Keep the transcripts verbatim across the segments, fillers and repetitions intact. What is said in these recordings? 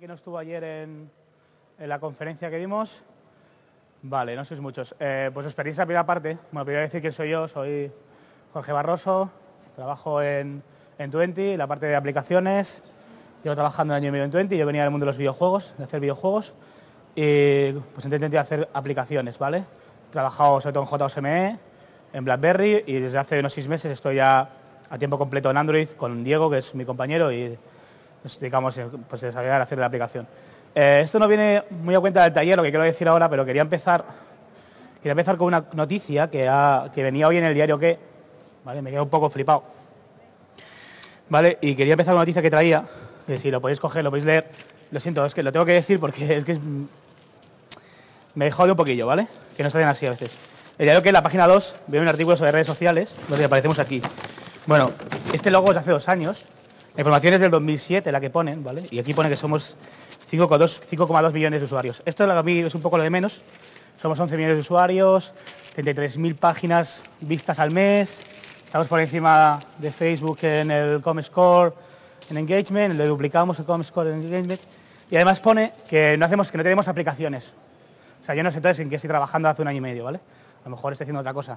¿Quién no estuvo ayer en, en la conferencia que dimos? Vale, no sois muchos. Eh, pues os pedís la primera parte. Bueno, primero decir quién soy yo. Soy Jorge Barroso, trabajo en, en Tuenti, en la parte de aplicaciones. Llevo trabajando un año y medio en Tuenti. Yo venía del mundo de los videojuegos, de hacer videojuegos. Y pues intenté hacer aplicaciones, ¿vale? He trabajado sobre todo en J O S M E, en Blackberry, y desde hace unos seis meses estoy ya a tiempo completo en Android con Diego, que es mi compañero, y nos dedicamos pues, a desarrollar, a hacer la aplicación. Eh, esto no viene muy a cuenta del taller, lo que quiero decir ahora, pero quería empezar, quería empezar con una noticia que, ha, que venía hoy en el diario que, ¿vale? Me quedé un poco flipado, ¿vale? Y quería empezar con una noticia que traía, que si lo podéis coger, lo podéis leer. Lo siento, es que lo tengo que decir porque es que es, me jode un poquillo, ¿vale? Que no se hacen así a veces. El diario que en la página dos veo un artículo sobre redes sociales, donde aparecemos aquí. Bueno, este logo es de hace dos años. La información es del dos mil siete, la que ponen, ¿vale? Y aquí pone que somos cinco coma dos millones de usuarios. Esto lo que a mí es un poco lo de menos. Somos once millones de usuarios, treinta y tres mil páginas vistas al mes. Estamos por encima de Facebook en el Comscore, en Engagement. Le duplicamos el Comscore en Engagement. Y además pone que no, hacemos, que no tenemos aplicaciones. O sea, yo no sé entonces en qué estoy trabajando hace un año y medio, ¿vale? A lo mejor estoy haciendo otra cosa.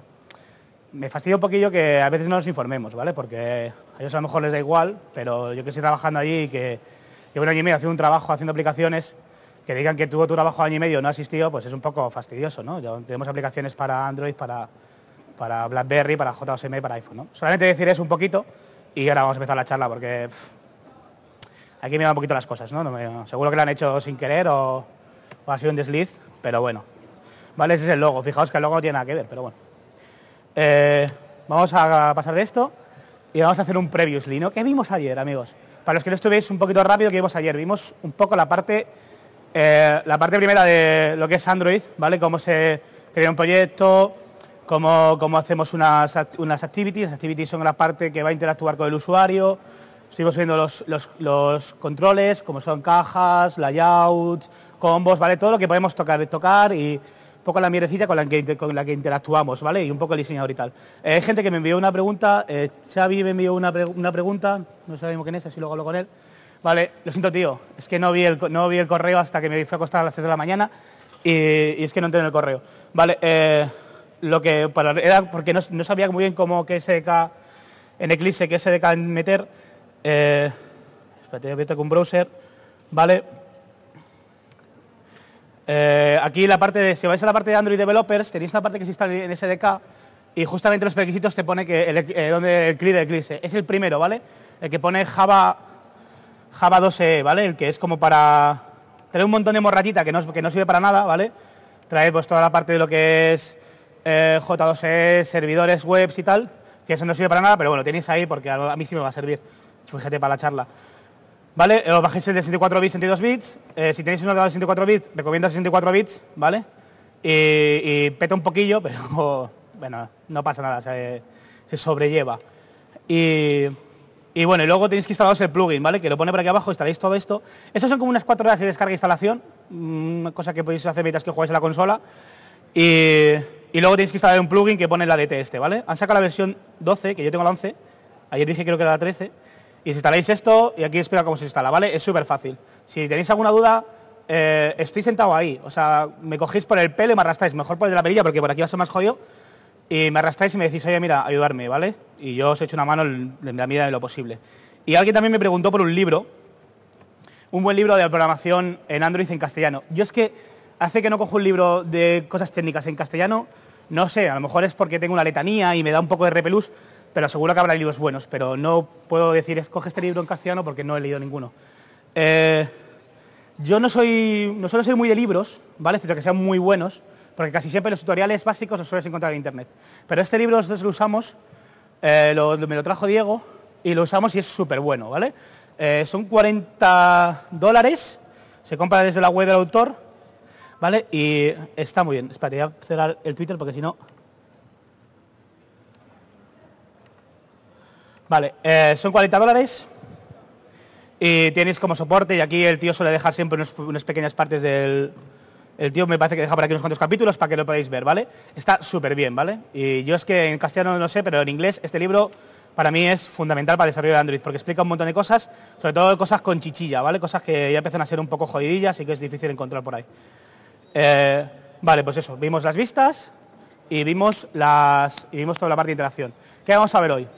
Me fastidia un poquillo que a veces no nos informemos, ¿vale? Porque a ellos a lo mejor les da igual, pero yo que estoy trabajando allí y que llevo un año y medio haciendo un trabajo, haciendo aplicaciones, que digan que tuvo tu trabajo año y medio no ha asistido, pues es un poco fastidioso, ¿no? Ya tenemos aplicaciones para Android, para, para BlackBerry, para J O S M, para iPhone, ¿no? Solamente decir eso un poquito y ahora vamos a empezar la charla porque pff, aquí me van un poquito las cosas, ¿no? No me, seguro que lo han hecho sin querer o, o ha sido un desliz, pero bueno. Vale, ese es el logo. Fijaos que el logo no tiene nada que ver, pero bueno. Eh, vamos a pasar de esto y vamos a hacer un previously, ¿no? ¿Qué vimos ayer, amigos? Para los que no estuvierais un poquito rápido, ¿qué vimos ayer? Vimos un poco la parte, eh, la parte primera de lo que es Android, ¿vale? Cómo se crea un proyecto, cómo, cómo hacemos unas, unas activities. Las activities son la parte que va a interactuar con el usuario. Estuvimos viendo los, los, los controles, como son cajas, layout, combos, ¿vale? Todo lo que podemos tocar, tocar y un poco la mierdecita con la que, con la que interactuamos, ¿vale? Y un poco el diseñador y tal. Hay eh, gente que me envió una pregunta, eh, Xavi me envió una, pre una pregunta, no sabemos quién es, así luego hablo con él. Vale, lo siento, tío, es que no vi el, no vi el correo hasta que me fui a acostar a las tres de la mañana y, y es que no entré en el correo. Vale, eh, lo que para, era porque no, no sabía muy bien cómo que S D K en Eclipse, que S D K en meter. Eh, espérate, he abierto con un browser, ¿vale? Eh, aquí la parte de, si vais a la parte de Android Developers, tenéis una parte que existe en S D K y justamente los requisitos te pone que el, eh, donde el C L I de Eclipse es el primero, ¿vale? El que pone Java Java dos E, ¿vale? El que es como para traer un montón de morrayita que no, que no sirve para nada, ¿vale? Trae pues toda la parte de lo que es eh, J dos E, servidores, webs y tal, que eso no sirve para nada, pero bueno, tenéis ahí porque a, a mí sí me va a servir, fíjate para la charla. ¿Vale? Os bajéis el de sesenta y cuatro bits, veintidós bits. Eh, si tenéis un ordenador de sesenta y cuatro bits, recomiendo sesenta y cuatro bits, ¿vale? Y, y peta un poquillo, pero bueno, no pasa nada, se, se sobrelleva. Y, y bueno, y luego tenéis que instalaros el plugin, ¿vale? Que lo pone por aquí abajo, instaláis todo esto. Esas son como unas cuatro horas de descarga e instalación, mmm, cosa que podéis hacer mientras que jugáis a la consola. Y, y luego tenéis que instalar un plugin que pone la A D T este, ¿vale? Han sacado la versión doce, que yo tengo la once, ayer dije creo que era la trece. Y si instaláis esto, y aquí espero cómo se instala, ¿vale? Es súper fácil. Si tenéis alguna duda, eh, estoy sentado ahí. O sea, me cogéis por el pelo y me arrastráis. Mejor por el de la perilla, porque por aquí va a ser más jodido. Y me arrastráis y me decís, oye, mira, ayudarme, ¿vale? Y yo os echo una mano en la medida de lo posible. Y alguien también me preguntó por un libro. Un buen libro de programación en Android en castellano. Yo es que hace que no cojo un libro de cosas técnicas en castellano. No sé, a lo mejor es porque tengo una letanía y me da un poco de repelús. Pero seguro que habrá libros buenos, pero no puedo decir, escoge este libro en castellano porque no he leído ninguno. Eh, yo no soy, no suelo ser muy de libros, ¿vale? Excepto que sean muy buenos, porque casi siempre los tutoriales básicos los sueles encontrar en internet. Pero este libro nosotros lo usamos, eh, lo, me lo trajo Diego, y lo usamos y es súper bueno, ¿vale? Eh, son cuarenta dólares, se compra desde la web del autor, ¿vale? Y está muy bien. Espérate, voy a cerrar el Twitter porque si no... Vale, eh, son cuarenta dólares y tienes como soporte, y aquí el tío suele dejar siempre unos, unas pequeñas partes del... El tío me parece que deja por aquí unos cuantos capítulos para que lo podáis ver, ¿vale? Está súper bien, ¿vale? Y yo es que en castellano no lo sé, pero en inglés este libro para mí es fundamental para el desarrollo de Android, porque explica un montón de cosas, sobre todo cosas con chichilla, ¿vale? Cosas que ya empiezan a ser un poco jodidillas y que es difícil encontrar por ahí. Eh, vale, pues eso, vimos las vistas y vimos, las, y vimos toda la parte de interacción. ¿Qué vamos a ver hoy?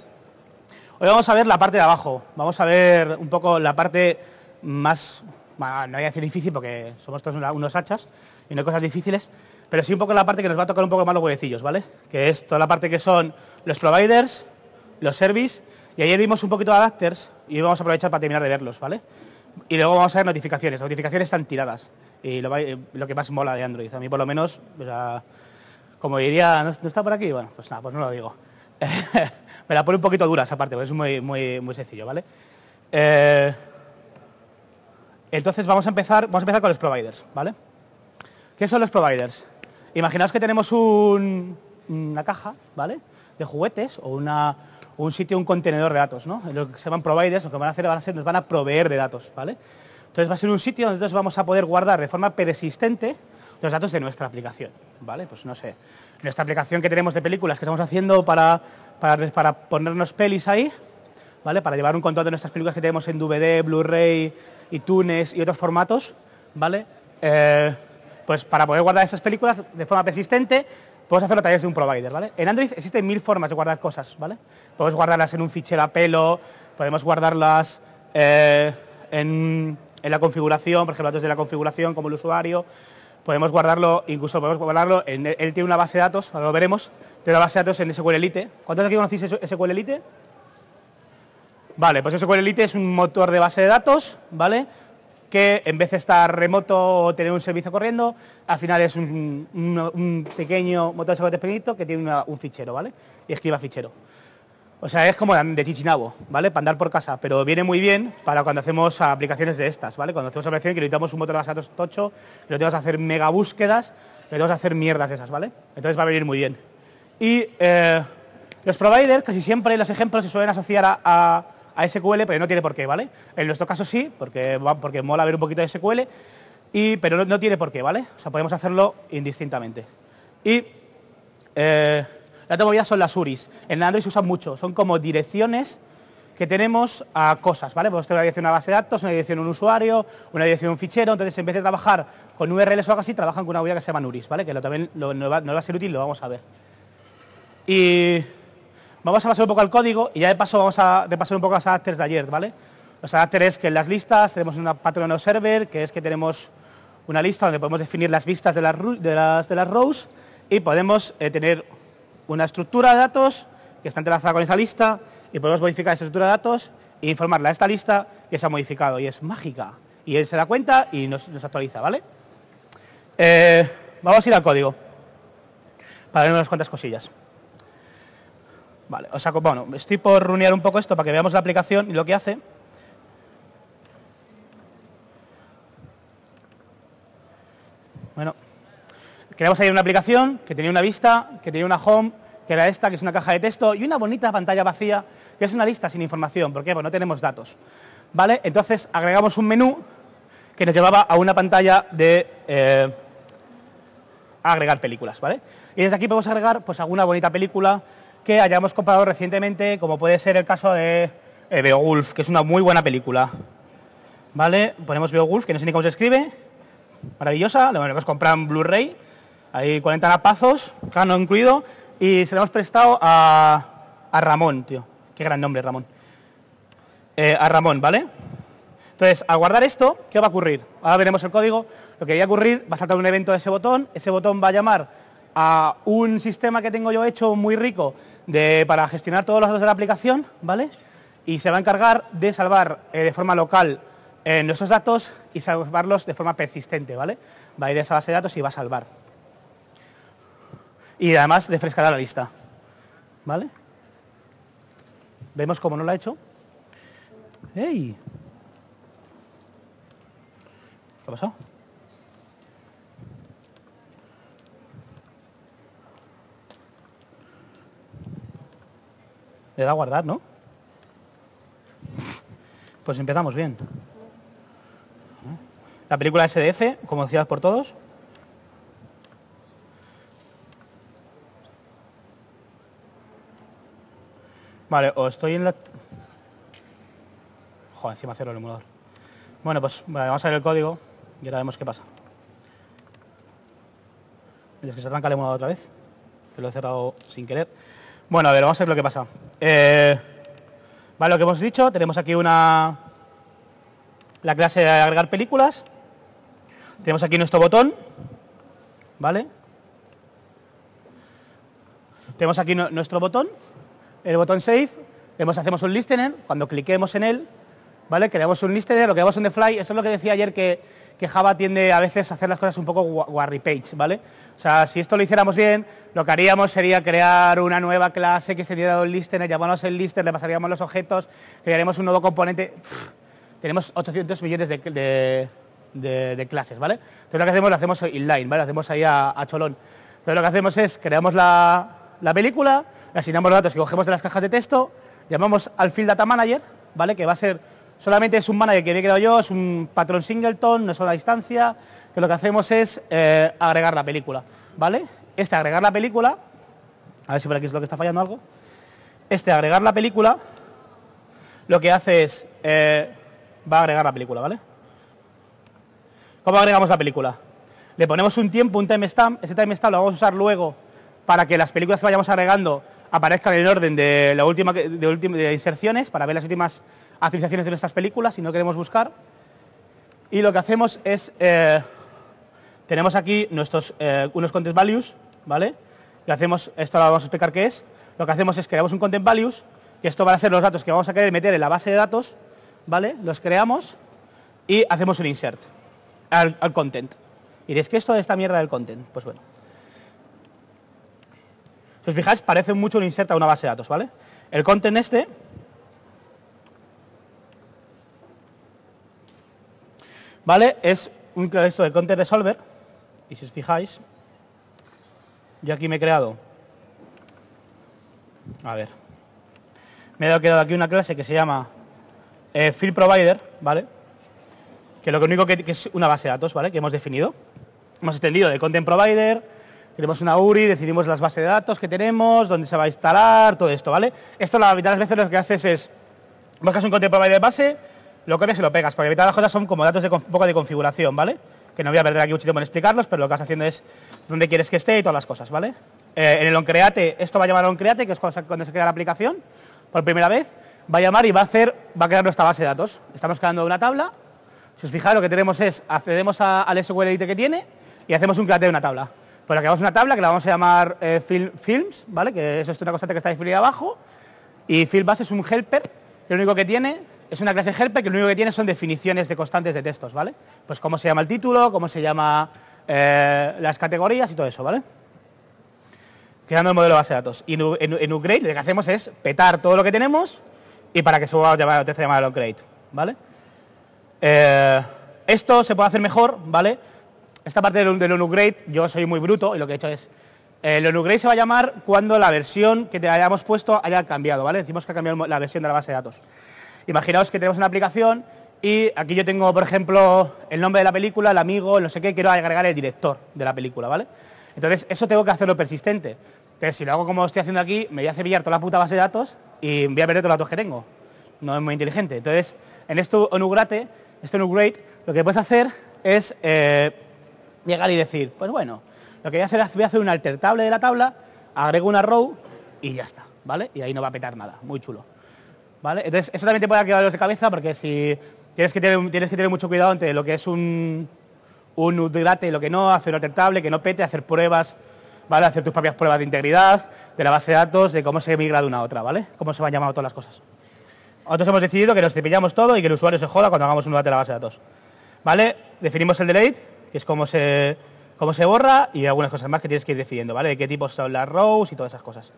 Hoy vamos a ver la parte de abajo, vamos a ver un poco la parte más, bueno, no voy a decir difícil porque somos todos unos hachas y no hay cosas difíciles, pero sí un poco la parte que nos va a tocar un poco más los huevecillos, ¿vale? Que es toda la parte que son los providers, los service, y ayer vimos un poquito de adapters y hoy vamos a aprovechar para terminar de verlos, ¿vale? Y luego vamos a ver notificaciones, las notificaciones están tiradas y lo, lo que más mola de Android, a mí por lo menos, o sea, como diría, ¿no está por aquí? Bueno, pues nada, pues no lo digo. Me la pone un poquito dura esa parte, porque es muy, muy, muy sencillo, ¿vale? Eh, entonces vamos a, empezar, vamos a empezar con los providers, ¿vale? ¿Qué son los providers? Imaginaos que tenemos un, una caja, ¿vale? De juguetes o una, un sitio, un contenedor de datos, ¿no? Lo que se llaman providers, lo que van a hacer, van a ser, nos van a proveer de datos, ¿vale? Entonces va a ser un sitio donde vamos a poder guardar de forma persistente los datos de nuestra aplicación, ¿vale? Pues no sé, nuestra aplicación que tenemos de películas que estamos haciendo para, para, para ponernos pelis ahí, ¿vale? Para llevar un control de nuestras películas que tenemos en D V D, Blu-ray, iTunes y otros formatos, ¿vale? Eh, pues para poder guardar esas películas de forma persistente, podemos hacerlo a través de un provider, ¿vale? En Android existen mil formas de guardar cosas, ¿vale? Podemos guardarlas en un fichero a pelo, podemos guardarlas eh, en, en la configuración, por ejemplo, datos de la configuración como el usuario. Podemos guardarlo, incluso podemos guardarlo, en, él tiene una base de datos, ahora lo veremos, tiene una base de datos en SQLite. ¿Cuántos de aquí conocéis SQLite? Vale, pues SQLite es un motor de base de datos, ¿vale? Que en vez de estar remoto o tener un servicio corriendo, al final es un, un, un pequeño motor de datos pequeñito que tiene una, un fichero, ¿vale? Y escriba fichero. O sea, es como de chichinabo, ¿vale? Para andar por casa, pero viene muy bien para cuando hacemos aplicaciones de estas, ¿vale? Cuando hacemos aplicaciones que necesitamos un motor de base de datos tocho, que lo tenemos que hacer mega búsquedas, que tenemos que hacer mierdas esas, ¿vale? Entonces va a venir muy bien. Y eh, los providers, casi siempre los ejemplos se suelen asociar a, a, a S Q L, pero no tiene por qué, ¿vale? En nuestro caso sí, porque, porque mola ver un poquito de S Q L, y, pero no, no tiene por qué, ¿vale? O sea, podemos hacerlo indistintamente. Y... Eh, la otra movida son las U R Is. En Android se usan mucho. Son como direcciones que tenemos a cosas, ¿vale? Podemos tener una dirección a base de datos, una dirección a un usuario, una dirección a un fichero. Entonces, en vez de trabajar con U R Ls o algo así, trabajan con una U R I que se llama U R Is, ¿vale? Que lo, también lo, no, va, no va a ser útil, lo vamos a ver. Y vamos a pasar un poco al código y ya de paso vamos a repasar un poco los adapters de ayer, ¿vale? Los adapters es que en las listas tenemos una patrón o server, que es que tenemos una lista donde podemos definir las vistas de las, de las, de las rows y podemos eh, tener... una estructura de datos que está entrelazada con esa lista y podemos modificar esa estructura de datos e informarla a esta lista que se ha modificado y es mágica. Y él se da cuenta y nos, nos actualiza, ¿vale? Eh, vamos a ir al código para ver unas cuantas cosillas. Vale, o sea, bueno, estoy por runear un poco esto para que veamos la aplicación y lo que hace. Bueno. Creamos ahí una aplicación que tenía una vista, que tenía una home, que era esta, que es una caja de texto, y una bonita pantalla vacía, que es una lista sin información. ¿Por qué? Pues no tenemos datos, ¿vale? Entonces agregamos un menú que nos llevaba a una pantalla de eh, agregar películas, ¿vale? Y desde aquí podemos agregar pues alguna bonita película que hayamos comprado recientemente, como puede ser el caso de eh, Beowulf, que es una muy buena película, ¿vale? Ponemos Beowulf, que no sé ni cómo se escribe, maravillosa, lo hemos comprado en Blu-ray, hay cuarenta napazos, canon incluido, y se lo hemos prestado a, a Ramón, tío. Qué gran nombre, Ramón. Eh, a Ramón, ¿vale? Entonces, al guardar esto, ¿qué va a ocurrir? Ahora veremos el código. Lo que va a ocurrir, va a saltar un evento de ese botón. Ese botón va a llamar a un sistema que tengo yo hecho muy rico de, para gestionar todos los datos de la aplicación, ¿vale? Y se va a encargar de salvar eh, de forma local eh, nuestros datos y salvarlos de forma persistente, ¿vale? Va a ir a esa base de datos y va a salvar. Y además refrescará la lista, ¿vale? Vemos cómo no lo ha hecho. ¡Ey! ¿Qué ha pasado? Le da a guardar, ¿no? Pues empezamos bien. La película S D F, como decías por todos. Vale, o estoy en la... Joder, encima cero el emulador. Bueno, pues vale, vamos a ver el código y ahora vemos qué pasa. Es que se arranca el emulador otra vez, que lo he cerrado sin querer. Bueno, a ver, vamos a ver lo que pasa. Eh, vale, lo que hemos dicho, tenemos aquí una... la clase de agregar películas. Tenemos aquí nuestro botón, ¿vale? Tenemos aquí no, nuestro botón, el botón Save. Vemos, hacemos un listener, cuando cliquemos en él, ¿vale? Creamos un listener, lo creamos en the fly. Eso es lo que decía ayer que, que Java tiende a veces a hacer las cosas un poco warripage, ¿vale? O sea, si esto lo hiciéramos bien, lo que haríamos sería crear una nueva clase que sería un listener, llamarnos el listener, le pasaríamos los objetos, crearíamos un nuevo componente. Pff, tenemos ochocientos millones de... de De, de clases, ¿vale? Entonces lo que hacemos, lo hacemos inline, ¿vale? Lo hacemos ahí a, a cholón. Entonces lo que hacemos es, creamos la, la película, le asignamos los datos que cogemos de las cajas de texto, llamamos al Field Data Manager, ¿vale? Que va a ser, solamente es un manager que había creado yo, es un patrón singleton, no es una instancia, que lo que hacemos es eh, agregar la película, ¿vale? Este agregar la película, a ver si por aquí es lo que está fallando algo, este agregar la película, lo que hace es, eh, va a agregar la película, ¿vale? ¿Cómo agregamos la película? Le ponemos un tiempo, un timestamp. Ese timestamp lo vamos a usar luego para que las películas que vayamos agregando aparezcan en el orden de la última de, última, de inserciones, para ver las últimas actualizaciones de nuestras películas si no queremos buscar. Y lo que hacemos es, eh, tenemos aquí nuestros eh, unos content values, ¿vale? Le hacemos, esto lo vamos a explicar qué es. Lo que hacemos es creamos un content values, que esto van a ser los datos que vamos a querer meter en la base de datos, ¿vale? Los creamos y hacemos un insert. Al, al content. Y diréis que esto es esta mierda del content. Pues bueno. Si os fijáis, parece mucho un insert a una base de datos, ¿vale? El content este ¿vale? Es un texto de content resolver. Y si os fijáis, yo aquí me he creado. A ver. Me he creado aquí una clase que se llama eh, Field Provider, ¿vale? Que lo único que, que es una base de datos, ¿vale? Que hemos definido. Hemos extendido de Content Provider, tenemos una U R I, decidimos las bases de datos que tenemos, dónde se va a instalar, todo esto, ¿vale? Esto la mitad de las veces lo que haces es, buscas un Content Provider base, lo copias y lo pegas, porque la mitad de las cosas son como datos de un poco de configuración, ¿vale? Que no voy a perder aquí mucho tiempo en explicarlos, pero lo que vas haciendo es dónde quieres que esté y todas las cosas, ¿vale? Eh, en el onCreate, esto va a llamar onCreate, que es cuando se, cuando se crea la aplicación, por primera vez, va a llamar y va a hacer, va a crear nuestra base de datos. Estamos creando una tabla. Si os fijáis, lo que tenemos es, accedemos a, al SQLite que tiene y hacemos un clate de una tabla. Pues creamos una tabla que la vamos a llamar eh, film, Films, ¿vale? Que eso es una constante que está definida abajo. Y FilmBase es un helper, que lo único que tiene es una clase helper, que lo único que tiene son definiciones de constantes de textos, ¿vale? Pues cómo se llama el título, cómo se llama eh, las categorías y todo eso, ¿vale? Creando el modelo de base de datos. Y en, en, en upgrade lo que hacemos es petar todo lo que tenemos y para que se pueda llamar, te hace llamar el upgrade, ¿vale? Eh, esto se puede hacer mejor, ¿vale? Esta parte del, del upgrade, yo soy muy bruto y lo que he hecho es eh, el upgrade se va a llamar cuando la versión que te hayamos puesto haya cambiado, ¿vale? Decimos que ha cambiado la versión de la base de datos. Imaginaos que tenemos una aplicación y aquí yo tengo, por ejemplo, el nombre de la película, el amigo, el no sé qué, quiero agregar el director de la película, ¿vale? Entonces, eso tengo que hacerlo persistente. Entonces, si lo hago como estoy haciendo aquí, me voy a cepillar toda la puta base de datos y voy a perder todos los datos que tengo. No es muy inteligente. Entonces, en esto onugrate Este upgrade, lo que puedes hacer es eh, llegar y decir, pues bueno, lo que voy a hacer es, voy a hacer un alter table de la tabla, agrego una row y ya está, ¿vale? Y ahí no va a petar nada, muy chulo, ¿vale? Entonces, eso también te puede quedar de cabeza porque si tienes que tener, tienes que tener mucho cuidado entre lo que es un, un upgrade y lo que no, hacer un alter table, que no pete, hacer pruebas, ¿vale? Hacer tus propias pruebas de integridad, de la base de datos, de cómo se migra de una a otra, ¿vale? Cómo se van llamando todas las cosas. Nosotros hemos decidido que nos cepillamos todo y que el usuario se joda cuando hagamos un data de la base de datos. ¿Vale? Definimos el delete, que es cómo se, cómo se borra, y algunas cosas más que tienes que ir decidiendo, ¿vale? De qué tipos son las rows y todas esas cosas.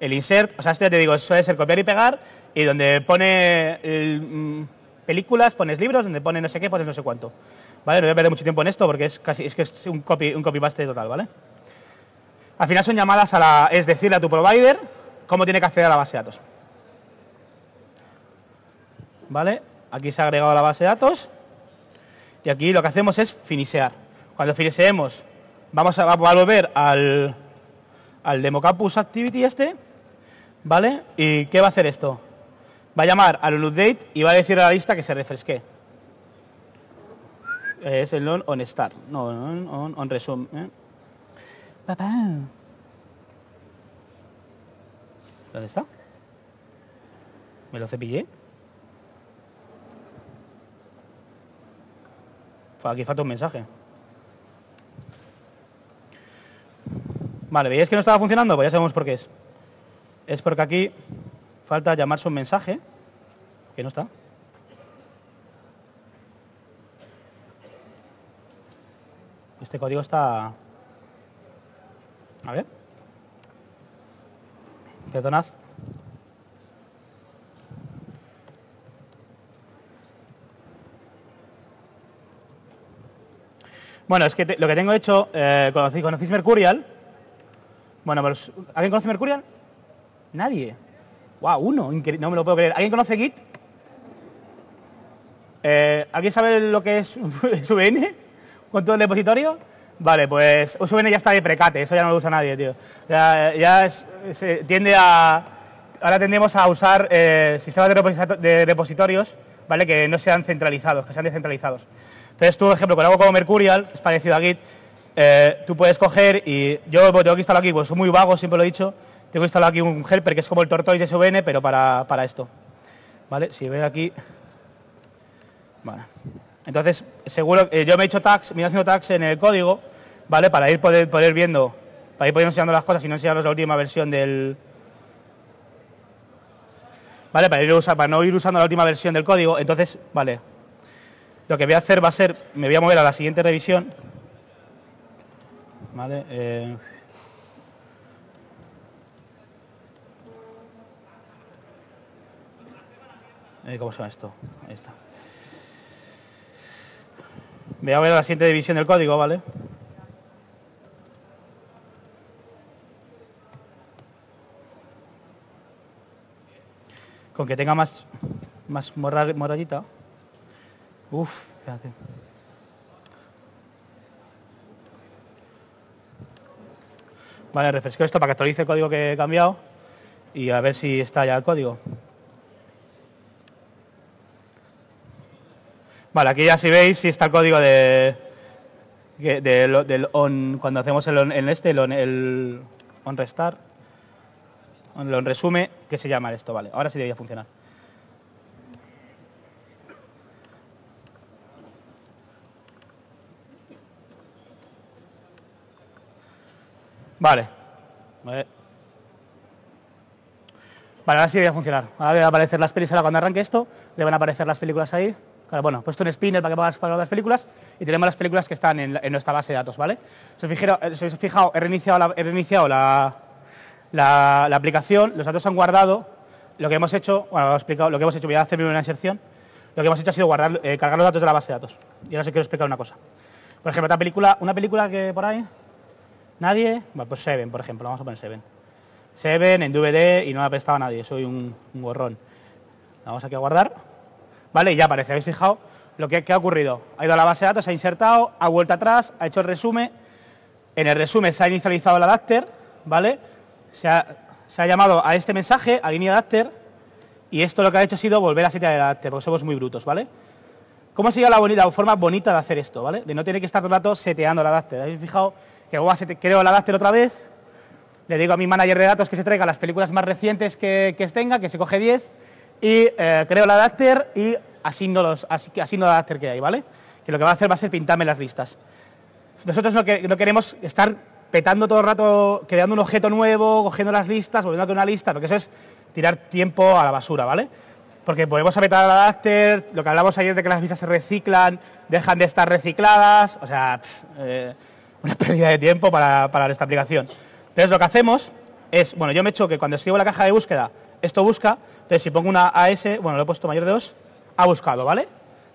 El insert, o sea, esto ya te digo, suele ser copiar y pegar, y donde pone el, mmm, películas, pones libros, donde pone no sé qué, pones no sé cuánto. ¿Vale? No voy a perder mucho tiempo en esto porque es casi es que es un copy, un copy paste total, ¿vale? Al final son llamadas a la, es decirle a tu provider cómo tiene que acceder a la base de datos. ¿Vale? Aquí se ha agregado la base de datos y aquí lo que hacemos es finisear. Cuando finiseemos vamos a, a volver al, al Demo Campus Activity este ¿Vale? ¿Y qué va a hacer esto? Va a llamar al update y va a decir a la lista que se refresque. Es el on, on start, no, on, on, on resume. ¿Eh? Papá. ¿Dónde está? ¿Me lo cepillé? Aquí falta un mensaje. Vale, ¿veíais que no estaba funcionando? Pues ya sabemos por qué es. Es porque aquí falta llamarse un mensaje, que no está. Este código está... A ver. Perdonad. Bueno, es que te, lo que tengo hecho... Eh, ¿conocéis, ¿Conocéis Mercurial? Bueno, pues... ¿Alguien conoce Mercurial? Nadie. ¡Wow! Uno. No me lo puedo creer. ¿Alguien conoce Git? Eh, ¿Alguien sabe lo que es S V N? ¿Con todo el depositorio? Vale, pues S V N ya está de precate. Eso ya no lo usa nadie, tío. Ya, ya es, se tiende a... Ahora tendemos a usar eh, sistemas de repositorios, ¿vale? Que no sean centralizados, que sean descentralizados. Entonces tú, por ejemplo, con algo como Mercurial, que es parecido a Git, eh, tú puedes coger y... Yo tengo que instalar aquí, pues soy muy vago, siempre lo he dicho. Tengo instalado aquí un helper que es como el Tortoise S V N, pero para, para esto. ¿Vale? Si veo aquí... Vale. Entonces, seguro... Eh, yo me he hecho tags, me he ido haciendo tags en el código, ¿vale? Para ir poder, poder viendo, para ir podiendo enseñando las cosas y no enseñaros la última versión del... ¿Vale? Para, ir usar, para no ir usando la última versión del código. Entonces, vale. Lo que voy a hacer va a ser... Me voy a mover a la siguiente revisión. ¿Vale? Eh... ¿Cómo se llama esto? Ahí está. Voy a ver la siguiente división del código, ¿vale? Con que tenga más, más morrallita. Uf, espérate. Vale, refresco esto para que actualice el código que he cambiado y a ver si está ya el código. Vale, aquí ya si veis si está el código de, de, de del on, cuando hacemos el on, el este, el on, el on restart, el on resume, que se llama esto, vale. Ahora sí debería funcionar. Vale. Vale, vale ahora sí debería funcionar. Ahora deben aparecer las pelis, ahora cuando arranque esto, deben aparecer las películas ahí. Bueno, he puesto un spinner para que pagas para las películas y tenemos las películas que están en, la, en nuestra base de datos, ¿vale? Si os habéis fijado, he reiniciado, la, he reiniciado la, la, la aplicación, los datos se han guardado, lo que hemos hecho, bueno, lo he explicado, lo que hemos hecho, voy a hacer una inserción, lo que hemos hecho ha sido guardar, eh, cargar los datos de la base de datos. Y ahora os quiero explicar una cosa. Por ejemplo, esta película, una película que por ahí, nadie, bueno, pues Seven, por ejemplo, vamos a poner Seven. Seven en D V D y no me ha prestado a nadie, soy un, un gorrón. Vamos aquí a guardar. ¿Vale? Y ya aparece, ¿habéis fijado lo que, que ha ocurrido? Ha ido a la base de datos, se ha insertado, ha vuelto atrás, ha hecho el resumen. En el resumen se ha inicializado el adapter, ¿vale? Se ha, se ha llamado a este mensaje, a línea adapter, y esto lo que ha hecho ha sido volver a setear el adapter, porque somos muy brutos, ¿vale? ¿Cómo sería la, bonita, la forma bonita de hacer esto, ¿vale? De no tener que estar todo el rato seteando el adapter. ¿Habéis fijado que voy a sete, creo el adapter otra vez? Le digo a mi manager de datos que se traiga las películas más recientes que, que tenga, que se coge diez... Y eh, creo el adapter y asigno, los, asigno el adapter que hay, ¿vale? Que lo que va a hacer va a ser pintarme las listas. Nosotros no, que, no queremos estar petando todo el rato, creando un objeto nuevo, cogiendo las listas, volviendo a crear una lista, porque eso es tirar tiempo a la basura, ¿vale? Porque podemos apretar el adapter, lo que hablamos ayer de que las listas se reciclan, dejan de estar recicladas, o sea, pff, eh, una pérdida de tiempo para, para esta aplicación. Entonces lo que hacemos es, bueno, yo me echo que cuando escribo la caja de búsqueda, esto busca, entonces si pongo una A S, bueno, lo he puesto mayor de dos, ha buscado, ¿vale?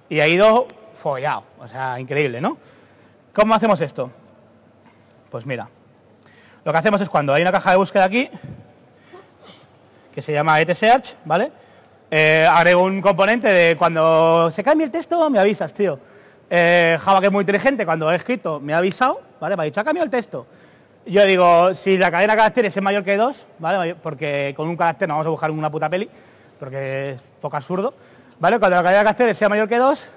Y ha ido follado, o sea, increíble, ¿no? ¿Cómo hacemos esto? Pues mira, lo que hacemos es cuando hay una caja de búsqueda aquí, que se llama etsearch, ¿vale? Eh, agrego un componente de cuando se cambie el texto, me avisas, tío. Eh, Java, que es muy inteligente, cuando he escrito, me ha avisado, ¿vale? Me ha dicho, ha cambiado el texto. Yo digo, si la cadena de caracteres es mayor que dos, ¿vale? Porque con un carácter no vamos a buscar una puta peli, porque es poco absurdo, ¿vale? Cuando la cadena de caracteres sea mayor que dos,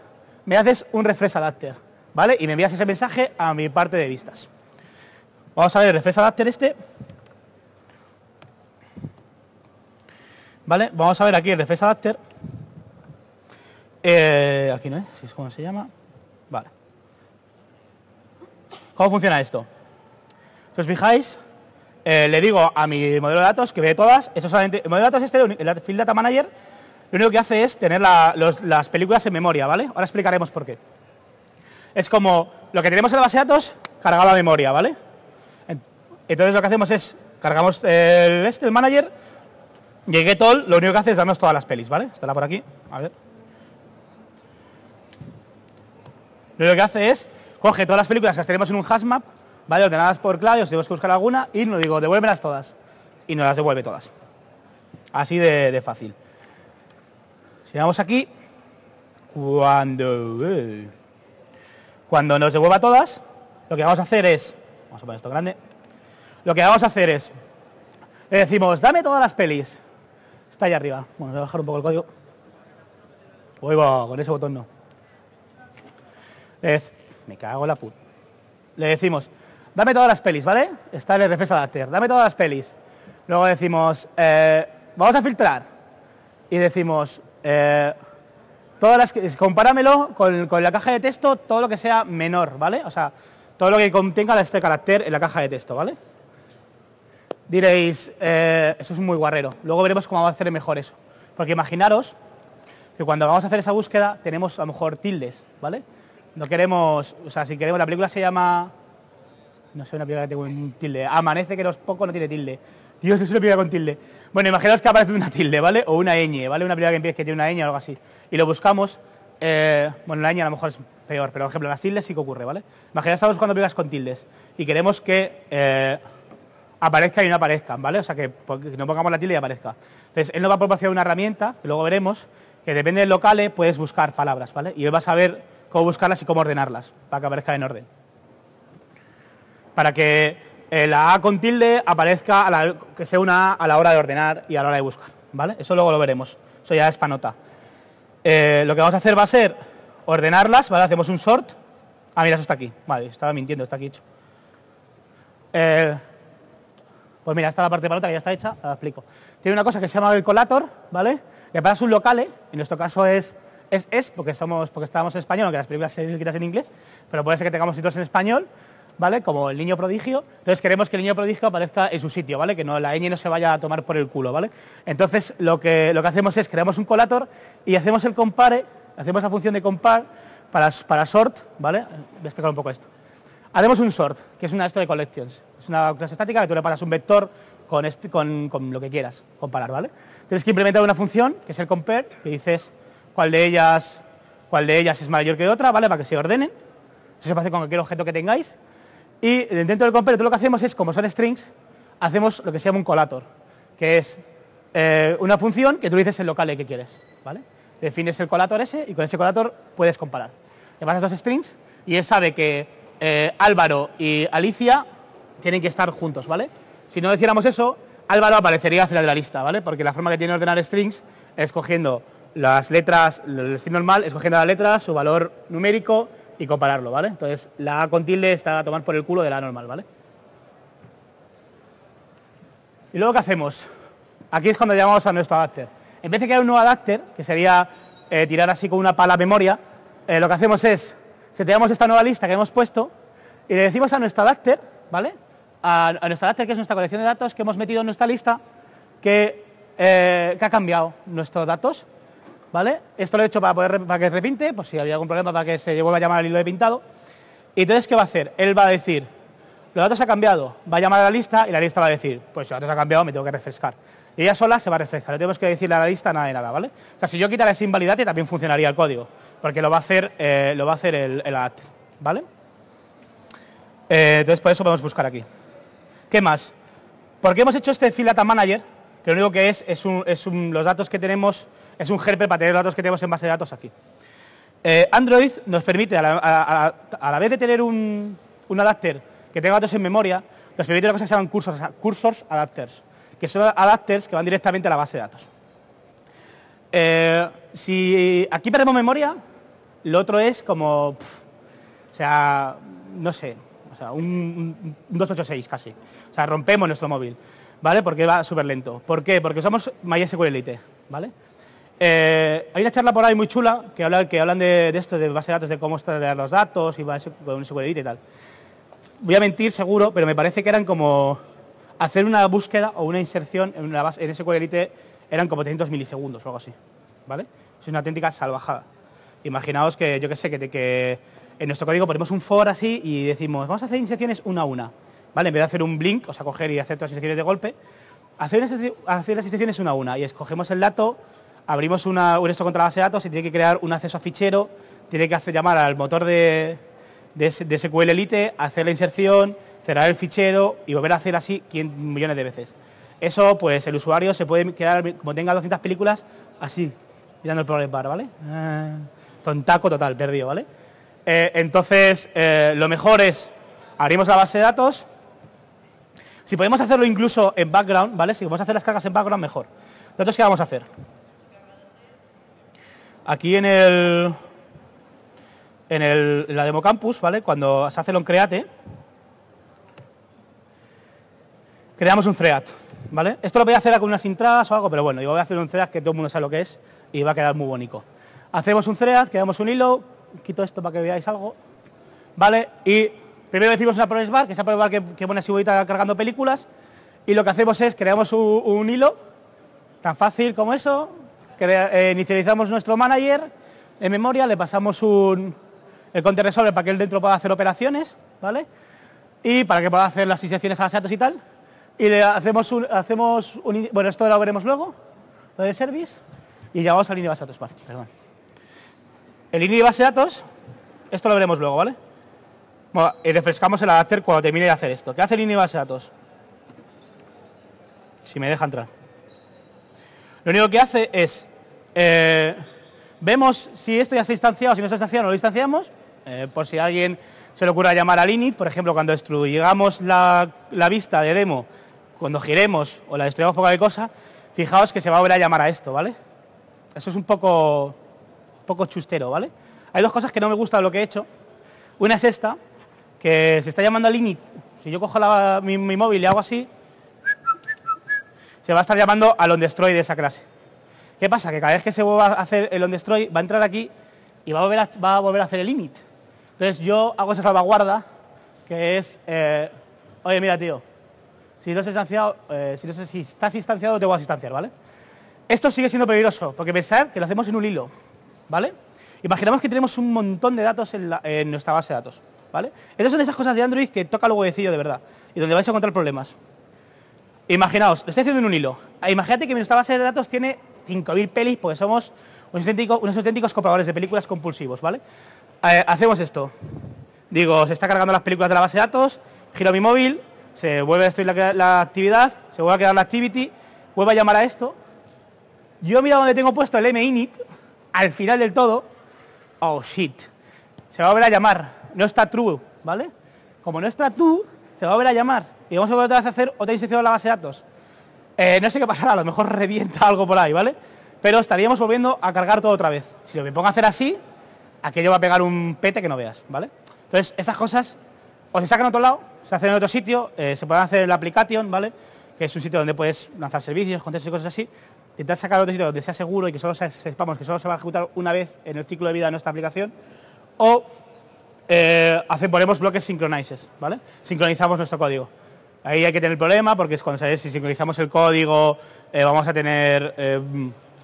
me haces un refresh adapter, ¿vale? Y me envías ese mensaje a mi parte de vistas. Vamos a ver el refresh adapter este. ¿Vale? Vamos a ver aquí el refresh adapter. Eh, aquí no es, si es como se llama. Vale. ¿Cómo funciona esto? Si os fijáis, eh, le digo a mi modelo de datos que ve todas, eso solamente, el modelo de datos este, el Field Data Manager, lo único que hace es tener la, los, las películas en memoria, ¿vale? Ahora explicaremos por qué. Es como lo que tenemos en la base de datos cargado a memoria, ¿vale? Entonces lo que hacemos es, cargamos el, este, el manager, y el getAll lo único que hace es darnos todas las pelis, ¿vale? Estará por aquí, a ver. Lo único que hace es, coge todas las películas que las tenemos en un hashmap, ¿vale? Ordenadas por clave, os tenemos que buscar alguna y nos digo, devuélvelas todas. Y nos las devuelve todas. Así de, de fácil. Si vamos aquí, cuando, eh, cuando nos devuelva todas, lo que vamos a hacer es, vamos a poner esto grande, lo que vamos a hacer es, le decimos, dame todas las pelis. Está ahí arriba. Bueno, voy a bajar un poco el código. Uy, va, con ese botón no. Es, me cago en la puta. Le decimos, dame todas las pelis, ¿vale? Está el refresh adapter, dame todas las pelis. Luego decimos, eh, vamos a filtrar. Y decimos, eh, todas las que, compáramelo con, con la caja de texto, todo lo que sea menor, ¿vale? O sea, todo lo que contenga este carácter en la caja de texto, ¿vale? Diréis, eh, eso es muy guarrero. Luego veremos cómo vamos a hacer mejor eso. Porque imaginaros que cuando vamos a hacer esa búsqueda tenemos a lo mejor tildes, ¿vale? No queremos, o sea, si queremos, la película se llama... No sé, una película que tengo un tilde. Amanece que los pocos no tiene tilde. Dios, es una película con tilde. Bueno, imaginaos que aparece una tilde, ¿vale? O una ñ, ¿vale? Una película que empieza que tiene una ñ o algo así. Y lo buscamos... Eh, bueno, la ñ a lo mejor es peor, pero por ejemplo, las tildes sí que ocurre, ¿vale? Imaginaos que estamos buscando películas con tildes y queremos que eh, aparezcan y no aparezcan, ¿vale? O sea, que, que no pongamos la tilde y aparezca. Entonces, él nos va a proporcionar una herramienta, que luego veremos, que depende del locale puedes buscar palabras, ¿vale? Y él va a saber cómo buscarlas y cómo ordenarlas, para que aparezcan en orden. Para que eh, la A con tilde aparezca, a la, que sea una A a la hora de ordenar y a la hora de buscar, ¿vale? Eso luego lo veremos, eso ya es para nota. Eh, lo que vamos a hacer va a ser ordenarlas, ¿vale? Hacemos un sort. Ah, mira, eso está aquí. Vale, estaba mintiendo, está aquí hecho. Eh, pues mira, esta es la parte de palota que ya está hecha, la explico. Tiene una cosa que se llama el collator, ¿vale? Le pasas un locale, en nuestro caso es... Es, es porque somos porque estábamos en español, aunque las películas se quitan en inglés, pero puede ser que tengamos títulos en español, ¿vale? Como El niño prodigio. Entonces queremos que El niño prodigio aparezca en su sitio, ¿vale? Que no, la ñ no se vaya a tomar por el culo, ¿vale? Entonces lo que, lo que hacemos es creamos un collator y hacemos el compare, hacemos la función de compare para, para sort, ¿vale? Voy a explicar un poco esto. Hacemos un sort, que es una de esto de collections. Es una clase estática que tú le pasas un vector con, este, con, con lo que quieras comparar, ¿vale? Tienes que implementar una función, que es el compare, que dices... Cuál de, ellas, cuál de ellas es mayor que otra, ¿vale? Para que se ordenen. Eso se puede hacer con cualquier objeto que tengáis. Y dentro del compare, todo lo que hacemos es, como son strings, hacemos lo que se llama un collator, que es eh, una función que tú dices el locale que quieres, ¿vale? Defines el collator ese y con ese collator puedes comparar. Le pasas dos strings y él sabe que eh, Álvaro y Alicia tienen que estar juntos, ¿vale? Si no hiciéramos eso, Álvaro aparecería al final de la lista, ¿vale? Porque la forma que tiene de ordenar strings es cogiendo... las letras, el estilo normal, escogiendo la letra, su valor numérico y compararlo, ¿vale? Entonces, la A con tilde está a tomar por el culo de la normal, ¿vale? Y luego, ¿qué hacemos? Aquí es cuando llamamos a nuestro adapter. En vez de crear un nuevo adapter, que sería eh, tirar así con una pala a memoria, eh, lo que hacemos es, seteamos esta nueva lista que hemos puesto y le decimos a nuestro adapter, ¿vale? A, a nuestro adapter, que es nuestra colección de datos que hemos metido en nuestra lista, que, eh, que ha cambiado nuestros datos, ¿vale? Esto lo he hecho para, poder, para que repinte, por si había algún problema, para que se vuelva a llamar al hilo de pintado. Y entonces, ¿qué va a hacer? Él va a decir, los datos ha cambiado, va a llamar a la lista y la lista va a decir, pues si los datos ha cambiado, me tengo que refrescar. Y ella sola se va a refrescar, no tenemos que decirle a la lista nada de nada, ¿vale? O sea, si yo quitara ese invalidate también funcionaría el código, porque lo va a hacer, eh, lo va a hacer el, el adapter, ¿vale? Eh, entonces, por eso podemos buscar aquí. ¿Qué más? ¿Por qué hemos hecho este Field Data Manager? Que lo único que es, es, un, es un, los datos que tenemos, es un helper para tener los datos que tenemos en base de datos aquí. Eh, Android nos permite, a la, a, a, a la vez de tener un, un adapter que tenga datos en memoria, nos permite una cosa que se llaman cursors, cursors adapters, que son adapters que van directamente a la base de datos. Eh, si aquí perdemos memoria, lo otro es como, pff, o sea, no sé, o sea, un, un dos ochenta y seis casi. O sea, rompemos nuestro móvil, ¿vale? Porque va súper lento. ¿Por qué? Porque somos MySQLite, ¿vale? Eh, hay una charla por ahí muy chula que, habla, que hablan de, de esto, de base de datos, de cómo extraer los datos y base, con SQLite y tal. Voy a mentir seguro, pero me parece que eran como hacer una búsqueda o una inserción en una base en SQLite eran como trescientos milisegundos o algo así, ¿vale? Es una auténtica salvajada. Imaginaos que, yo qué sé, que, te, que en nuestro código ponemos un for así y decimos, vamos a hacer inserciones una a una, ¿vale? En vez de hacer un blink, o sea, coger y hacer todas las inserciones de golpe, hacer, hacer las inserciones una a una y escogemos el dato, abrimos una, un esto contra la base de datos y tiene que crear un acceso a fichero, tiene que hacer llamar al motor de, de, de SQLite, hacer la inserción, cerrar el fichero y volver a hacer así millones de veces. Eso, pues, el usuario se puede quedar, como tenga doscientas películas, así, mirando el progress bar, ¿vale? Eh, tontaco total, perdido, ¿vale? Eh, entonces, eh, lo mejor es, abrimos la base de datos. Si podemos hacerlo incluso en background, ¿vale? Si podemos hacer las cargas en background, mejor. Nosotros, ¿qué vamos a hacer? Aquí en el, en el en la demo campus, ¿vale? Cuando se hace lo create, creamos un thread, ¿vale? Esto lo voy a hacer con unas entradas o algo, pero bueno, yo voy a hacer un thread que todo el mundo sabe lo que es y va a quedar muy bonito. Hacemos un thread, creamos un hilo, quito esto para que veáis algo, ¿vale? Y primero decimos una progress bar, que es la progress bar que, que pone así bonita cargando películas, y lo que hacemos es creamos un, un hilo, tan fácil como eso, crea, eh, inicializamos nuestro manager en memoria, le pasamos un, el counter resolver para que él dentro pueda hacer operaciones, ¿vale? Y para que pueda hacer las inserciones a los datos y tal. Y le hacemos un, hacemos un... Bueno, esto lo veremos luego, lo del service, y llegamos al línea de base de datos. Perdón. El línea de base de datos, esto lo veremos luego, ¿vale? Bueno, y refrescamos el adapter cuando termine de hacer esto. ¿Qué hace el línea de base de datos? Si me deja entrar. Lo único que hace es... Eh, vemos si esto ya se ha instanciado, si no se ha instanciado, no lo instanciamos, eh, por si a alguien se le ocurra llamar al init, por ejemplo, cuando destruyamos la, la vista de demo, cuando giremos o la destruyamos por cualquier cosa, fijaos que se va a volver a llamar a esto, ¿vale? Eso es un poco, un poco chustero, ¿vale? Hay dos cosas que no me gusta de lo que he hecho. Una es esta, que se está llamando al init. Si yo cojo la, mi, mi móvil y hago así, se va a estar llamando al onDestroy de esa clase. ¿Qué pasa? Que cada vez que se vuelva a hacer el onDestroy, va a entrar aquí y va a volver a, va a, volver a hacer el init. Entonces yo hago esa salvaguarda, que es, eh, oye, mira, tío, Si no, se instanciado, eh, si, no se, si estás instanciado, te voy a instanciar, ¿vale? Esto sigue siendo peligroso, porque pensar que lo hacemos en un hilo, ¿vale? Imaginamos que tenemos un montón de datos en, la, en nuestra base de datos, ¿vale? Estas son de esas cosas de Android que toca luego decir de verdad, y donde vais a encontrar problemas. Imaginaos, lo estoy haciendo en un hilo. Imagínate que nuestra base de datos tiene cinco mil pelis, porque somos unos auténticos, unos auténticos compradores de películas compulsivos, ¿vale? Eh, hacemos esto. Digo, se está cargando las películas de la base de datos, giro mi móvil... Se vuelve a destruir la, la actividad, se vuelve a quedar la activity, vuelve a llamar a esto. Yo mira donde tengo puesto el minit, al final del todo, oh shit, se va a volver a llamar, no está true, ¿vale? Como no está true, se va a volver a llamar y vamos a volver a hacer otra inserción de la base de datos. Eh, no sé qué pasará, a lo mejor revienta algo por ahí, ¿vale? Pero estaríamos volviendo a cargar todo otra vez. Si lo me pongo a hacer así, aquello va a pegar un pete que no veas, ¿vale? Entonces, estas cosas o se sacan a otro lado, se hacen en otro sitio, eh, se pueden hacer en la application, ¿vale? Que es un sitio donde puedes lanzar servicios, contextos y cosas así. Intentar sacar otro sitio donde sea seguro y que solo, sepamos que solo se va a ejecutar una vez en el ciclo de vida de nuestra aplicación. O eh, hacer, ponemos bloques sincronizes, ¿vale? Sincronizamos nuestro código. Ahí hay que tener problema porque es cuando sabes si sincronizamos el código, eh, vamos a tener eh,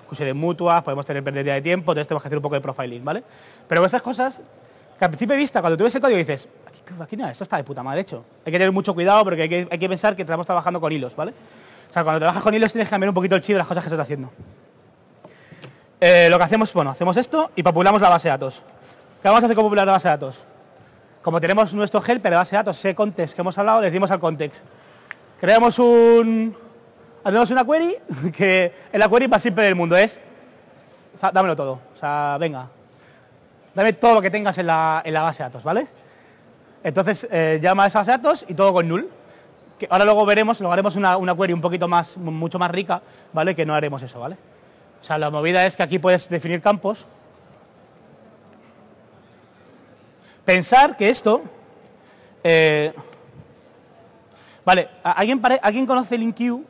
cuestiones mutuas, podemos tener pérdida de tiempo, entonces tenemos que hacer un poco de profiling, ¿vale? Pero esas cosas... Que al principio de vista, cuando tú ves el código dices, aquí, aquí nada, esto está de puta madre hecho. Hay que tener mucho cuidado porque hay que, hay que pensar que estamos trabajando con hilos, ¿vale? O sea, cuando trabajas con hilos tienes que cambiar un poquito el chip de las cosas que estás haciendo. Eh, lo que hacemos, bueno, hacemos esto y populamos la base de datos. ¿Qué vamos a hacer con popular la base de datos? Como tenemos nuestro helper de base de datos, ese context que hemos hablado, le decimos al context. Creamos un... Hacemos una query, que en la query más simple del mundo es... Dámelo todo, o sea, venga. Dame todo lo que tengas en la, en la base de datos, ¿vale? Entonces, eh, llama a esa base de datos y todo con null. que ahora luego veremos, luego haremos una, una query un poquito más, mucho más rica, ¿vale? Que no haremos eso, ¿vale? O sea, la movida es que aquí puedes definir campos. Pensar que esto... Eh, vale, ¿alguien, pare, ¿alguien conoce LinkQ?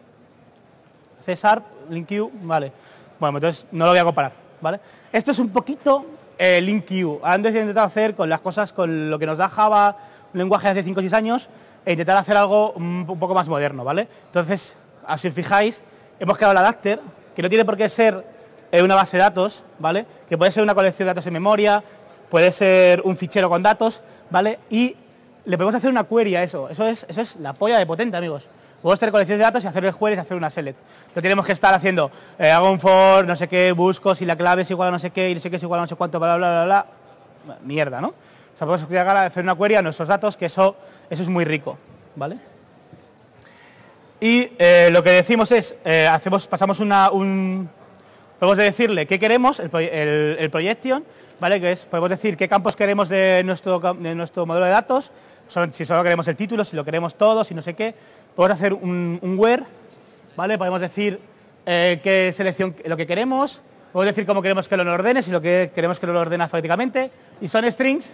César, LinkQ, vale. Bueno, entonces no lo voy a comparar, ¿vale? Esto es un poquito eh, LinkQ. Antes he intentado hacer con las cosas, con lo que nos da Java, un lenguaje hace cinco o seis años, e intentar hacer algo un poco más moderno, ¿vale? Entonces, así os fijáis, hemos creado la Adapter, que no tiene por qué ser eh, una base de datos, ¿vale? Que puede ser una colección de datos en memoria, puede ser un fichero con datos, ¿vale? Y le podemos hacer una query a eso. Eso es, eso es la polla de potente, amigos. Podemos tener colecciones de datos y hacer queries y hacer una select. No tenemos que estar haciendo, eh, hago un for, no sé qué, busco, si la clave es igual a no sé qué, y no sé qué es igual a no sé cuánto, bla, bla, bla, bla. Mierda, ¿no? O sea, podemos llegar a hacer una query a nuestros datos, que eso, eso es muy rico, ¿vale? Y eh, lo que decimos es, eh, hacemos, pasamos una, un... Podemos decirle qué queremos, el, el, el projection, ¿vale? Que es, podemos decir qué campos queremos de nuestro, de nuestro modelo de datos, si solo queremos el título, si lo queremos todo, si no sé qué. Podemos hacer un, un where, ¿vale? Podemos decir eh, qué selección, lo que queremos, podemos decir cómo queremos que lo ordene, si lo que queremos que lo ordene alfabéticamente, y son strings,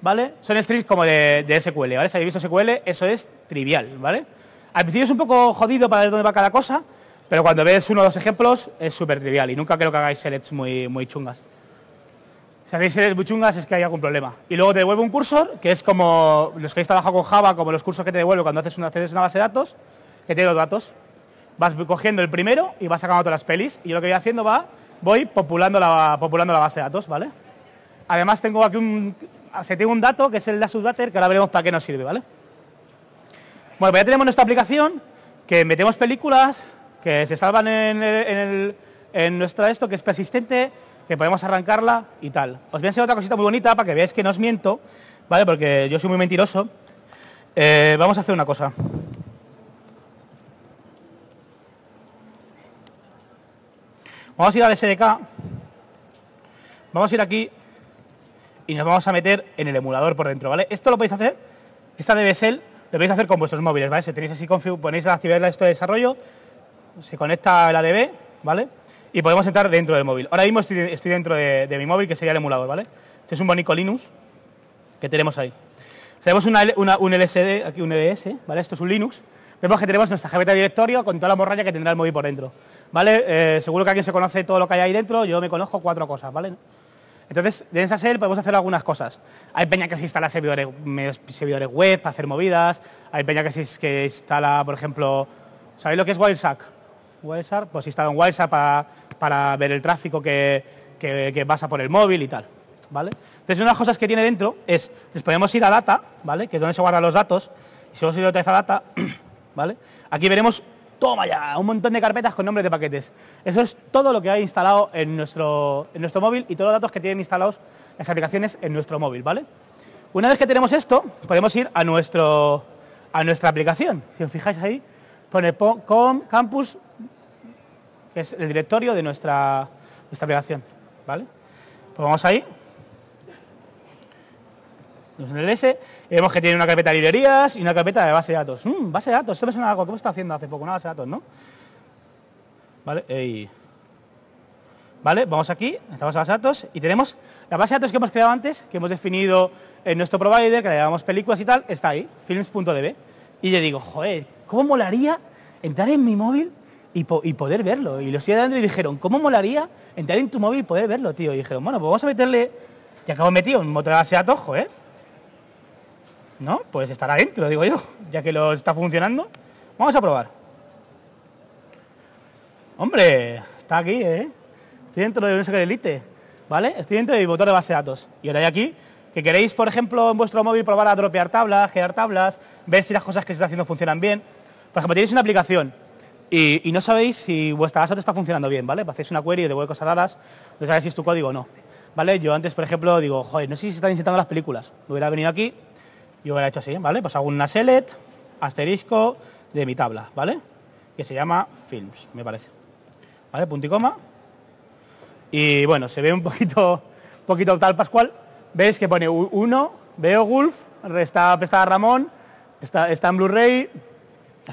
¿vale? Son strings como de, de S Q L, ¿vale? Si habéis visto S Q L, eso es trivial, ¿vale? Al principio es un poco jodido para ver dónde va cada cosa, pero cuando ves uno o dos ejemplos es súper trivial y nunca creo que hagáis selects muy, muy chungas. Si hacéis selects muy chungas es que hay algún problema. Y luego te devuelve un cursor, que es como los que habéis trabajado con Java, como los cursos que te devuelve cuando haces una, haces una base de datos, que tiene los datos. Vas cogiendo el primero y vas sacando todas las pelis. Y yo lo que voy haciendo va, voy populando la, populando la base de datos, ¿vale? Además tengo aquí un... Se tiene un dato que es el de subdater, que ahora veremos para qué nos sirve, ¿vale? Bueno, pues ya tenemos nuestra aplicación, que metemos películas, que se salvan en, el, en, el, en nuestra esto, que es persistente, que podemos arrancarla y tal. Os voy a enseñar otra cosita muy bonita para que veáis que no os miento, ¿vale? Porque yo soy muy mentiroso. Eh, vamos a hacer una cosa. Vamos a ir al S D K. Vamos a ir aquí y nos vamos a meter en el emulador por dentro, ¿vale? Esto lo podéis hacer, esta debe ser, lo podéis hacer con vuestros móviles, ¿vale? Si tenéis así config, ponéis a activar la esto de desarrollo, se conecta el A D B, ¿vale? Y podemos entrar dentro del móvil. Ahora mismo estoy, estoy dentro de, de mi móvil, que sería el emulador, ¿vale? Este es un bonito Linux que tenemos ahí. Tenemos una, una, un L S D, aquí un E D S, ¿vale? Esto es un Linux. Vemos que tenemos nuestra carpeta de directorio con toda la morralla que tendrá el móvil por dentro, ¿vale? Eh, seguro que alguien se conoce todo lo que hay ahí dentro, yo me conozco cuatro cosas, ¿vale? Entonces, de esa shell podemos hacer algunas cosas. Hay peña que se instala servidores, servidores web para hacer movidas. Hay peña que se que instala, por ejemplo... ¿Sabéis lo que es WildShark? WildShark, pues instala un WildShark para, para ver el tráfico que, que, que pasa por el móvil y tal, ¿vale? Entonces, una de las cosas que tiene dentro es... Les podemos ir a Data, ¿vale? Que es donde se guardan los datos. Y si vamos a ir otra vez a Data, ¿vale? Aquí veremos... Toma ya, un montón de carpetas con nombres de paquetes. Eso es todo lo que hay instalado en nuestro, en nuestro móvil y todos los datos que tienen instalados las aplicaciones en nuestro móvil, ¿vale? Una vez que tenemos esto, podemos ir a, nuestro, a nuestra aplicación. Si os fijáis ahí, pone com, campus, que es el directorio de nuestra, nuestra aplicación, ¿vale? Pues vamos ahí. En el S, vemos que tiene una carpeta de librerías y una carpeta de base de datos. Mm, base de datos, esto me suena a algo que hemos estado haciendo hace poco, una base de datos, ¿no? Vale, ey. Vale, vamos aquí, estamos a base de datos y tenemos la base de datos que hemos creado antes, que hemos definido en nuestro provider, que le llamamos películas y tal, está ahí, films punto d b. Y le digo, joder, ¿cómo molaría entrar en mi móvil y, po y poder verlo? Y los de Android dijeron, ¿cómo molaría entrar en tu móvil y poder verlo, tío? Y dijeron, bueno, pues vamos a meterle, ya que hemos metido un motor de base de datos, joder, ¿no? Pues estará dentro, digo yo, ya que lo está funcionando. Vamos a probar. Hombre, está aquí, ¿eh? Estoy dentro de un S Q L Elite, ¿vale? Estoy dentro de mi motor de base de datos. Y ahora hay aquí, que queréis, por ejemplo, en vuestro móvil probar a dropear tablas, crear tablas, ver si las cosas que se están haciendo funcionan bien. Por ejemplo, tenéis una aplicación y, y no sabéis si vuestra base de datos está funcionando bien, ¿vale? Hacéis una query y devuelve cosas raras, no sabéis si es tu código o no, ¿vale? Yo antes, por ejemplo, digo, joder, no sé si se están insertando las películas. Me hubiera venido aquí... Yo hubiera hecho así, ¿vale? Pues hago una select, asterisco de mi tabla, ¿vale? Que se llama films, me parece. ¿Vale? Punto y coma. Y bueno, se ve un poquito, poquito tal Pascual. ¿Veis que pone uno, Beowulf, está, está Ramón, está, está en Blu-ray,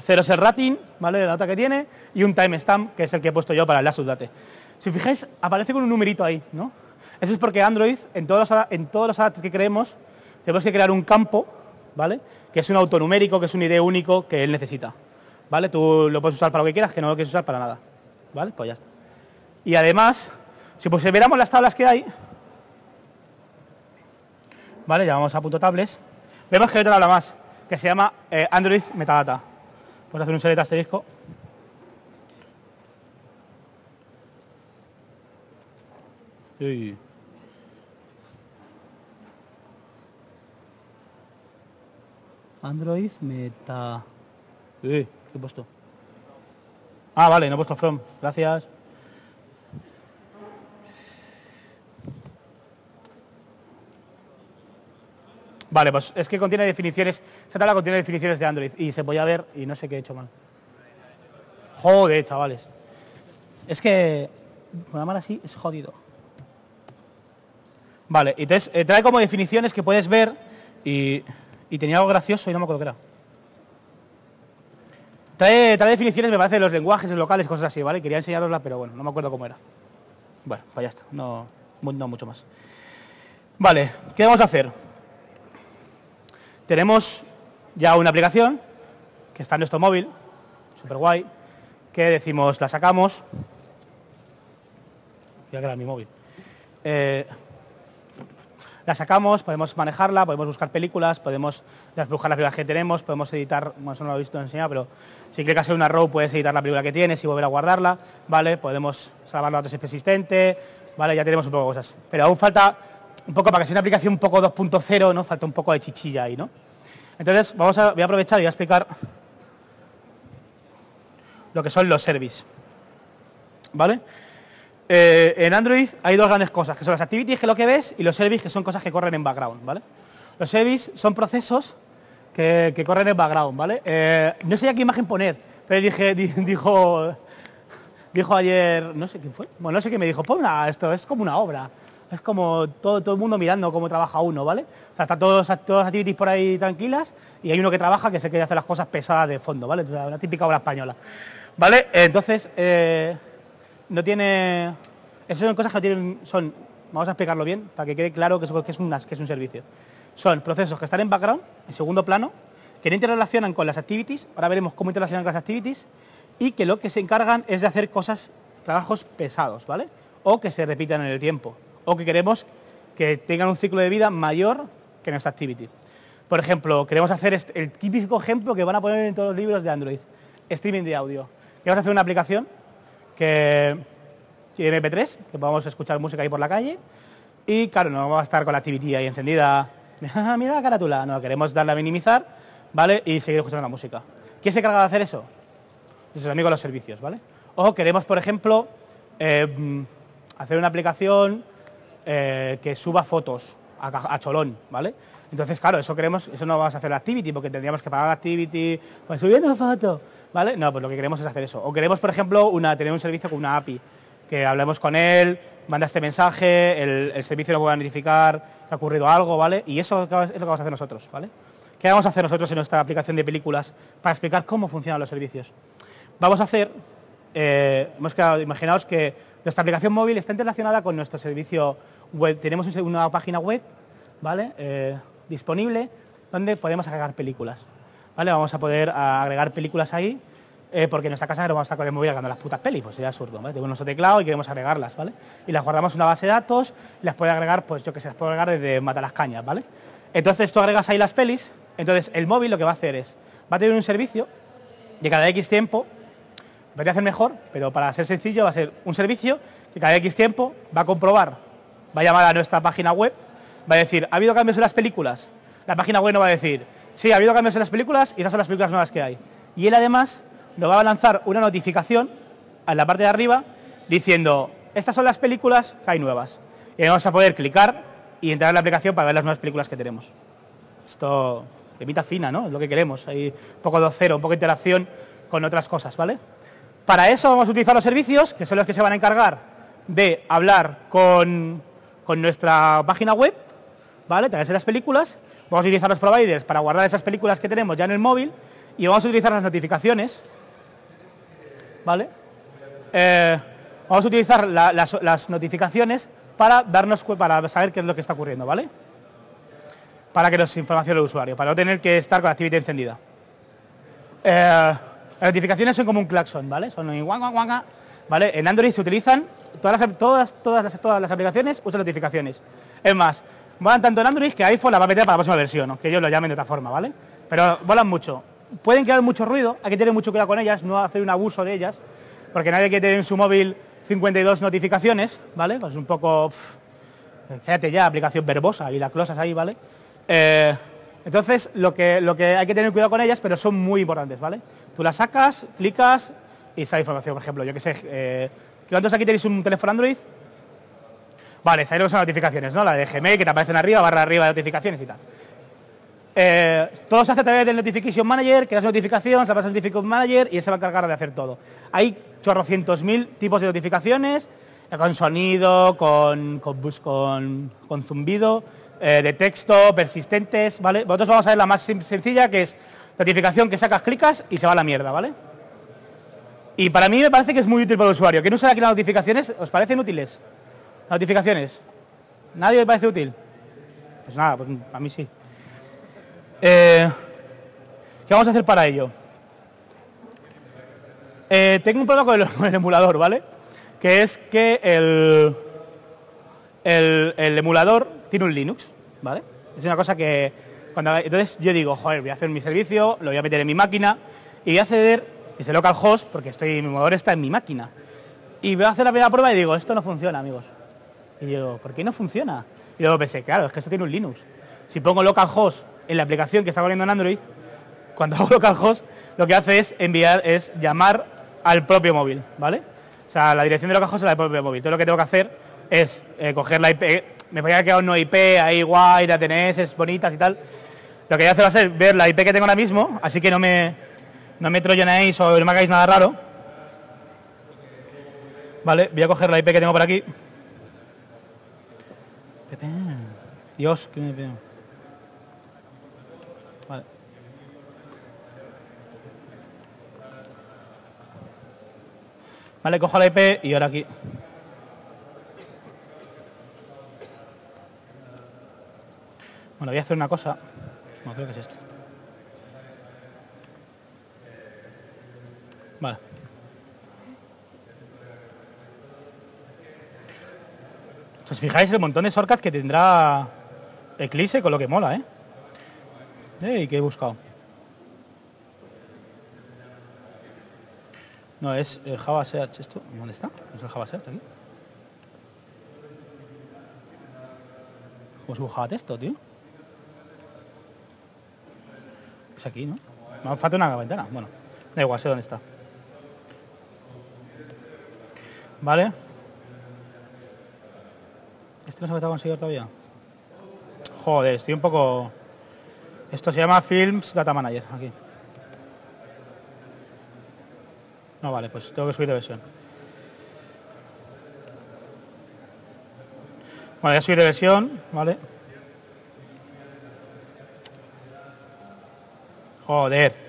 Cero es el rating, ¿vale? De la data que tiene, y un timestamp, que es el que he puesto yo para el last update. Si os fijáis, aparece con un numerito ahí, ¿no? Eso es porque Android, en todos los, en todos los datos que creemos, tenemos que crear un campo, ¿vale? Que es un autonumérico, que es un I D único que él necesita, ¿vale? Tú lo puedes usar para lo que quieras, que no lo quieres usar para nada, ¿vale? Pues ya está. Y además, si pues viéramos las tablas que hay, ¿vale? Ya vamos a punto tables. Vemos que hay otra tabla más, que se llama eh, Android Metadata. Puedes hacer un select asterisco. Sí. Android Meta... Sí, ¿qué he puesto? Ah, vale, no he puesto from. Gracias. Vale, pues es que contiene definiciones, esta tabla contiene definiciones de Android y se podía ver y no sé qué he hecho mal. Joder, chavales. Es que programar así es jodido. Vale, y te trae como definiciones que puedes ver y, y tenía algo gracioso y no me acuerdo qué era. Trae, trae definiciones, me parece, de los lenguajes, de locales, cosas así, ¿vale? Quería enseñarosla, pero bueno, no me acuerdo cómo era. Bueno, pues ya está, no, no mucho más. Vale, ¿qué vamos a hacer? Tenemos ya una aplicación que está en nuestro móvil, súper guay, que decimos, la sacamos. Voy a crear mi móvil. Eh, la sacamos, podemos manejarla, podemos buscar películas, podemos buscar las películas que tenemos, podemos editar, más o menos lo he visto enseñado, pero si clicas en una row puedes editar la película que tienes y volver a guardarla, ¿vale? Podemos salvar los datos persistentes, ¿vale? Ya tenemos un poco de cosas, pero aún falta un poco para que sea una aplicación un poco dos punto cero, ¿no? Falta un poco de chichilla ahí, ¿no? Entonces, vamos a, voy a aprovechar y voy a explicar lo que son los services, ¿vale? Eh, en Android hay dos grandes cosas, que son las activities, que es lo que ves, y los services, que son cosas que corren en background, ¿vale? Los services son procesos que, que corren en background, ¿vale? Eh, no sabía qué imagen poner, entonces dije, di, dijo, dijo ayer, no sé quién fue, bueno, no sé qué me dijo, pon una, esto es como una obra. Es como todo, todo el mundo mirando cómo trabaja uno, ¿vale? O sea, están todas las activities por ahí tranquilas y hay uno que trabaja que es el que hace las cosas pesadas de fondo, ¿vale? O sea, una típica obra española, ¿vale? Entonces, eh, no tiene... Esas son cosas que no tienen... Son, vamos a explicarlo bien para que quede claro que es, que, es una, que es un servicio. Son procesos que están en background, en segundo plano, que no interrelacionan con las activities, ahora veremos cómo interrelacionan con las activities, y que lo que se encargan es de hacer cosas, trabajos pesados, ¿vale? O que se repitan en el tiempo, o que queremos que tengan un ciclo de vida mayor que nuestra activity. Por ejemplo, queremos hacer el típico ejemplo que van a poner en todos los libros de Android, streaming de audio. Queremos hacer una aplicación que tiene eme pe tres, que podamos escuchar música ahí por la calle, y claro, no vamos a estar con la activity ahí encendida, mira la carátula, no, queremos darle a minimizar, ¿vale? Y seguir escuchando la música. ¿Quién se encarga de hacer eso? Nuestros amigos de los servicios, ¿vale? O queremos, por ejemplo, eh, hacer una aplicación... Eh, que suba fotos a, a cholón, ¿vale? Entonces, claro, eso queremos, eso no vamos a hacer la activity, porque tendríamos que pagar la activity, pues subiendo fotos, ¿vale? No, pues lo que queremos es hacer eso. O queremos, por ejemplo, una, tener un servicio con una A P I, que hablemos con él, manda este mensaje, el, el servicio lo pueda notificar, que ha ocurrido algo, ¿vale? Y eso es lo que vamos a hacer nosotros, ¿vale? ¿Qué vamos a hacer nosotros en nuestra aplicación de películas para explicar cómo funcionan los servicios? Vamos a hacer, eh, hemos quedado, imaginaos que... Nuestra aplicación móvil está interrelacionada con nuestro servicio web. Tenemos una página web, ¿vale? Eh, disponible, donde podemos agregar películas, ¿vale? Vamos a poder agregar películas ahí, eh, porque en nuestra casa no vamos a estar con el móvil agregando las putas pelis, pues sería absurdo, ¿vale? Tenemos nuestro teclado y queremos agregarlas, ¿vale? Y las guardamos en una base de datos, y las puede agregar, pues yo que sé, las puedo agregar desde Matalascañas, ¿vale? Entonces tú agregas ahí las pelis, entonces el móvil lo que va a hacer es, va a tener un servicio de cada X tiempo. Podría hacer mejor, pero para ser sencillo va a ser un servicio que cada X tiempo va a comprobar, va a llamar a nuestra página web, va a decir, ¿ha habido cambios en las películas? La página web no va a decir, sí, ha habido cambios en las películas y esas son las películas nuevas que hay. Y él además nos va a lanzar una notificación en la parte de arriba diciendo, estas son las películas que hay nuevas. Y vamos a poder clicar y entrar en la aplicación para ver las nuevas películas que tenemos. Esto, cremita fina, ¿no? Es lo que queremos. Hay un poco de cero, un poco de interacción con otras cosas, ¿vale? Para eso vamos a utilizar los servicios, que son los que se van a encargar de hablar con, con nuestra página web, ¿vale? Traerse las películas. Vamos a utilizar los providers para guardar esas películas que tenemos ya en el móvil y vamos a utilizar las notificaciones, ¿vale? Eh, vamos a utilizar la, las, las notificaciones para darnos, para saber qué es lo que está ocurriendo, ¿vale? Para que nos información del usuario, para no tener que estar con la actividad encendida. Eh, las notificaciones son como un claxon, ¿vale? Son un guanga, guanga, ¿vale? En Android se utilizan, todas las, todas, todas, las, todas las aplicaciones usan notificaciones. Es más, van tanto en Android que iPhone la va a meter para la próxima versión, ¿no? Que ellos lo llamen de otra forma, ¿vale? Pero volan mucho. Pueden crear mucho ruido, hay que tener mucho cuidado con ellas, no hacer un abuso de ellas, porque nadie quiere tener en su móvil cincuenta y dos notificaciones, ¿vale? Pues un poco, pff, fíjate ya, aplicación verbosa y las cosas ahí, ¿vale? Eh, entonces, lo que, lo que hay que tener cuidado con ellas, pero son muy importantes, ¿vale? Tú las sacas, clicas y sale información, por ejemplo, yo que sé, eh, ¿cuántos aquí tenéis un teléfono Android? Vale, salen las notificaciones, ¿no? La de Gmail, que te aparecen arriba, barra arriba de notificaciones y tal. Eh, todo se hace a través del Notification Manager, creas notificaciones, se pasa al Notification Manager y él se va a encargar de hacer todo. Hay chorrocientos mil tipos de notificaciones, con sonido, con, con, con, con zumbido, eh, de texto, persistentes, ¿vale? Vosotros vamos a ver la más sencilla, que es notificación que sacas, clicas y se va a la mierda, ¿vale? Y para mí me parece que es muy útil para el usuario. ¿Quién usa aquí las notificaciones? ¿Os parecen útiles? ¿Notificaciones? ¿Nadie me parece útil? Pues nada, pues a mí sí. Eh, ¿Qué vamos a hacer para ello? Eh, tengo un problema con el, con el emulador, ¿vale? Que es que el, el, el emulador tiene un Linux, ¿vale? Es una cosa que... cuando entonces yo digo, joder, voy a hacer mi servicio, lo voy a meter en mi máquina y voy a acceder desde localhost, porque estoy, mi emulador está en mi máquina. Y voy a hacer la primera prueba y digo, esto no funciona, amigos. Y digo, ¿por qué no funciona? Y luego pensé, claro, es que esto tiene un Linux. Si pongo localhost en la aplicación que está corriendo en Android, cuando hago localhost, lo que hace es enviar, es llamar al propio móvil, ¿vale? O sea, la dirección de localhost es la del propio móvil. Todo lo que tengo que hacer es eh, coger la I P, me podría quedar una I P ahí guay, la tenéis, es bonitas y tal. Lo que voy a hacer va a ser ver la I P que tengo ahora mismo, así que no me, no me troyanéis o no me hagáis nada raro. Vale, voy a coger la I P que tengo por aquí. Dios, que me pego. Vale. Vale, cojo la I P y ahora aquí. Bueno, voy a hacer una cosa. No, creo que es esta. Vale. ¿Os fijáis el montón de shortcuts que tendrá Eclipse? Con lo que mola, ¿eh? ¡Ey! ¿Qué he buscado? No, es el Java Search esto. ¿Dónde está? ¿Es el Java Search aquí? ¿Cómo subo Java texto, tío? Es aquí, ¿no? Me falta una ventana. Bueno, da igual, sé dónde está. Vale. ¿Este no se me está conseguido todavía? Joder, estoy un poco... Esto se llama Films Data Manager, aquí. No, vale, pues tengo que subir de versión. Bueno, ya subí de versión, ¿vale? Joder.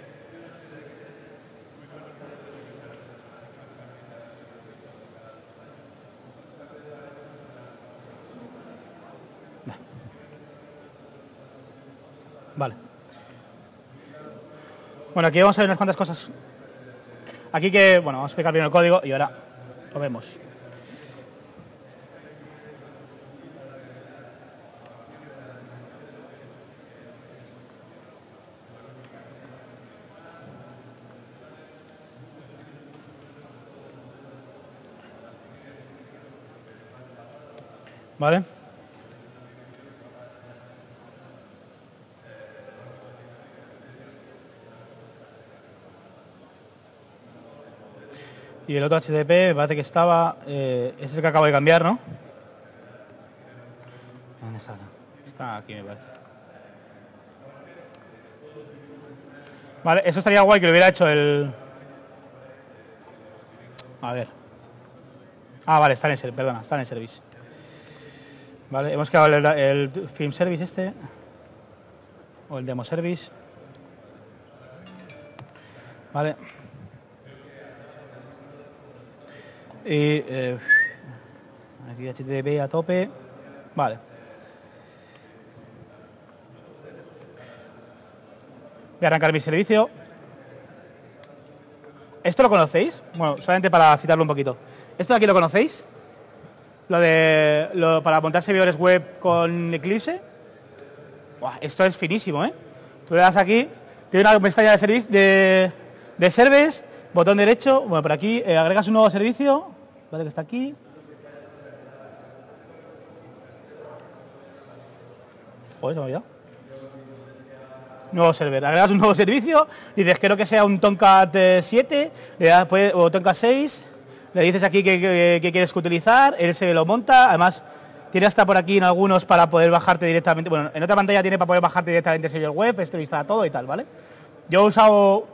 Vale. Bueno, aquí vamos a ver unas cuantas cosas. Aquí que, bueno, vamos a explicar primero el código y ahora lo vemos. Vale. Y el otro H T T P me parece que estaba... Eh, ese es el que acabo de cambiar, ¿no? ¿Dónde está? Está aquí, me parece. Vale, eso estaría guay que lo hubiera hecho el... A ver. Ah, vale, está en el... Perdona, está en el service. Vale, hemos creado el, el film service este. O el demo service. Vale. Y eh, aquí H T T P a tope. Vale. Voy a arrancar mi servicio. ¿Esto lo conocéis? Bueno, solamente para citarlo un poquito. ¿Esto de aquí lo conocéis? Lo de lo, para montar servidores web con Eclipse. Buah, esto es finísimo, ¿eh? Tú le das aquí, tiene una pestaña de servicio de, de service, botón derecho, bueno, por aquí eh, agregas un nuevo servicio, vale, que está aquí. Joder, se me ha olvidado. Nuevo server, agregas un nuevo servicio, dices quiero que sea un Tomcat siete, le das, pues, o Tomcat seis, le dices aquí que, que, que quieres que utilizar, él se lo monta, además tiene hasta por aquí en algunos para poder bajarte directamente, bueno, en otra pantalla tiene para poder bajarte directamente el servidor web, esto instala todo y tal, ¿vale? Yo he usado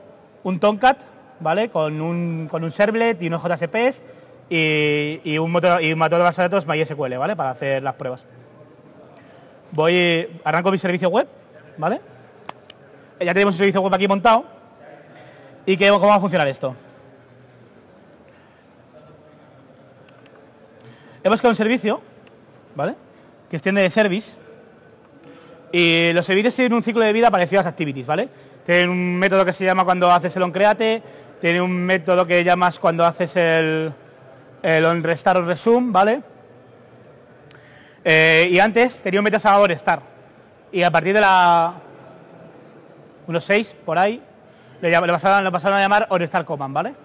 un Tomcat, ¿vale? Con un, con un servlet y unos J S Ps y, y un motor y un motor de base de datos MySQL, ¿vale? Para hacer las pruebas. Voy, arranco mi servicio web, ¿vale? Ya tenemos el servicio web aquí montado. ¿Y qué, cómo va a funcionar esto? Hemos creado un servicio, ¿vale? Que extiende de service. Y los servicios tienen un ciclo de vida parecido a las activities, ¿vale? Tienen un método que se llama cuando haces el onCreate. Tiene un método que llamas cuando haces el, el onRestart o resume, ¿vale? Eh, y antes tenía un método llamado onRestart. Y a partir de la... unos seis, por ahí, le, le, pasaron, le pasaron a llamar OnStart Command, ¿vale?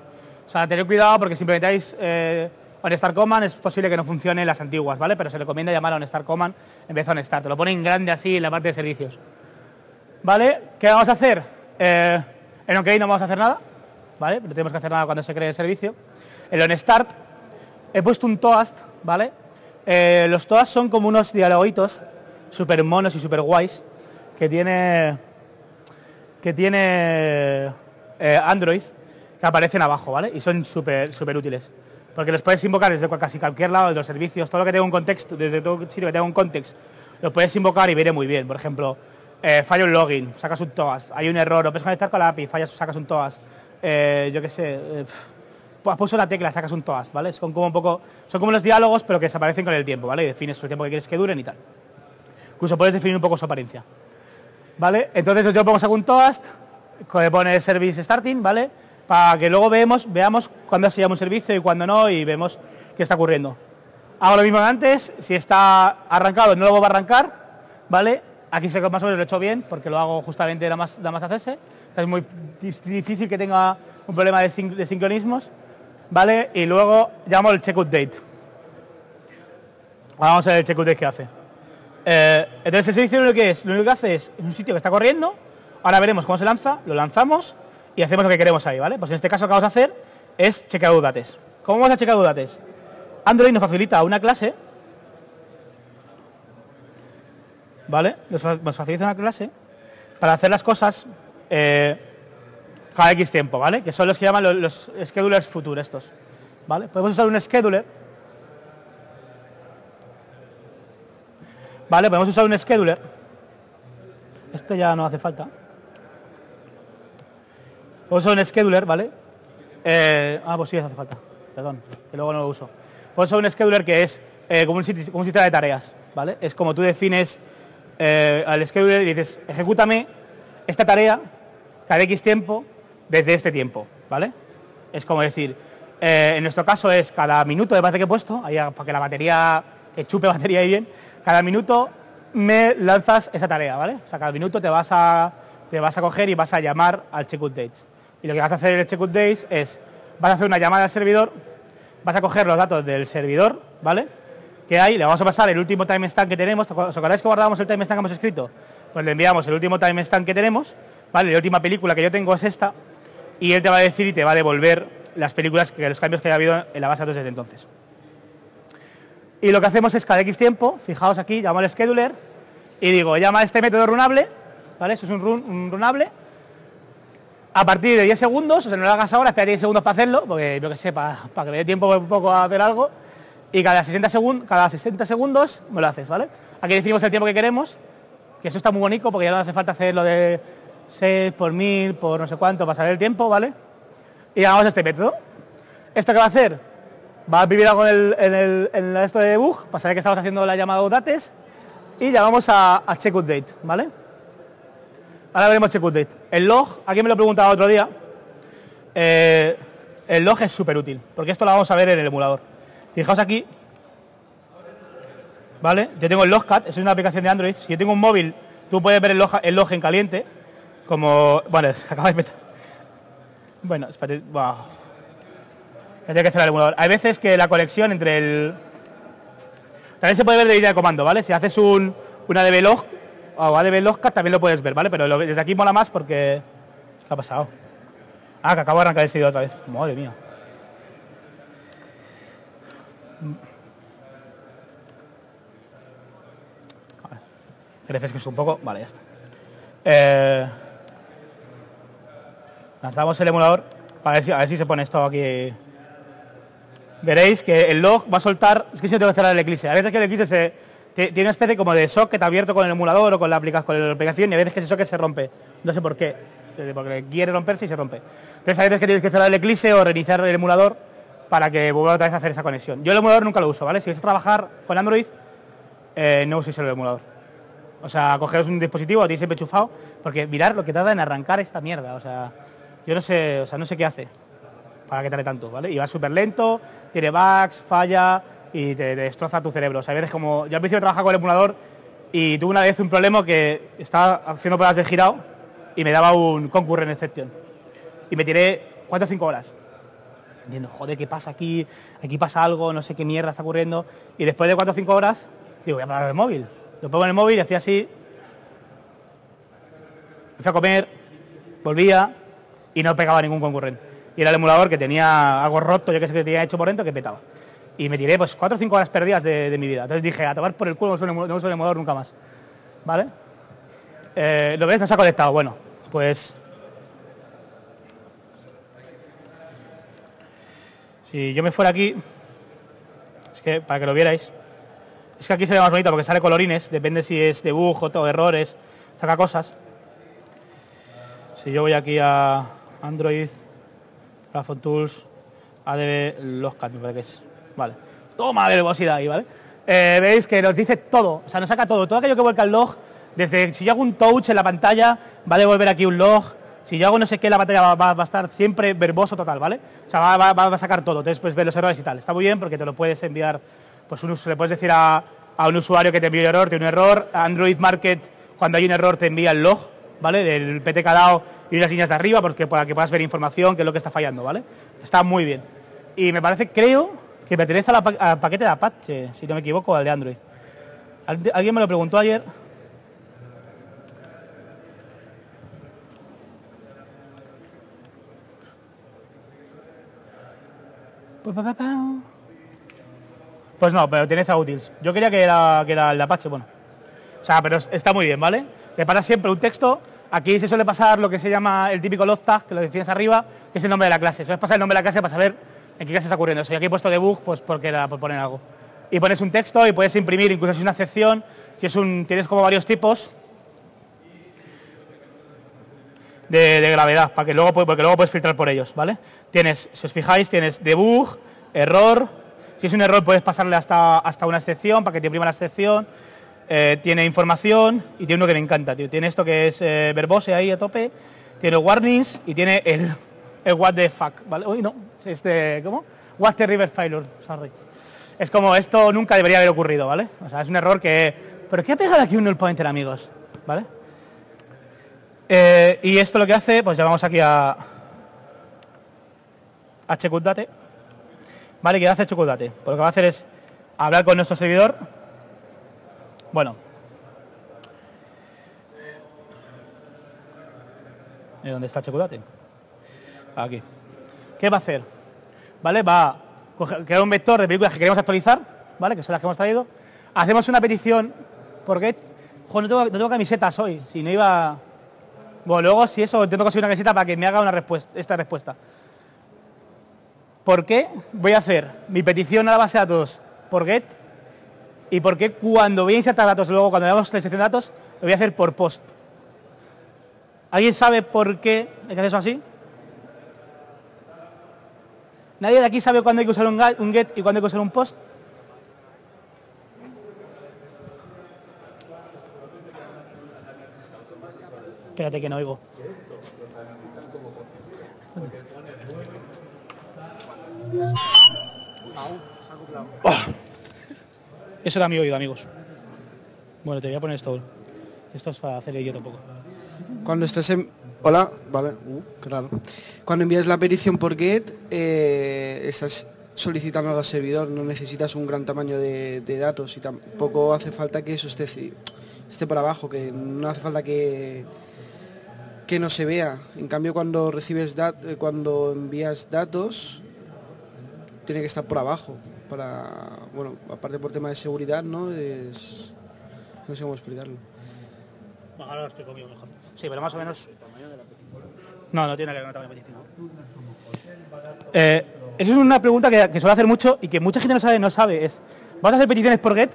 O sea, tened cuidado porque si implementáis eh, OnStart Command es posible que no funcione las antiguas, ¿vale? Pero se recomienda llamar a OnStart Command en vez de OnStart. Te lo ponen grande así en la parte de servicios. ¿Vale? ¿Qué vamos a hacer? Eh, en OK no vamos a hacer nada, ¿vale? No tenemos que hacer nada cuando se cree el servicio. En OnStart he puesto un toast, ¿vale? Eh, los toast son como unos dialoguitos súper monos y súper guays que tiene... que tiene eh, Android, que aparecen abajo, ¿vale? Y son súper súper útiles, porque los puedes invocar desde casi cualquier lado de los servicios, todo lo que tenga un contexto, desde todo sitio que tenga un context, lo puedes invocar y viene muy bien. Por ejemplo, eh, falla un login, sacas un toast, hay un error, lo puedes conectar con la A P I, fallas, sacas un toast, eh, yo qué sé, eh, pues puso la tecla, sacas un toast, ¿vale? Son como un poco, son como los diálogos, pero que desaparecen con el tiempo, ¿vale? Y defines el tiempo que quieres que duren y tal. Incluso puedes definir un poco su apariencia. ¿Vale? Entonces yo pongo un toast, que pone service starting, ¿vale? Para que luego veamos, veamos cuándo se llama un servicio y cuándo no, y vemos qué está ocurriendo. Hago lo mismo que antes, si está arrancado no lo vuelvo a arrancar, ¿vale? Aquí se más o menos lo he hecho bien, porque lo hago justamente nada más, nada más hacerse. O sea, es muy difícil que tenga un problema de, sin, de sincronismos, ¿vale? Y luego llamo el check update. Ahora vamos a ver el check update que hace. Eh, entonces el servicio lo único que es, lo único que hace es un sitio que está corriendo, ahora veremos cómo se lanza, lo lanzamos y hacemos lo que queremos ahí, ¿vale? Pues en este caso lo que vamos a hacer es checar dates. ¿Cómo vamos a checar dates? Android nos facilita una clase, ¿vale? Nos facilita una clase para hacer las cosas eh, cada X tiempo, ¿vale? Que son los que llaman los, los schedulers future estos, ¿vale? Podemos usar un scheduler. Vale, podemos usar un scheduler. Esto ya no hace falta. Podemos usar un scheduler, ¿vale? Eh, ah, pues sí, hace falta. Perdón, que luego no lo uso. Podemos usar un scheduler que es eh, como, un, como un sistema de tareas, ¿vale? Es como tú defines eh, al scheduler y dices, ejecútame esta tarea cada X tiempo desde este tiempo, ¿vale? Es como decir, eh, en nuestro caso es cada minuto, me parece que he puesto, ahí, para que la batería... que chupe batería ahí bien, cada minuto me lanzas esa tarea, ¿vale? O sea, cada minuto te vas a, te vas a coger y vas a llamar al check updates. Y lo que vas a hacer en el check updates es, vas a hacer una llamada al servidor, vas a coger los datos del servidor, ¿vale? Que hay, le vamos a pasar el último timestamp que tenemos. ¿Os acordáis que guardábamos el timestamp que hemos escrito? Pues le enviamos el último timestamp que tenemos, ¿vale? La última película que yo tengo es esta, y él te va a decir y te va a devolver las películas, que los cambios que haya habido en la base de datos desde entonces. Y lo que hacemos es cada X tiempo, fijaos aquí, llamo al scheduler y digo, llama a este método runable, ¿vale? Eso es un, run, un runable. A partir de diez segundos, o sea, no lo hagas ahora, espera diez segundos para hacerlo, porque yo que sé, para, para que me dé tiempo un poco a hacer algo. Y cada sesenta segundos me lo haces, ¿vale? Aquí definimos el tiempo que queremos, que eso está muy bonito porque ya no hace falta hacer lo de seis por mil, por no sé cuánto, para saber el tiempo, ¿vale? y llamamos a este método. ¿Esto qué va a hacer? Va a vivir algo en el, en el, en esto de debug, para saber que estamos haciendo la llamada dates, y llamamos a, a checkUpdate, ¿vale? Ahora veremos checkUpdate. El log, aquí me lo preguntaba otro día, eh, el log es súper útil, porque esto lo vamos a ver en el emulador. Fijaos aquí, ¿vale? Yo tengo el Logcat, es una aplicación de Android. Si yo tengo un móvil, tú puedes ver el log, el log en caliente, como... Bueno, se acaba de meter. Bueno, espérate, wow. Tendría que hacer el emulador. Hay veces que la conexión entre el... También se puede ver de línea de comando, ¿vale? Si haces un, un A D B log o A D B logcat también lo puedes ver, ¿vale? Pero lo, desde aquí mola más porque... ¿Qué ha pasado? Ah, que acabo de arrancar el servidor otra vez. Madre mía. Vale. Que refresques un poco. Vale, ya está. Eh... Lanzamos el emulador para ver si, a ver si se pone esto aquí... Veréis que el log va a soltar... Es que si yo tengo que cerrar el Eclipse. A veces que el Eclipse se, te, tiene una especie como de socket abierto con el emulador o con la, aplica, con la aplicación, y a veces que ese socket se rompe. No sé por qué. Porque quiere romperse y se rompe. Entonces a veces que tienes que cerrar el Eclipse o reiniciar el emulador para que vuelva otra vez a hacer esa conexión. Yo el emulador nunca lo uso, ¿vale? Si vais a trabajar con Android, eh, no uséis el emulador. O sea, cogeros un dispositivo, lo tenéis siempre enchufado, porque mirad lo que tarda en arrancar esta mierda. O sea, yo no sé, o sea, no sé qué hace. Para que tarde tanto, ¿vale? Y va súper lento, tiene bugs, falla y te, te destroza tu cerebro. O sea, a veces como... Yo al principio trabajaba con el emulador y tuve una vez un problema que estaba haciendo pruebas de girado y me daba un concurrent exception. Y me tiré cuatro o cinco horas. Diciendo, joder, ¿qué pasa aquí? Aquí pasa algo, no sé qué mierda está ocurriendo. Y después de cuatro o cinco horas, digo, voy a parar el móvil. Lo pongo en el móvil y hacía así. Empecé a comer, volvía y no pegaba ningún concurrent. Y era el emulador que tenía algo roto, yo que sé que tenía hecho por dentro, que petaba. Y me tiré pues cuatro o cinco horas perdidas de, de mi vida. Entonces dije, a tomar por el culo, no uso el emulador nunca más. ¿Vale? Eh, ¿Lo veis? No se ha conectado. Bueno, pues... Si yo me fuera aquí... Es que, para que lo vierais... Es que aquí se ve más bonito porque sale colorines, depende si es dibujo o errores, saca cosas. Si yo voy aquí a Android... Platform Tools, A D B, Logcat, me parece que es. Vale. Toma de velocidad ahí, ¿vale? Eh, veis que nos dice todo, o sea, nos saca todo. Todo aquello que vuelca el log, desde si yo hago un touch en la pantalla, va a devolver aquí un log. Si yo hago no sé qué, la pantalla va, va, va a estar siempre verboso total, ¿vale? O sea, va, va, va a sacar todo. Entonces, pues, ver los errores y tal. Está muy bien porque te lo puedes enviar, pues, un, le puedes decir a, a un usuario que te envíe un error, tiene un error. Android Market, cuando hay un error, te envía el log, ¿vale? Del P T K DAO y unas líneas de arriba porque para que puedas ver información, que es lo que está fallando, ¿vale? Está muy bien. Y me parece, creo, que pertenece al pa paquete de Apache, si no me equivoco, al de Android. Al alguien me lo preguntó ayer. Pues no, pero pertenece a Utils. Yo quería que era, que era el de Apache, bueno. O sea, pero está muy bien, ¿vale? Le pasas siempre un texto. Aquí se suele pasar lo que se llama el típico log tag, que lo defines arriba, que es el nombre de la clase. Sueles pasar el nombre de la clase para saber en qué clase está ocurriendo. O sea, aquí he puesto debug pues porque era por poner algo. Y pones un texto y puedes imprimir, incluso si es una sección, si es un, tienes como varios tipos de, de gravedad, para que luego, porque luego puedes filtrar por ellos, ¿vale? Tienes, si os fijáis, tienes debug, error. Si es un error puedes pasarle hasta, hasta una excepción, para que te imprima la excepción. Eh, tiene información y tiene uno que me encanta, tío. Tiene esto que es eh, verbose ahí a tope, tiene warnings y tiene el, el what the fuck, ¿vale? Uy, no, este, ¿cómo? What the river failure, sorry. Es como, esto nunca debería haber ocurrido, ¿vale? O sea, es un error que... ¿Pero qué ha pegado aquí un null pointer, amigos? ¿Vale? Eh, y esto lo que hace, pues llamamos aquí a... a checkUpdate. ¿Vale? ¿Qué hace checkUpdate? Pues lo que va a hacer es hablar con nuestro servidor. Bueno, ¿dónde está checkUpdate? Aquí. ¿Qué va a hacer? ¿Vale? Va a coger, crear un vector de películas que queremos actualizar, ¿vale? Que son las que hemos traído. Hacemos una petición, porque, jo, no tengo, no tengo camisetas hoy, si no iba... Bueno, luego si eso, intento conseguir una camiseta para que me haga una respuesta, esta respuesta. ¿Por qué voy a hacer mi petición a la base de datos por get? Y por qué cuando voy a insertar datos, luego cuando veamos la inserción de datos, lo voy a hacer por post. ¿Alguien sabe por qué hay que hacer eso así? ¿Nadie de aquí sabe cuándo hay que usar un get y cuándo hay que usar un post? Espérate que no oigo. Oh. Eso era mi oído, amigos. Bueno, te voy a poner esto. Esto es para hacer yo tampoco. Cuando estés en... Hola, vale, uh, claro. Cuando envías la petición por GET, eh, estás solicitando al servidor, no necesitas un gran tamaño de, de datos y tampoco hace falta que eso esté, esté por abajo, que no hace falta que, que no se vea. En cambio, cuando recibes dat, eh, cuando envías datos, tiene que estar por abajo. Para, bueno, aparte por tema de seguridad, ¿no? Es, no sé cómo explicarlo. Bueno, ahora lo explico yo mejor. Sí, pero más o menos... No, no tiene que ver con el tamaño de petición. Eh, esa es una pregunta que, que suele hacer mucho y que mucha gente no sabe, no sabe. Es, vamos a hacer peticiones por GET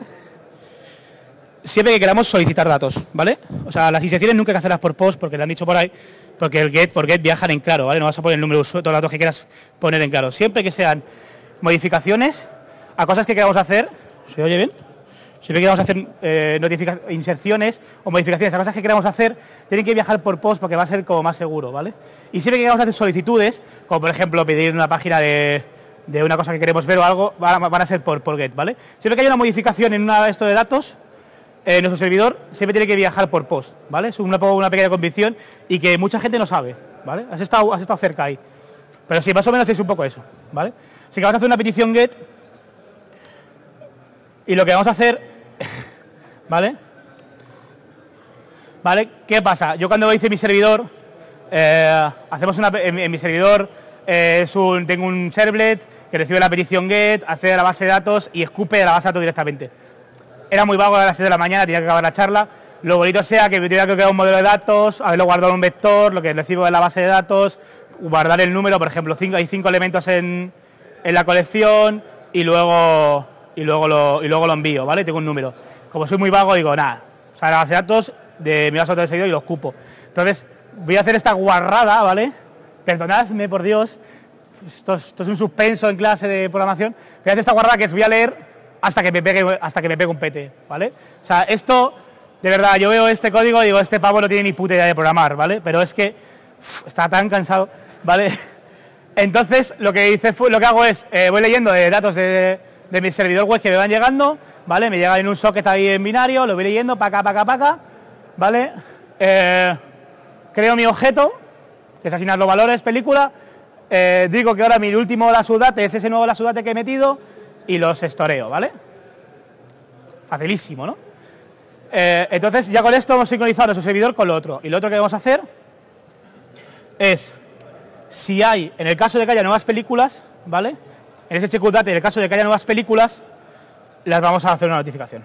siempre que queramos solicitar datos, ¿vale? O sea, las inserciones nunca hay que hacerlas por POST, porque le han dicho por ahí, porque el GET por GET viajan en claro, ¿vale? No vas a poner el número de usuario, todos los datos que quieras poner en claro. Siempre que sean modificaciones a cosas que queramos hacer... ¿Se oye bien? Siempre que vamos a hacer eh, inserciones o modificaciones a cosas que queramos hacer, tienen que viajar por post porque va a ser como más seguro, ¿vale? Y siempre que queramos hacer solicitudes, como por ejemplo pedir una página de, de una cosa que queremos ver o algo, van a, van a ser por, por GET, ¿vale? Siempre que hay una modificación en una de estos de datos, eh, nuestro servidor siempre tiene que viajar por post, ¿vale? Es una, una pequeña convicción y que mucha gente no sabe, ¿vale? Has estado, has estado cerca ahí. Pero sí, más o menos es un poco eso, ¿vale? Así que vamos a hacer una petición GET y lo que vamos a hacer... ¿Vale? ¿Vale? ¿Qué pasa? Yo cuando hice mi servidor, eh, hacemos una, en, en mi servidor eh, es un, tengo un servlet que recibe la petición GET, accede a la base de datos y escupe a la base de datos directamente. Era muy vago a las seis de la mañana, tenía que acabar la charla. Lo bonito sea que tuviera que crear un modelo de datos, haberlo guardado en un vector, lo que recibo de la base de datos, guardar el número, por ejemplo, cinco, hay cinco elementos en, en la colección y luego, y, luego lo, y luego lo envío, ¿vale? Tengo un número. Como soy muy vago, digo, nada, o sea, la base de datos de mi base de datos de seguidor y los cupo. Entonces, voy a hacer esta guarrada, ¿vale? Perdonadme, por Dios, esto, esto es un suspenso en clase de programación. Voy a hacer esta guarrada que os voy a leer hasta que me pegue, hasta que me pegue un pete, ¿vale? O sea, esto, de verdad, yo veo este código y digo, este pavo no tiene ni puta idea de programar, ¿vale? Pero es que uf, está tan cansado, ¿vale? Entonces, lo que hice fue, lo que hago es, eh, voy leyendo de datos de, de mi servidor web que me van llegando, ¿vale? Me llega en un socket ahí en binario, lo voy leyendo, pa' acá, pa' acá, pa' acá, ¿vale? Eh, creo mi objeto, que es asignar los valores, película, eh, digo que ahora mi último lasudate es ese nuevo lasudate que he metido y los estoreo, ¿vale? Facilísimo, ¿no? Eh, entonces, ya con esto hemos sincronizado nuestro servidor con lo otro. Y lo otro que vamos a hacer es, si hay, en el caso de que haya nuevas películas, ¿vale? En ese SQLite, en el caso de que haya nuevas películas, las vamos a hacer una notificación.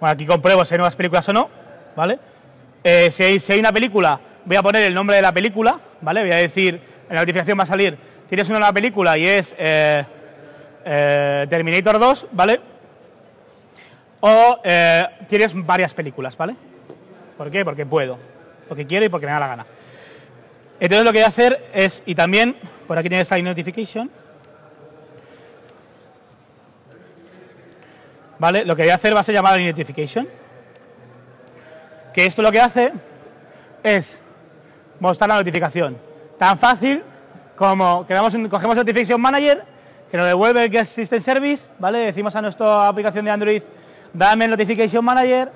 Bueno, aquí compruebo si hay nuevas películas o no, ¿vale? Eh, si, hay, si hay una película, voy a poner el nombre de la película, ¿vale? Voy a decir, en la notificación va a salir, tienes una nueva película y es eh, eh, Terminator dos, ¿vale? O eh, tienes varias películas, ¿vale? ¿Por qué? Porque puedo, porque quiero y porque me da la gana. Entonces lo que voy a hacer es, y también, por aquí tienes ahí notification, ¿vale? Lo que voy a hacer va a ser llamar a Identification, que esto lo que hace es mostrar la notificación. Tan fácil como que damos un, cogemos Notification Manager, que nos devuelve el que existe en service, ¿vale? Decimos a nuestra aplicación de Android, dame el Notification Manager,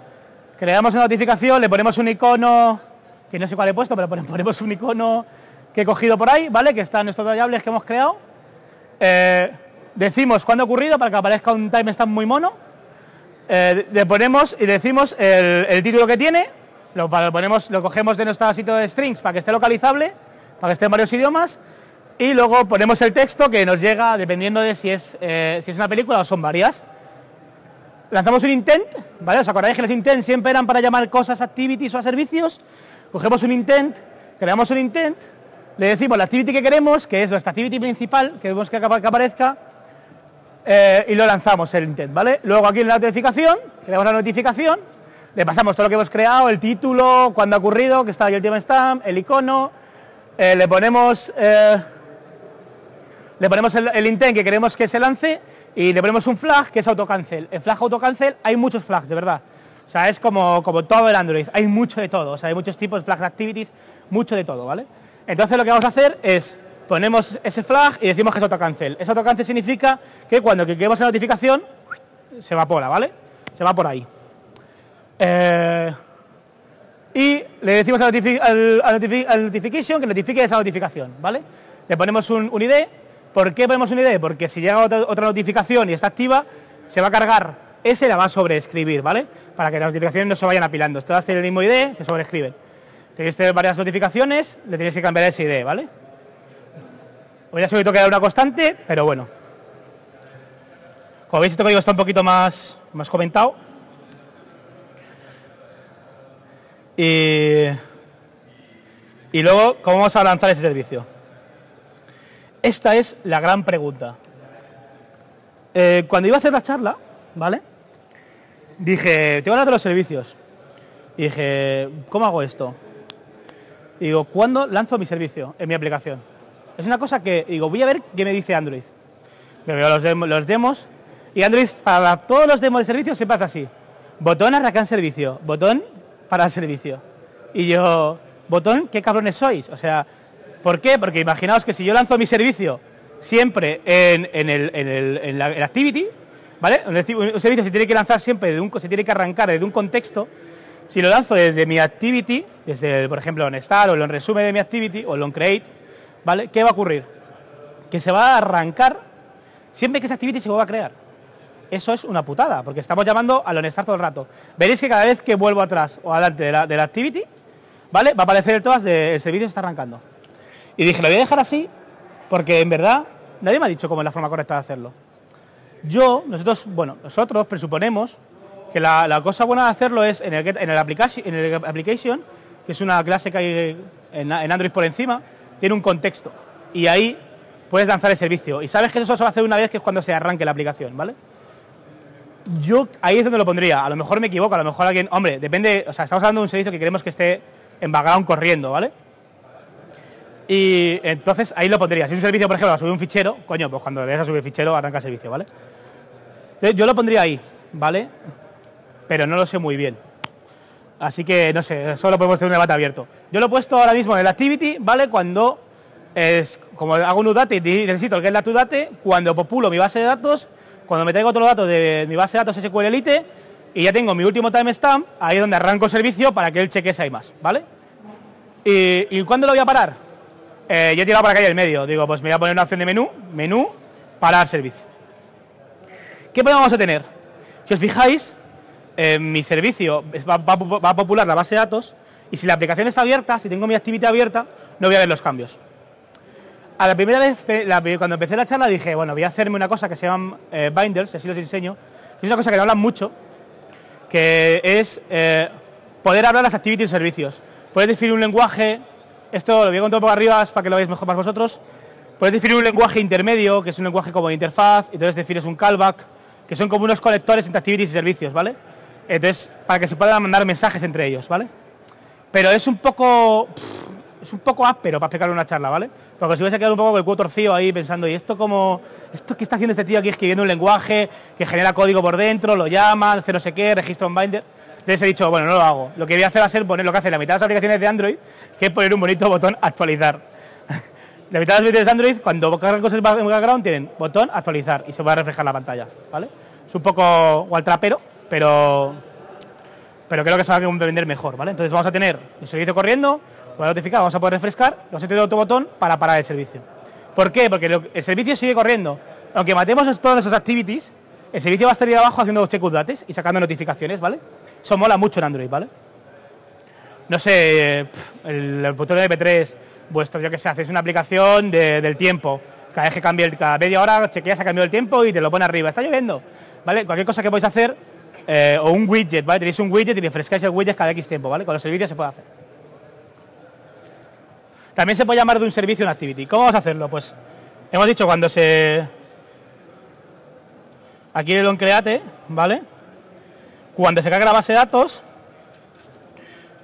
que le damos una notificación, le ponemos un icono, que no sé cuál he puesto, pero ponemos un icono que he cogido por ahí, ¿vale? Que está en nuestras variables que hemos creado. Eh, decimos cuándo ha ocurrido para que aparezca un timestamp muy mono. Eh, le ponemos y decimos el, el título que tiene, lo, lo, ponemos, lo cogemos de nuestro sitio de strings para que esté localizable, para que esté en varios idiomas, y luego ponemos el texto que nos llega dependiendo de si es, eh, si es una película o son varias. Lanzamos un intent, ¿vale? ¿Os acordáis que los intents siempre eran para llamar cosas, activities o a servicios? Cogemos un intent, creamos un intent, le decimos la activity que queremos, que es nuestra activity principal, que queremos que aparezca, Eh, y lo lanzamos el intent, ¿vale? Luego aquí en la notificación, creamos la notificación, le pasamos todo lo que hemos creado, el título, cuándo ha ocurrido, que está ahí el timestamp, el icono, eh, le ponemos eh, le ponemos el, el intent que queremos que se lance y le ponemos un flag que es autocancel. El flag autocancel, hay muchos flags, de verdad. O sea, es como, como todo el Android, hay mucho de todo. O sea, hay muchos tipos, flags, activities, mucho de todo, ¿vale? Entonces lo que vamos a hacer es, ponemos ese flag y decimos que es autocancel. Ese autocancel significa que cuando cliquemos en la notificación, se evapora, ¿vale? Se va por ahí. Eh, y le decimos al, notifi al, al, notifi al notification que notifique esa notificación, ¿vale? Le ponemos un, un I D. ¿Por qué ponemos un I D? Porque si llega otra, otra notificación y está activa, se va a cargar. Ese la va a sobreescribir, ¿vale? Para que las notificaciones no se vayan apilando. Todas tienen el mismo I D, se sobreescriben. Tenéis varias notificaciones, le tenéis que cambiar ese I D, ¿vale? Hoy ya se me toca una constante, pero bueno. Como veis, este código está un poquito más, más comentado. Y, y luego, ¿cómo vamos a lanzar ese servicio? Esta es la gran pregunta. Eh, cuando iba a hacer la charla, ¿vale? Dije, te voy a hablar de los servicios. Y dije, ¿cómo hago esto? Y digo, ¿cuándo lanzo mi servicio en mi aplicación? Es una cosa que, digo, voy a ver qué me dice Android. Me veo los, demo, los demos. Y Android, para todos los demos de servicio, se pasa así. Botón arrancar servicio. Botón para el servicio. Y yo, botón, ¿qué cabrones sois? O sea, ¿por qué? Porque imaginaos que si yo lanzo mi servicio siempre en, en, el, en, el, en la en activity, ¿vale? Un servicio se tiene que lanzar siempre, de un, se tiene que arrancar desde un contexto. Si lo lanzo desde mi activity, desde, por ejemplo, en start o en resume de mi activity o en create, ¿vale? ¿Qué va a ocurrir? Que se va a arrancar siempre que esa activity se vuelva a crear. Eso es una putada, porque estamos llamando al OnStart todo el rato. Veréis que cada vez que vuelvo atrás o adelante de la, de la activity, ¿vale? Va a aparecer el todas de el servicio se está arrancando. Y dije, lo voy a dejar así, porque en verdad nadie me ha dicho cómo es la forma correcta de hacerlo. Yo, nosotros, bueno, nosotros presuponemos que la, la cosa buena de hacerlo es en el, get, en, el application, en el application, que es una clase que hay en, en Android por encima, tiene un contexto. Y ahí puedes lanzar el servicio. Y sabes que eso se va a hacer una vez, que es cuando se arranque la aplicación, ¿vale? Yo ahí es donde lo pondría. A lo mejor me equivoco, a lo mejor alguien... Hombre, depende... O sea, estamos hablando de un servicio que queremos que esté en background corriendo, ¿vale? Y entonces ahí lo pondría. Si es un servicio, por ejemplo, a subir un fichero, coño, pues cuando vayas a subir fichero, arranca el servicio, ¿vale? Entonces yo lo pondría ahí, ¿vale? Pero no lo sé muy bien. Así que, no sé, solo podemos tener un debate abierto. Yo lo he puesto ahora mismo en el activity, ¿vale? Cuando... Es como hago un U DATE y necesito el get date, cuando populo mi base de datos, cuando me traigo otros datos de mi base de datos SQLite y ya tengo mi último timestamp, ahí es donde arranco el servicio para que él chequee si hay más, ¿vale? ¿Y, y cuándo lo voy a parar? Eh, yo he tirado para acá en el medio, digo, pues me voy a poner una opción de menú, menú, parar servicio. ¿Qué problema vamos a tener? Si os fijáis, eh, mi servicio va, va, va a popular la base de datos y si la aplicación está abierta, si tengo mi actividad abierta, no voy a ver los cambios. A la primera vez, la, cuando empecé la charla, dije, bueno, voy a hacerme una cosa que se llaman eh, binders, así los enseño. Es una cosa que no hablan mucho, que es eh, poder hablar las activities y servicios. Puedes definir un lenguaje, esto lo voy a contar un poco arriba para que lo veáis mejor más vosotros. Puedes definir un lenguaje intermedio, que es un lenguaje como de interfaz, y entonces defines un callback, que son como unos conectores entre activities y servicios, ¿vale? Entonces, para que se puedan mandar mensajes entre ellos, ¿vale? Pero es un poco... Pff, es un poco áspero para explicarle una charla, ¿vale? Porque si vais a quedar un poco con el culo torcido ahí pensando, ¿y esto cómo? ¿Esto qué está haciendo este tío aquí escribiendo un lenguaje que genera código por dentro, lo llama, hace no sé qué, registra un binder? Entonces he dicho, bueno, no lo hago. Lo que voy a hacer va a ser poner lo que hace la mitad de las aplicaciones de Android, que es poner un bonito botón actualizar. La mitad de las aplicaciones de Android, cuando cargan cosas en background, tienen botón actualizar y se va a reflejar la pantalla, ¿vale? Es un poco gualtrapero, pero, pero creo que se va a vender mejor, ¿vale? Entonces vamos a tener el servicio corriendo, notificar, vamos a poder refrescar, vamos a tener otro botón para parar el servicio. ¿Por qué? Porque el servicio sigue corriendo. Aunque matemos todas esas activities, el servicio va a estar ahí abajo haciendo check out dates y sacando notificaciones, ¿vale? Eso mola mucho en Android, ¿vale? No sé, pff, el, el botón de eme pe tres, vuestro, yo que sé, hacéis una aplicación de, del tiempo. Cada vez que cambie, cada media hora chequeas ha cambiado el tiempo y te lo pone arriba. Está lloviendo, ¿vale? Cualquier cosa que podéis hacer, eh, o un widget, ¿vale? Tenéis un widget y refrescáis el widget cada X tiempo, ¿vale? Con los servicios se puede hacer. También se puede llamar de un servicio una activity. ¿Cómo vamos a hacerlo? Pues hemos dicho cuando se... Aquí el onCreate, ¿vale? Cuando se carga la base de datos,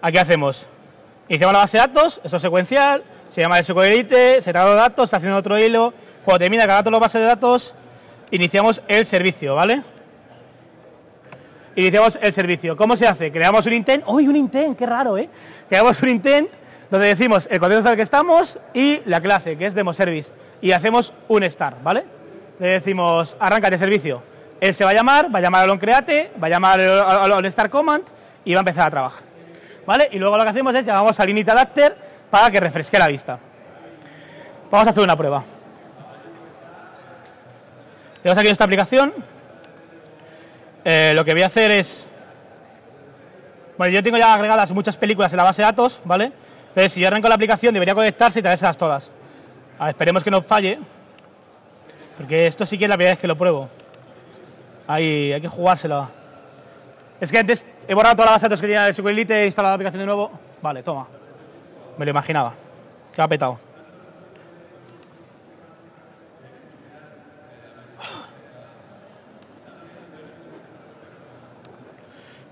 aquí hacemos. Iniciamos la base de datos, eso es secuencial, se llama el SQLite, se carga los datos, está haciendo otro hilo. Cuando termina de cargar todas las bases de datos, iniciamos el servicio, ¿vale? Iniciamos el servicio. ¿Cómo se hace? Creamos un intent. ¡Uy, un intent! ¡Qué raro, eh! Creamos un intent donde decimos el contexto al que estamos y la clase, que es DemoService. Y hacemos un start, ¿vale? Le decimos, arráncate servicio. Él se va a llamar, va a llamar al onCreate, va a llamar al onStart command y va a empezar a trabajar, ¿vale? Y luego lo que hacemos es llamamos al initAdapter para que refresque la vista. Vamos a hacer una prueba. Tenemos aquí nuestra aplicación. Eh, lo que voy a hacer es... Bueno, yo tengo ya agregadas muchas películas en la base de datos, ¿vale? Entonces, si yo arranco la aplicación, debería conectarse y traérselas todas. A ver, esperemos que no falle, porque esto sí que es la primera vez que lo pruebo. Ahí, hay que jugársela. Es que antes he borrado toda la base de datos que tenía de SQLite, he instalado la aplicación de nuevo. Vale, toma. Me lo imaginaba. Que ha petado.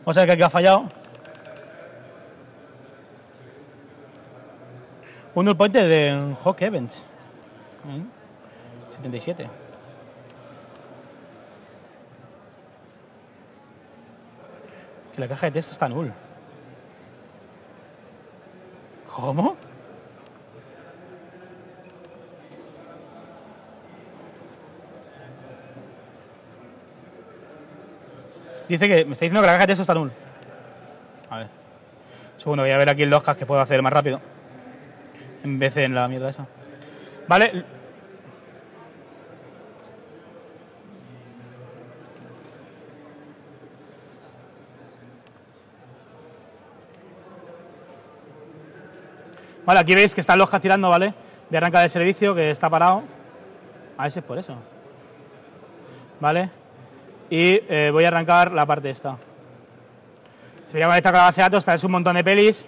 Vamos a ver que aquí ha fallado. Un null pointer de Hawk Events. setenta y siete. Que la caja de texto está null. ¿Cómo? Dice que me está diciendo que la caja de texto está null. A ver. Un segundo, voy a ver aquí en Logcat que puedo hacer más rápido. En vez de en la mierda esa. Vale. Vale, aquí veis que está Logcat tirando, ¿vale? Voy a arrancar el servicio que está parado. A ver si es por eso. Vale. Y eh, voy a arrancar la parte esta. Se vería conectar con la base de datos, traes un montón de pelis.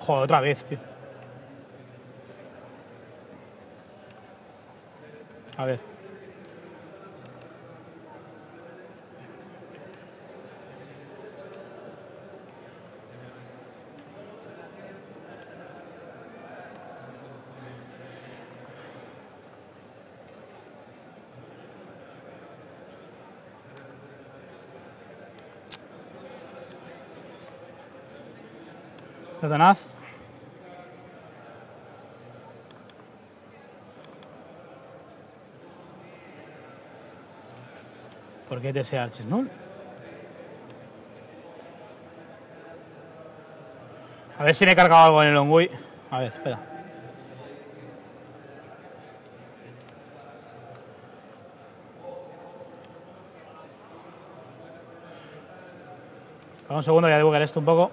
Joder, otra vez, tío. A ver. Satanás. ¿Por qué te sea archis null? A ver si le he cargado algo en el OnGui. A ver, espera. Para un segundo, voy a dibujar esto un poco.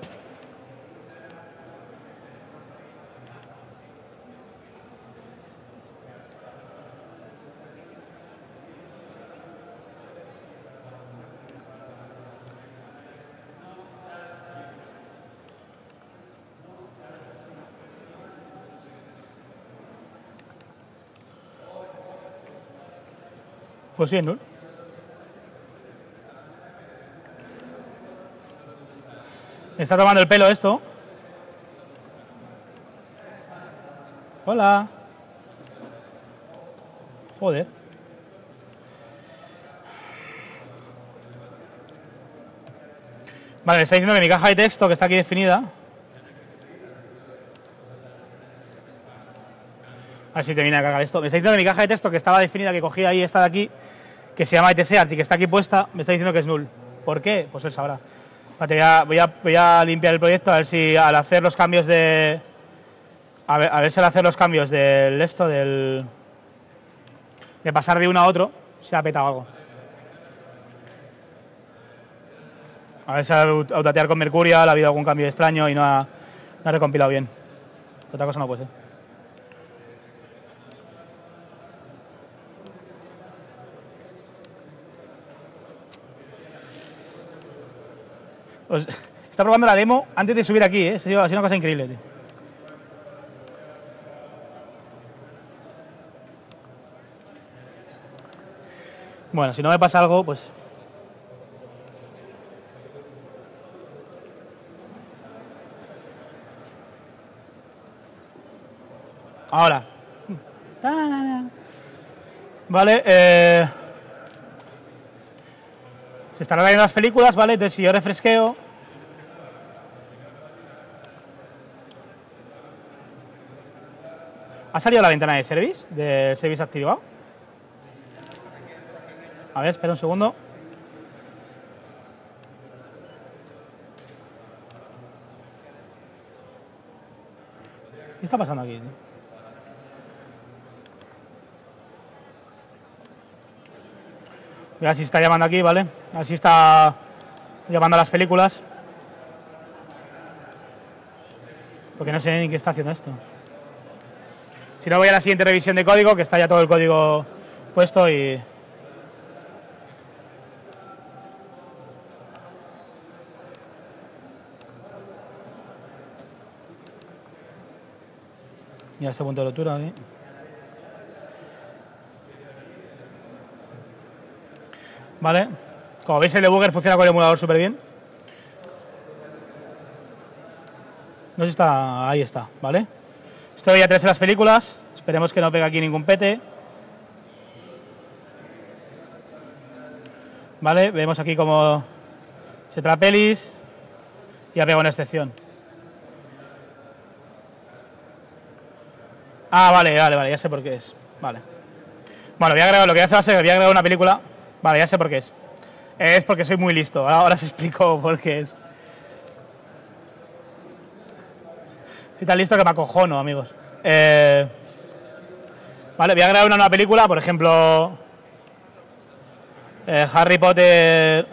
Pues sí, ¿no? Me está tomando el pelo esto. Hola. Joder. Vale, me está diciendo que mi caja de texto, que está aquí definida. A ver si termina de cagar esto. Me está diciendo que mi caja de texto que estaba definida, que cogí ahí, esta de aquí, que se llama etcart y que está aquí puesta, me está diciendo que es null. ¿Por qué? Pues él sabrá. Vale, voy, a, voy, a, voy a limpiar el proyecto a ver si al hacer los cambios de... A ver, a ver si al hacer los cambios del esto, del... de pasar de uno a otro, se ha petado algo. A ver si al autatear con Mercurial ha habido algún cambio extraño y no ha, no ha recompilado bien. Otra cosa no puede ser. Os está probando la demo antes de subir aquí, ¿eh? Ha sido una cosa increíble, tío. Bueno, si no me pasa algo, pues... Ahora. Vale. Eh, se estarán viendo las películas, ¿vale? Entonces, si yo refresqueo... ¿Ha salido la ventana de service? ¿De service activado? A ver, espera un segundo. ¿Qué está pasando aquí? Mira, si está llamando aquí, ¿vale? Así está llamando a las películas. Porque no sé ni qué está haciendo esto. Si no, voy a la siguiente revisión de código, que está ya todo el código puesto y... Ya este punto de rotura aquí. Vale. Como veis, el debugger funciona con el emulador súper bien. No sé si está... Ahí está, ¿vale? Estoy ya tres en las películas. Esperemos que no pegue aquí ningún pete. Vale, vemos aquí cómo se trae pelis. Y ha pegado una excepción. Ah, vale, vale, vale, ya sé por qué es. Vale. Bueno, voy a agregar, lo que voy a hacer va a ser que voy a agregar una película. Vale, ya sé por qué es. Es porque soy muy listo. Ahora, ahora os explico por qué es. Soy tan listo que me acojono, amigos. Eh, vale, voy a agregar una nueva película, por ejemplo... Eh, Harry Potter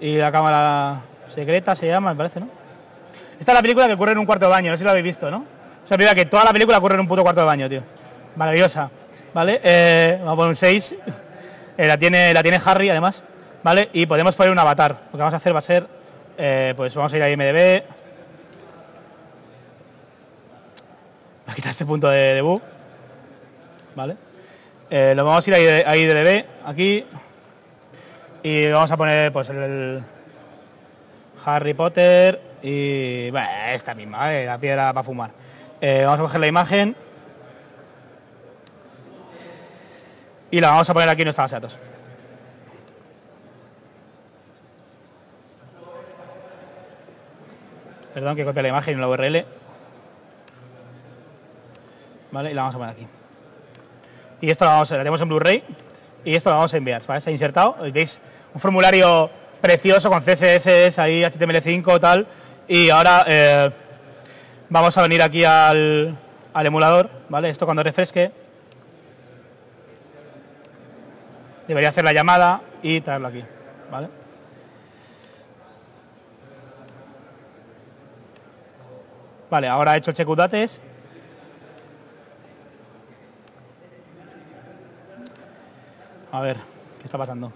y la cámara secreta se llama, me parece, ¿no? Esta es la película que ocurre en un cuarto de baño, no sé si lo habéis visto, ¿no? O sea, que toda la película ocurre en un puto cuarto de baño, tío. Maravillosa. ¿Vale? Eh, vamos a poner un seis. Eh, la, tiene, la tiene Harry, además. ¿Vale? Y podemos poner un avatar. Lo que vamos a hacer va a ser... Eh, pues vamos a ir a I M D B. Voy a quitar este punto de debug. ¿Vale? Eh, lo vamos a ir a I D B, aquí. Y vamos a poner, pues, el... el Harry Potter y... Bueno, esta misma, ¿vale? La piedra para fumar. Eh, vamos a coger la imagen y la vamos a poner aquí en nuestra base de datos. Perdón, que copia la imagen en la U R L. Vale, y la vamos a poner aquí. Y esto la, vamos a, la tenemos en Blu-ray y esto la vamos a enviar, ¿vale? Se ha insertado, veis un formulario precioso con C S S, ahí H T M L cinco, tal, y ahora... Eh, vamos a venir aquí al, al emulador, ¿vale? Esto cuando refresque debería hacer la llamada y traerlo aquí, ¿vale? Vale, ahora he hecho checkudates. A ver, ¿qué está pasando?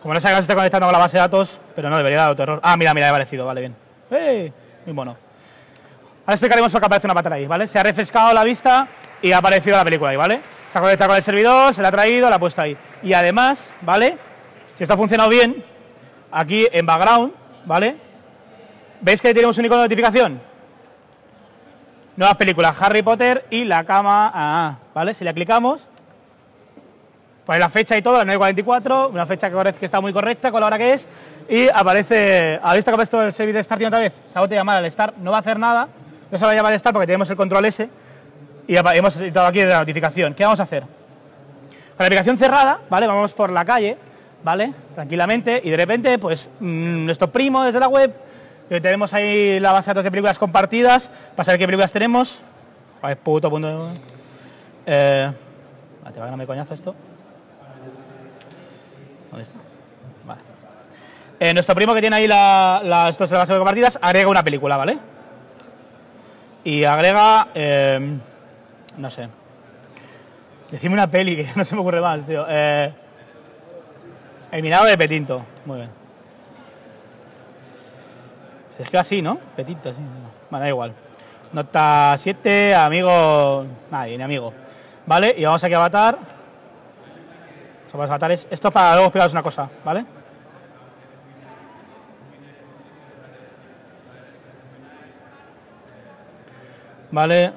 Como no sé que se está conectando con la base de datos, pero no, debería dar otro error. Ah, mira, mira, ha aparecido, vale, bien. ¡Ey! Muy bueno. Ahora explicaremos por qué aparece una pantalla ahí, ¿vale? Se ha refrescado la vista y ha aparecido la película ahí, ¿vale? Se ha conectado con el servidor, se la ha traído, la ha puesto ahí. Y además, ¿vale? Si esto ha funcionado bien, aquí en background, ¿vale? ¿Veis que tenemos un icono de notificación? Nuevas películas, Harry Potter y la cama, ah, ¿vale? Si le clicamos... Pues la fecha y todo, la nueve cuarenta y cuatro, una fecha que está muy correcta con la hora que es, y aparece, ¿habéis visto que ha puesto el servicio de Start otra vez? Sabote llamada al Start, no va a hacer nada, no se va a llamar al Start porque tenemos el control S, y hemos editado aquí la notificación. ¿Qué vamos a hacer? Con la aplicación cerrada, ¿vale? Vamos por la calle, ¿vale? Tranquilamente, y de repente, pues, mmm, nuestro primo desde la web, que tenemos ahí la base de datos de películas compartidas, para saber qué películas tenemos. Joder, puto punto de... Eh... Vale, te va a ganarme coñazo esto. ¿Dónde está? Vale. Eh, nuestro primo que tiene ahí la, la, estos de las compartidas agrega una película, ¿vale? Y agrega, eh, no sé. Decime una peli que no se me ocurre más, tío. Eh, El minado de Petinto. Muy bien. Se escribe así, ¿no? Petinto, sí. Vale, da igual. Nota siete, amigo... Nadie, ni amigo. Vale, y vamos aquí a Avatar. Para avatares. Esto es para luego explicaros una cosa, ¿vale? ¿vale?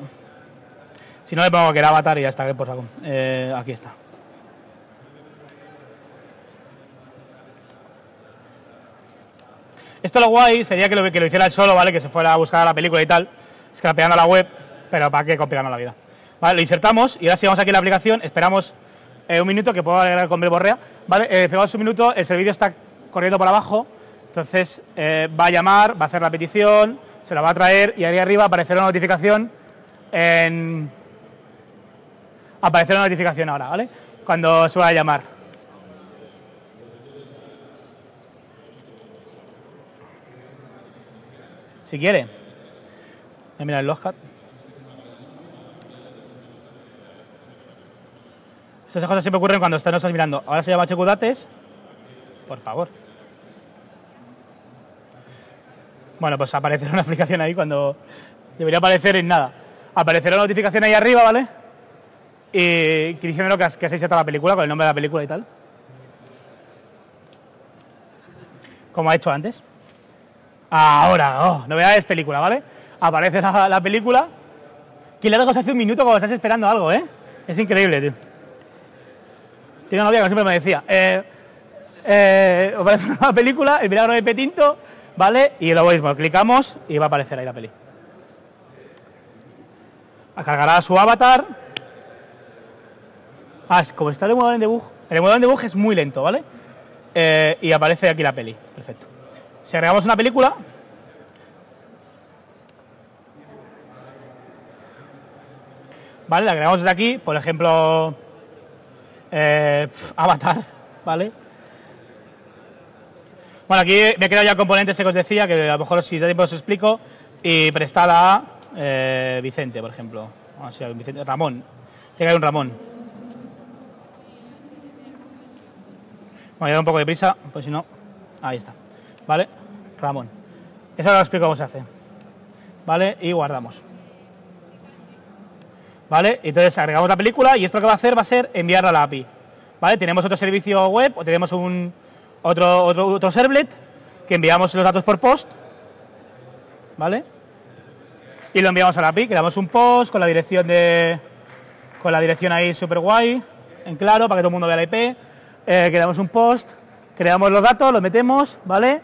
Si no, le pongo que era Avatar y ya está, que por saco. Eh, aquí está. Esto lo guay sería que lo, que lo hiciera él solo, ¿vale? Que se fuera a buscar la película y tal, scrapeando la web, pero para qué complicarnos la vida. Vale, lo insertamos y ahora si vamos aquí a la aplicación, esperamos eh, un minuto, que puedo agregar con verborrea, ¿vale? Eh, esperamos un minuto, el servicio está corriendo por abajo, entonces eh, va a llamar, va a hacer la petición, se la va a traer y ahí arriba aparecerá una notificación en... Aparecerá una notificación ahora, ¿vale? Cuando se va a llamar. Si quiere. Mira el Logcat. Esas cosas siempre ocurren cuando estás, no estás mirando. Ahora se llama Checudates. Por favor. Bueno, pues aparecerá una aplicación ahí cuando... Debería aparecer en nada. Aparecerá una notificación ahí arriba, ¿vale? Y diciéndolo que has, que has hecho toda la película, con el nombre de la película y tal. Como ha hecho antes. Ahora, oh, novedades película, ¿vale? Aparece la, la película. Qué largo se hace un minuto cuando estás esperando algo, ¿eh? Es increíble, tío. Tengo una novia que siempre me decía, eh, eh, aparece una película, el milagro de Petinto, ¿vale? Y lo mismo, clicamos y va a aparecer ahí la peli. Cargará su avatar. Ah, es como está el emulador en debug. El emulador en debug es muy lento, ¿vale? Eh, y aparece aquí la peli, perfecto. Si agregamos una película, vale, la agregamos desde aquí, por ejemplo, eh, Avatar, ¿vale? Bueno, aquí me he creado ya componentes que os decía, que a lo mejor si da tiempo os explico, y prestada a eh, Vicente, por ejemplo. O sea, Vicente, Ramón, tiene que haber un Ramón. Bueno, ya un poco de prisa, pues si no, ahí está. ¿Vale? Ramón. Eso ahora os explico cómo se hace. ¿Vale? Y guardamos. ¿Vale? Entonces agregamos la película y esto lo que va a hacer va a ser enviarla a la A P I. ¿Vale? Tenemos otro servicio web o tenemos un otro, otro, otro servlet que enviamos los datos por post. ¿Vale? Y lo enviamos a la A P I. Creamos un post con la dirección de... Con la dirección ahí super guay. En claro, para que todo el mundo vea la I P. Eh, creamos un post. Creamos los datos, los metemos, ¿vale?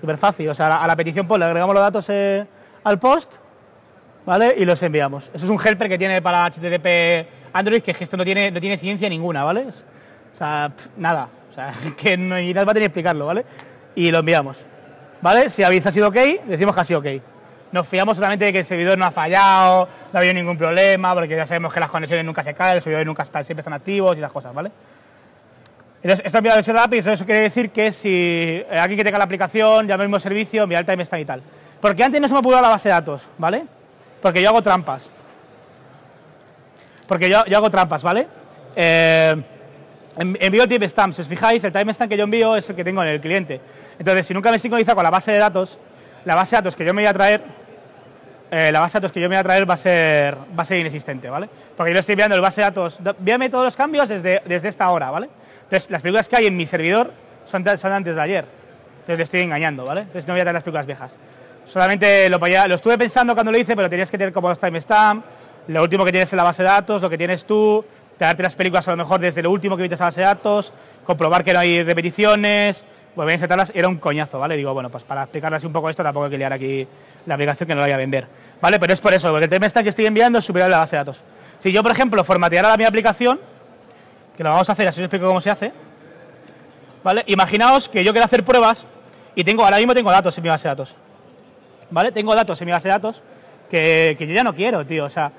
Súper fácil, o sea, a la, a la petición post le agregamos los datos eh, al post, ¿vale? Y los enviamos. Eso es un helper que tiene para H T T P Android, que esto no tiene, no tiene ciencia ninguna, ¿vale? O sea, pff, nada, o sea, que no va a tener que explicarlo, ¿vale? Y lo enviamos, ¿vale? Si habéis ha sido ok, decimos que ha sido ok. Nos fiamos solamente de que el servidor no ha fallado, no ha habido ningún problema, porque ya sabemos que las conexiones nunca se caen, el servidor nunca está, siempre están activos y las cosas, ¿vale? Entonces, esto enviado a la A P I, eso quiere decir que si alguien que tenga la aplicación, llama el mismo servicio, envía el timestamp y tal. Porque antes no se me ha apurado la base de datos, ¿vale? Porque yo hago trampas. Porque yo, yo hago trampas, ¿vale? Eh, envío el timestamp. Si os fijáis, el timestamp que yo envío es el que tengo en el cliente. Entonces, si nunca me sincroniza con la base de datos, la base de datos que yo me voy a traer, eh, la base de datos que yo me voy a traer va a ser, va a ser inexistente, ¿vale? Porque yo estoy enviando el base de datos, envíame todos los cambios desde, desde esta hora, ¿vale? Entonces, las películas que hay en mi servidor son, son antes de ayer. Entonces, le estoy engañando, ¿vale? Entonces, no voy a traer las películas viejas. Solamente lo, lo estuve pensando cuando lo hice, pero tenías que tener como los timestamps, lo último que tienes en la base de datos, lo que tienes tú, traerte las películas a lo mejor desde lo último que viste a la base de datos, comprobar que no hay repeticiones, volver a insertarlas. Era un coñazo, ¿vale? Digo, bueno, pues para explicarles un poco esto, tampoco hay que liar aquí la aplicación que no la voy a vender, ¿vale? Pero es por eso, porque el timestamp que estoy enviando es superior a la base de datos. Si yo, por ejemplo, formateara mi aplicación, que lo vamos a hacer, así os explico cómo se hace, ¿vale? Imaginaos que yo quiero hacer pruebas y tengo, ahora mismo tengo datos en mi base de datos, ¿vale? Tengo datos en mi base de datos que, que yo ya no quiero, tío, o sea,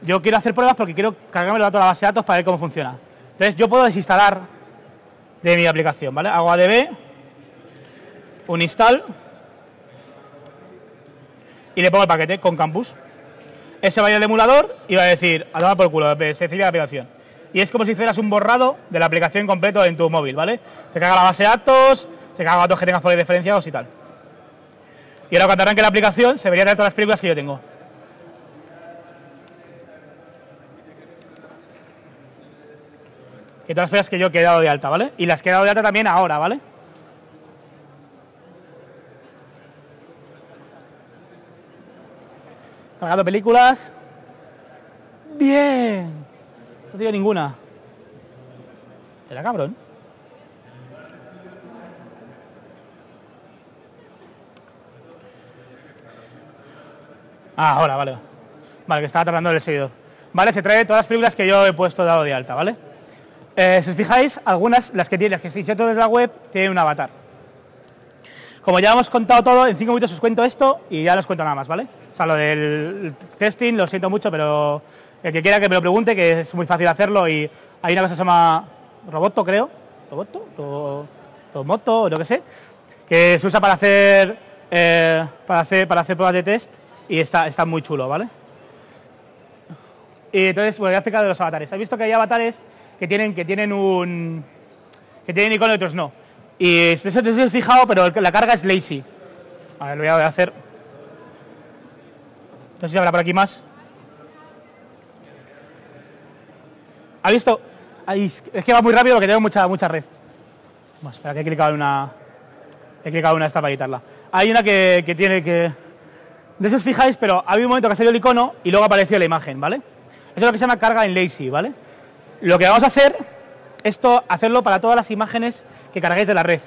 yo quiero hacer pruebas porque quiero cargarme los datos a la base de datos para ver cómo funciona. Entonces, yo puedo desinstalar de mi aplicación, ¿vale? Hago A D B, un install y le pongo el paquete con campus. Ese va a ir al emulador y va a decir, a tomar por culo, sencilla la aplicación. Y es como si hicieras un borrado de la aplicación completo en tu móvil, ¿vale? Se carga la base de datos, se carga datos que tengas por ahí diferenciados y tal. Y ahora cuando arranque la aplicación se vería todas las películas que yo tengo. Y todas las películas que yo he quedado de alta, ¿vale? Y las que he dado de alta también ahora, ¿vale? Cargando películas. Bien. No digo ninguna. Era cabrón. Ah, ahora, vale. Vale, que estaba tardando el seguidor. Vale, se trae todas las películas que yo he puesto dado de alta, ¿vale? Eh, si os fijáis, algunas, las que tienen, las que se insertan desde la web, tienen un avatar. Como ya hemos contado todo, en cinco minutos os cuento esto y ya no os cuento nada más, ¿vale? O sea, lo del testing, lo siento mucho, pero el que quiera que me lo pregunte, que es muy fácil hacerlo, y hay una cosa que se llama Roboto, creo, Roboto, Roboto, lo que sé, que se usa para hacer, eh, para hacer, para hacer pruebas de test. Y está, está muy chulo, ¿vale? Y entonces, bueno, voy a explicar de los avatares. ¿Habéis visto que hay avatares que tienen, que tienen un... que tienen icono y otros no? Y eso no sé si os he fijado, pero la carga es lazy. A ver, lo voy a hacer. No sé si habrá por aquí más. ¿Habéis visto? Ahí, es que va muy rápido porque tengo mucha, mucha red. Más, espera, que he clicado en una... He clicado en una esta para quitarla. Hay una que, que tiene que... De eso os fijáis, pero había un momento que salió el icono y luego apareció la imagen, ¿vale? Eso es lo que se llama carga en lazy, ¿vale? Lo que vamos a hacer, esto, hacerlo para todas las imágenes que carguéis de la red.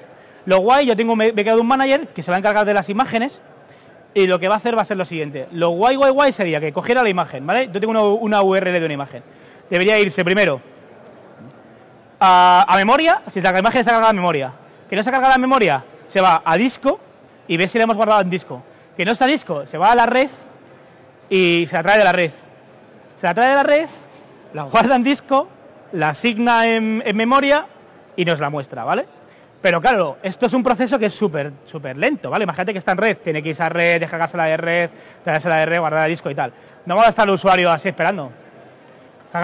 Lo guay, yo tengo, me he creado un manager que se va a encargar de las imágenes y lo que va a hacer va a ser lo siguiente. Lo guay, guay, guay sería que cogiera la imagen, ¿vale? Yo tengo una, una U R L de una imagen. Debería irse primero a, a memoria, si la imagen se ha cargado a memoria. Que no se ha cargado a memoria, se va a disco y ve si la hemos guardado en disco. Que no está disco, se va a la red y se la trae de la red. Se la trae de la red, la guarda en disco, la asigna en, en memoria y nos la muestra, ¿vale? Pero claro, esto es un proceso que es súper, súper lento, ¿vale? Imagínate que está en red, tiene que irse a red, descargársela de red, traérsela de red, guardarla de disco y tal. No vamos a estar el usuario así esperando,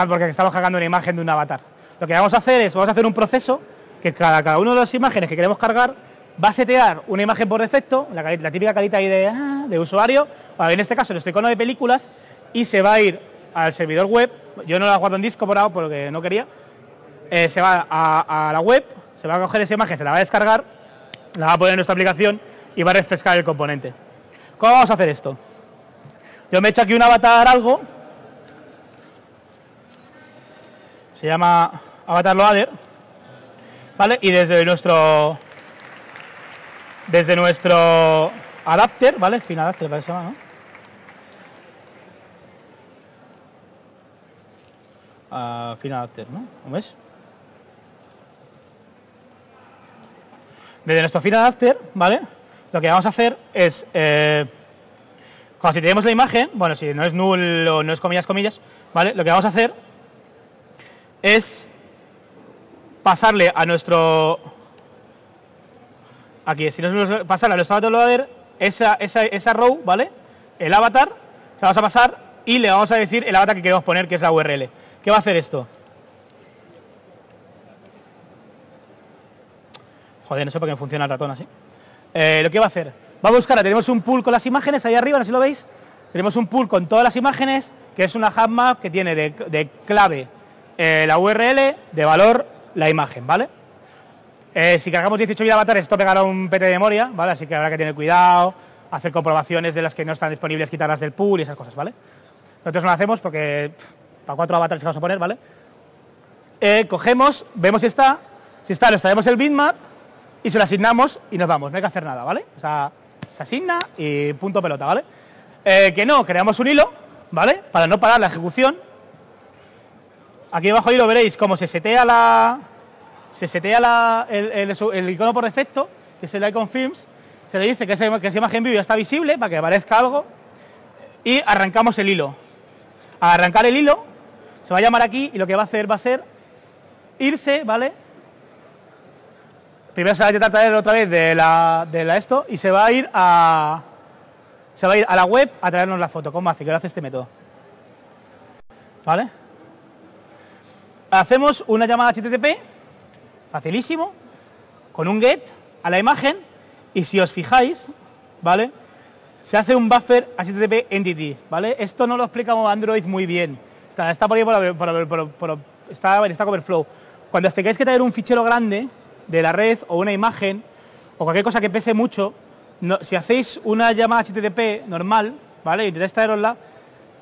porque estamos cargando una imagen de un avatar. Lo que vamos a hacer es, vamos a hacer un proceso que cada, cada una de las imágenes que queremos cargar va a setear una imagen por defecto, la, la típica carita ahí de, ah, de usuario, ahora, en este caso nuestro icono de películas, y se va a ir al servidor web. Yo no la guardo en disco por ahora porque no quería. Eh, se va a, a la web, se va a coger esa imagen, se la va a descargar, la va a poner en nuestra aplicación y va a refrescar el componente. ¿Cómo vamos a hacer esto? Yo me he hecho aquí un avatar algo, se llama avatar loader, ¿vale? Y desde nuestro... Desde nuestro adapter, ¿vale? Fin adapter, parece que se llama, ¿no? Uh, fin adapter, ¿no? ¿Cómo es? Desde nuestro fin adapter, ¿vale? Lo que vamos a hacer es, eh, cuando si tenemos la imagen, bueno, si no es null o no es comillas, comillas, ¿vale? Lo que vamos a hacer es pasarle a nuestro... Aquí, si nos pasara a nuestro avatar loader, esa, esa, esa row, ¿vale? El avatar, se la vamos a pasar y le vamos a decir el avatar que queremos poner, que es la U R L. ¿Qué va a hacer esto? Joder, no sé por qué me funciona el ratón así. Eh, lo que va a hacer, va a buscar, tenemos un pool con las imágenes, ahí arriba, no sé si lo veis, tenemos un pool con todas las imágenes, que es una hubmap que tiene de, de clave eh, la U R L, de valor la imagen, ¿vale? Eh, si cargamos dieciocho mil avatares, esto pegará un pete de memoria, ¿vale? Así que habrá que tener cuidado, hacer comprobaciones de las que no están disponibles, quitarlas del pool y esas cosas, ¿vale? Nosotros no lo hacemos porque pff, para cuatro avatares que vamos a poner, ¿vale? Eh, cogemos, vemos si está, si está, nos traemos el bitmap y se lo asignamos y nos vamos, no hay que hacer nada, ¿vale? O sea, se asigna y punto pelota, ¿vale? Eh, que no, creamos un hilo, ¿vale? Para no parar la ejecución. Aquí abajo del hilo veréis cómo se setea la... Se setea la, el, el, el icono por defecto, que es el icon films, se le dice que esa, que esa imagen viva está visible para que aparezca algo y arrancamos el hilo. A arrancar el hilo se va a llamar aquí y lo que va a hacer va a ser irse, ¿vale? Primero se va a intentar traer otra vez de la, de la esto y se va a ir a se va a ir a la web a traernos la foto. ¿Cómo hace? Que lo hace este método. ¿Vale? Hacemos una llamada H T T P. Facilísimo, con un get a la imagen y si os fijáis, ¿vale? Se hace un buffer H T T P entity, ¿vale? Esto no lo explica Android muy bien, está, está por ahí, por, por, por, por, está en Stack Overflow. Cuando os tengáis que traer un fichero grande de la red o una imagen o cualquier cosa que pese mucho, no, si hacéis una llamada H T T P normal, ¿vale? Y intentáis traerosla,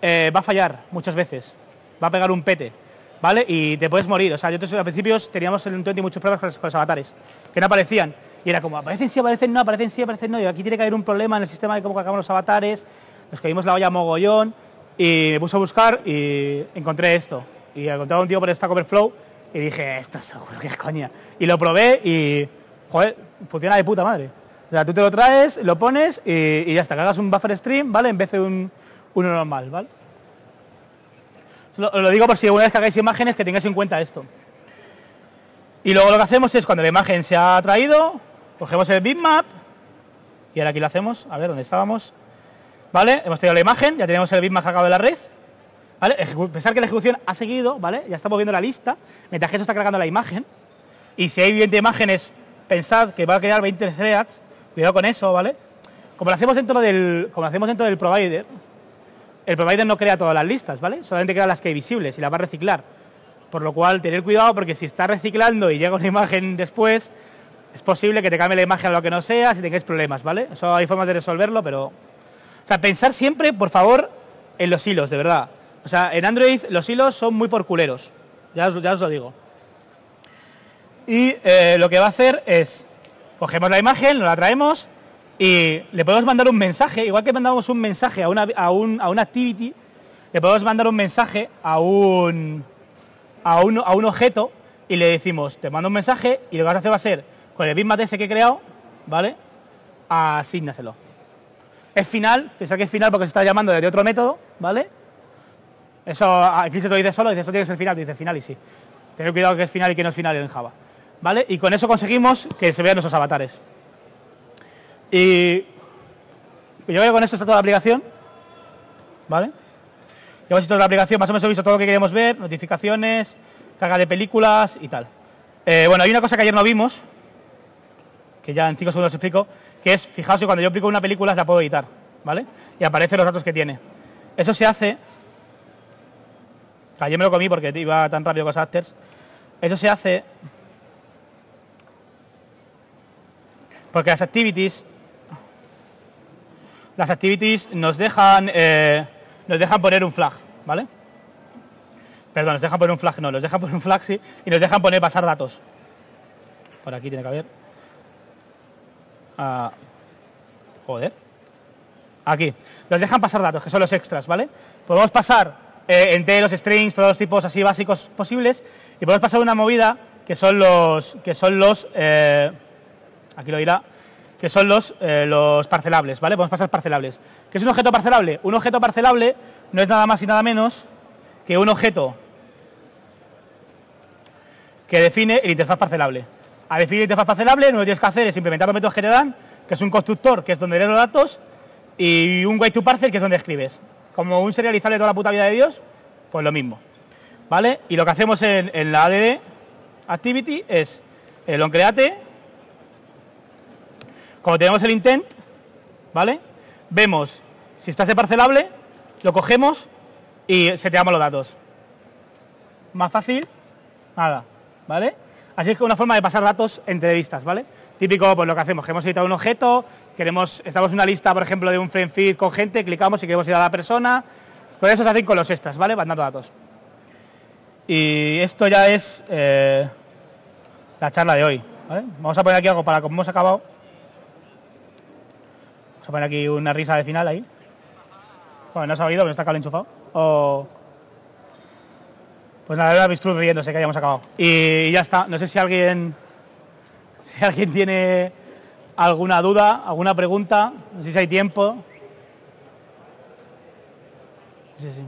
eh, va a fallar muchas veces, va a pegar un pete, ¿vale? Y te puedes morir. O sea, yo te, a principios teníamos en Tuenti muchos problemas con los, con los avatares, que no aparecían. Y era como, aparecen sí, aparecen no, aparecen sí, aparecen no. Y aquí tiene que haber un problema en el sistema de cómo cargamos los avatares. Nos caímos la olla mogollón y me puse a buscar y encontré esto. Y encontré a un tío por Stack Overflow y dije, esto seguro que es coña. Y lo probé y, joder, funciona de puta madre. O sea, tú te lo traes, lo pones y, y ya está. Cargas un buffer stream, ¿vale? En vez de un, uno normal, ¿vale? Lo, lo digo por si alguna vez que hagáis imágenes que tengáis en cuenta esto. Y luego lo que hacemos es, cuando la imagen se ha traído, cogemos el bitmap y ahora aquí lo hacemos. A ver, ¿dónde estábamos? ¿Vale? Hemos traído la imagen, ya tenemos el bitmap cargado de la red. ¿Vale? Pensar que la ejecución ha seguido, ¿vale? Ya estamos viendo la lista, mientras que eso está cargando la imagen. Y si hay veinte imágenes, pensad que va a crear veinte threads. Cuidado con eso, ¿vale? Como lo hacemos dentro del, como lo hacemos dentro del provider, el provider no crea todas las listas, ¿vale? Solamente crea las que hay visibles y las va a reciclar. Por lo cual, tener cuidado porque si está reciclando y llega una imagen después, es posible que te cambie la imagen a lo que no sea si tengáis problemas, ¿vale? Eso hay formas de resolverlo, pero... O sea, pensar siempre, por favor, en los hilos, de verdad. O sea, en Android los hilos son muy por culeros, ya os, ya os lo digo. Y eh, lo que va a hacer es... Cogemos la imagen, nos la traemos y le podemos mandar un mensaje. Igual que mandamos un mensaje a una, a un, a una activity, le podemos mandar un mensaje a un, a, un, a un objeto y le decimos, te mando un mensaje y lo que vas a hacer va a ser, con el bitmap ese que he creado, ¿vale? Asígnaselo. Es final, pensad que es final porque se está llamando desde otro método, ¿vale? Eso aquí se te lo dice solo, dice, eso tiene que ser final, te dice final y sí. Tened cuidado que es final y que no es final en Java. ¿Vale? Y con eso conseguimos que se vean nuestros avatares. Y yo creo que con esto está toda la aplicación. ¿Vale? Ya hemos visto toda la aplicación, más o menos hemos visto todo lo que queríamos ver, notificaciones, carga de películas y tal. Eh, bueno, hay una cosa que ayer no vimos, que ya en cinco segundos os explico, que es, fijaos que cuando yo aplico una película la puedo editar, ¿vale? Y aparecen los datos que tiene. Eso se hace... Ayer me lo comí porque iba tan rápido con los actors. Eso se hace... Porque las activities, las activities nos dejan, eh, nos dejan poner un flag, ¿vale? Perdón, nos dejan poner un flag, no, nos dejan poner un flag, sí, y nos dejan poner pasar datos. Por aquí tiene que haber. Ah, joder. Aquí. Nos dejan pasar datos, que son los extras, ¿vale? Podemos pasar eh, enteros, strings, todos los tipos así básicos posibles, y podemos pasar una movida que son los, que son los... Eh, aquí lo dirá, que son los, eh, los parcelables, ¿vale? Podemos pasar parcelables. ¿Qué es un objeto parcelable? Un objeto parcelable no es nada más y nada menos que un objeto que define el interfaz parcelable. A definir el interfaz parcelable, lo que tienes que hacer es implementar los métodos que te dan, que es un constructor, que es donde lees los datos, y un way to parcel, que es donde escribes. Como un serializable de toda la puta vida de Dios, pues lo mismo, ¿vale? Y lo que hacemos en, en la A D B Activity es el onCreate. Cuando tenemos el intent, ¿vale? Vemos si está ese parcelable, lo cogemos y seteamos los datos. Más fácil, nada, ¿vale? Así es que una forma de pasar datos entre listas, ¿vale? Típico, pues lo que hacemos, que hemos editado un objeto, queremos, estamos en una lista, por ejemplo, de un frame feed con gente, clicamos y queremos ir a la persona. Con eso se hacen con los extras, ¿vale? Van dando datos. Y esto ya es eh, la charla de hoy, ¿vale? Vamos a poner aquí algo para como hemos acabado. Vamos a poner aquí una risa de final ahí. Bueno, no se ha oído, pero está cable enchufado. O... Pues nada, era Bistruz riéndose que hayamos acabado. Y ya está. No sé si alguien si alguien tiene alguna duda, alguna pregunta. No sé si hay tiempo. Sí, sí.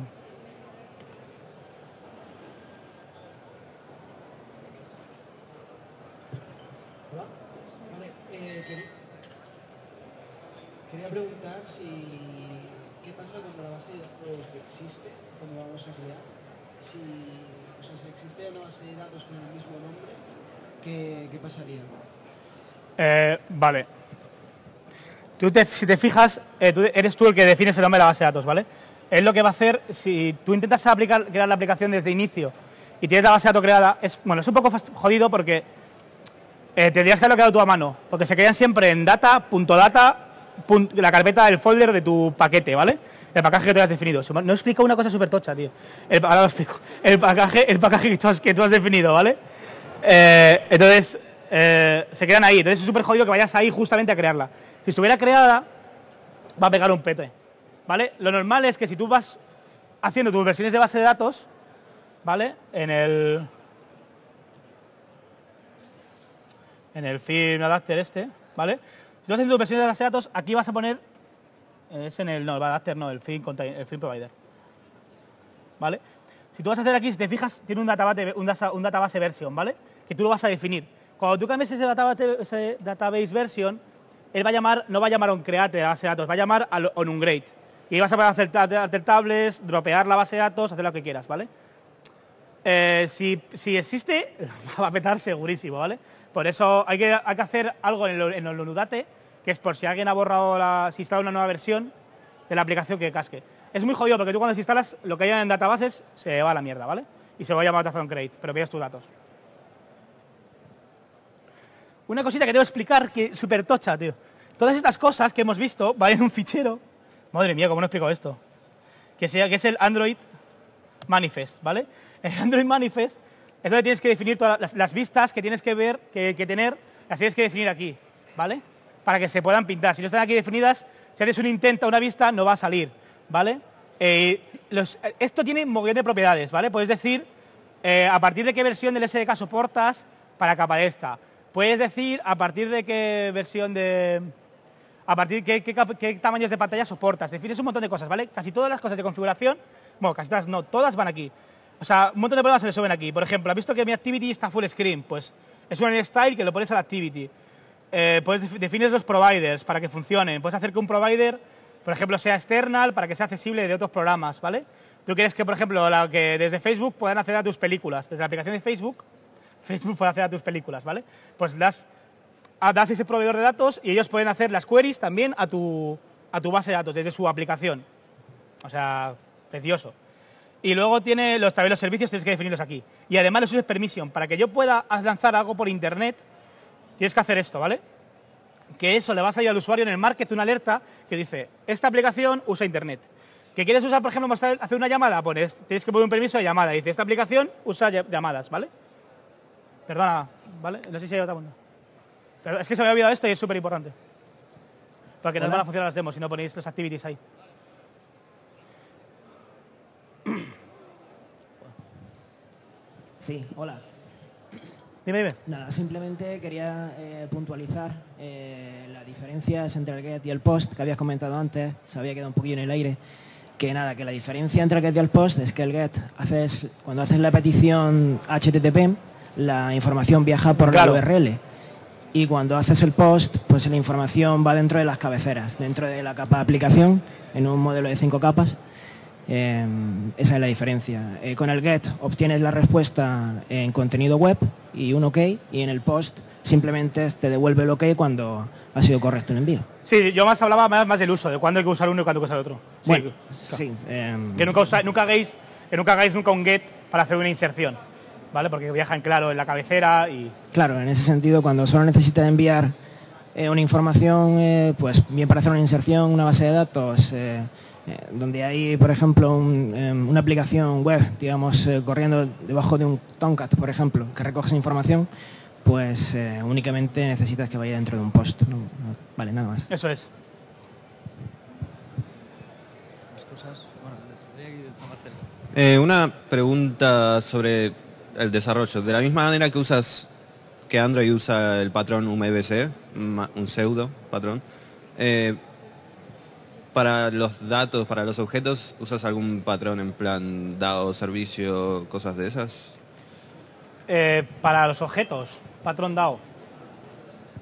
Preguntar si qué pasa con la base de datos que existe, como vamos a crear, si, o sea, si existe una base de datos con el mismo nombre, ¿qué, qué pasaría? Eh, vale. Tú te, si te fijas, eh, tú eres tú el que defines el nombre de la base de datos, ¿vale? Es lo que va a hacer, si tú intentas aplicar, crear la aplicación desde inicio y tienes la base de datos creada, es, bueno, es un poco jodido porque eh, tendrías que haberlo creado tú a mano, porque se crean siempre en data.data, .data, la carpeta del folder de tu paquete, ¿vale? El paquete que tú has definido. No he explicado una cosa súper tocha, tío. El, ahora lo explico. El paquete el paquete que tú has, que tú has definido, ¿vale? Eh, entonces, eh, se quedan ahí. Entonces es súper jodido que vayas ahí justamente a crearla. Si estuviera creada, va a pegar un pete, ¿vale? Lo normal es que si tú vas haciendo tus versiones de base de datos, ¿vale? En el... En el film adapter este, ¿vale? Si tú vas haciendo tus versiones de base de datos, aquí vas a poner... Es en el... No, el adapter no, el film, el film provider. ¿Vale? Si tú vas a hacer aquí, si te fijas, tiene un database, un, data, un database version, ¿vale? Que tú lo vas a definir. Cuando tú cambies ese database, ese database version, él va a llamar, no va a llamar a un create la base de datos, va a llamar a on un grade. Y ahí vas a poder hacer, hacer tables, dropear la base de datos, hacer lo que quieras, ¿vale? Eh, si, si existe, va a petar segurísimo, ¿vale? Por eso hay que, hay que hacer algo en el, en el Lunudate, que es por si alguien ha borrado, la, si instala una nueva versión de la aplicación que casque. Es muy jodido porque tú cuando instalas lo que haya en databases se va a la mierda, ¿vale? Y se va a llamar a un create, pero pierdes tus datos. Una cosita que debo explicar que es súper tocha, tío. Todas estas cosas que hemos visto van en un fichero. Madre mía, ¿cómo no explico esto? Que, sea, que es el Android Manifest, ¿vale? El Android Manifest es donde tienes que definir todas las, las vistas que tienes que ver, que, que tener, las tienes que definir aquí, ¿vale? Para que se puedan pintar. Si no están aquí definidas, si haces un intento a una vista, no va a salir, ¿vale? Eh, los, esto tiene un montón de propiedades, ¿vale? Puedes decir eh, a partir de qué versión del S D K soportas para que aparezca. Puedes decir a partir de qué versión de... a partir de qué, qué, qué tamaños de pantalla soportas. Defines un montón de cosas, ¿vale? Casi todas las cosas de configuración, bueno, casi todas no, todas van aquí. O sea, un montón de pruebas se le suben aquí. Por ejemplo, ¿has visto que mi activity está full screen? Pues es un style que lo pones a la activity. Eh, puedes definir los providers para que funcionen. Puedes hacer que un provider, por ejemplo, sea external para que sea accesible de otros programas, ¿vale? Tú quieres que, por ejemplo, la que desde Facebook puedan acceder a tus películas. Desde la aplicación de Facebook, Facebook puede acceder a tus películas, ¿vale? Pues das, das ese proveedor de datos y ellos pueden hacer las queries también a tu, a tu base de datos desde su aplicación. O sea, precioso. Y luego tiene los, también los servicios, tienes que definirlos aquí. Y además los uses permission. Para que yo pueda lanzar algo por internet, tienes que hacer esto, ¿vale? Que eso le vas a ir al usuario en el market una alerta que dice, esta aplicación usa internet. Que quieres usar, por ejemplo, hacer una llamada, pones, tienes que poner un permiso de llamada. Dice, esta aplicación usa llamadas, ¿vale? Perdona, ¿vale? No sé si hay otra onda. Pero es que se me ha olvidado esto y es súper importante. Porque no van a funcionar las demos si no ponéis los activities ahí. Sí, hola. Dime, dime. Nada, simplemente quería eh, puntualizar eh, las diferencias entre el get y el post que habías comentado antes. Se había quedado un poquillo en el aire. Que nada, que la diferencia entre el get y el post es que el get, haces cuando haces la petición H T T P, la información viaja por claro. la U R L. Y cuando haces el post, pues la información va dentro de las cabeceras, dentro de la capa de aplicación, en un modelo de cinco capas. Eh, esa es la diferencia. Eh, con el get obtienes la respuesta en contenido web y un OK, y en el post simplemente te devuelve el OK cuando ha sido correcto el envío. Sí, yo más hablaba más, más del uso, de cuándo hay que usar uno y cuándo hay que usar el otro. Sí, bueno, claro. sí, eh, que, nunca usa, nunca hagáis, que nunca hagáis nunca un get para hacer una inserción, ¿vale? Porque viajan, claro, en la cabecera y... Claro, en ese sentido, cuando solo necesitas enviar eh, una información, eh, pues bien para hacer una inserción, una base de datos... Eh, donde hay, por ejemplo, un, eh, una aplicación web, digamos, eh, corriendo debajo de un Tomcat, por ejemplo, que recoge esa información, pues eh, únicamente necesitas que vaya dentro de un post. No, no, vale, nada más. Eso es. Eh, una pregunta sobre el desarrollo. De la misma manera que usas, que Android usa el patrón U M B C, un pseudo patrón, eh, para los datos, para los objetos, ¿usas algún patrón en plan dado, servicio, cosas de esas? Eh, para los objetos, patrón dado.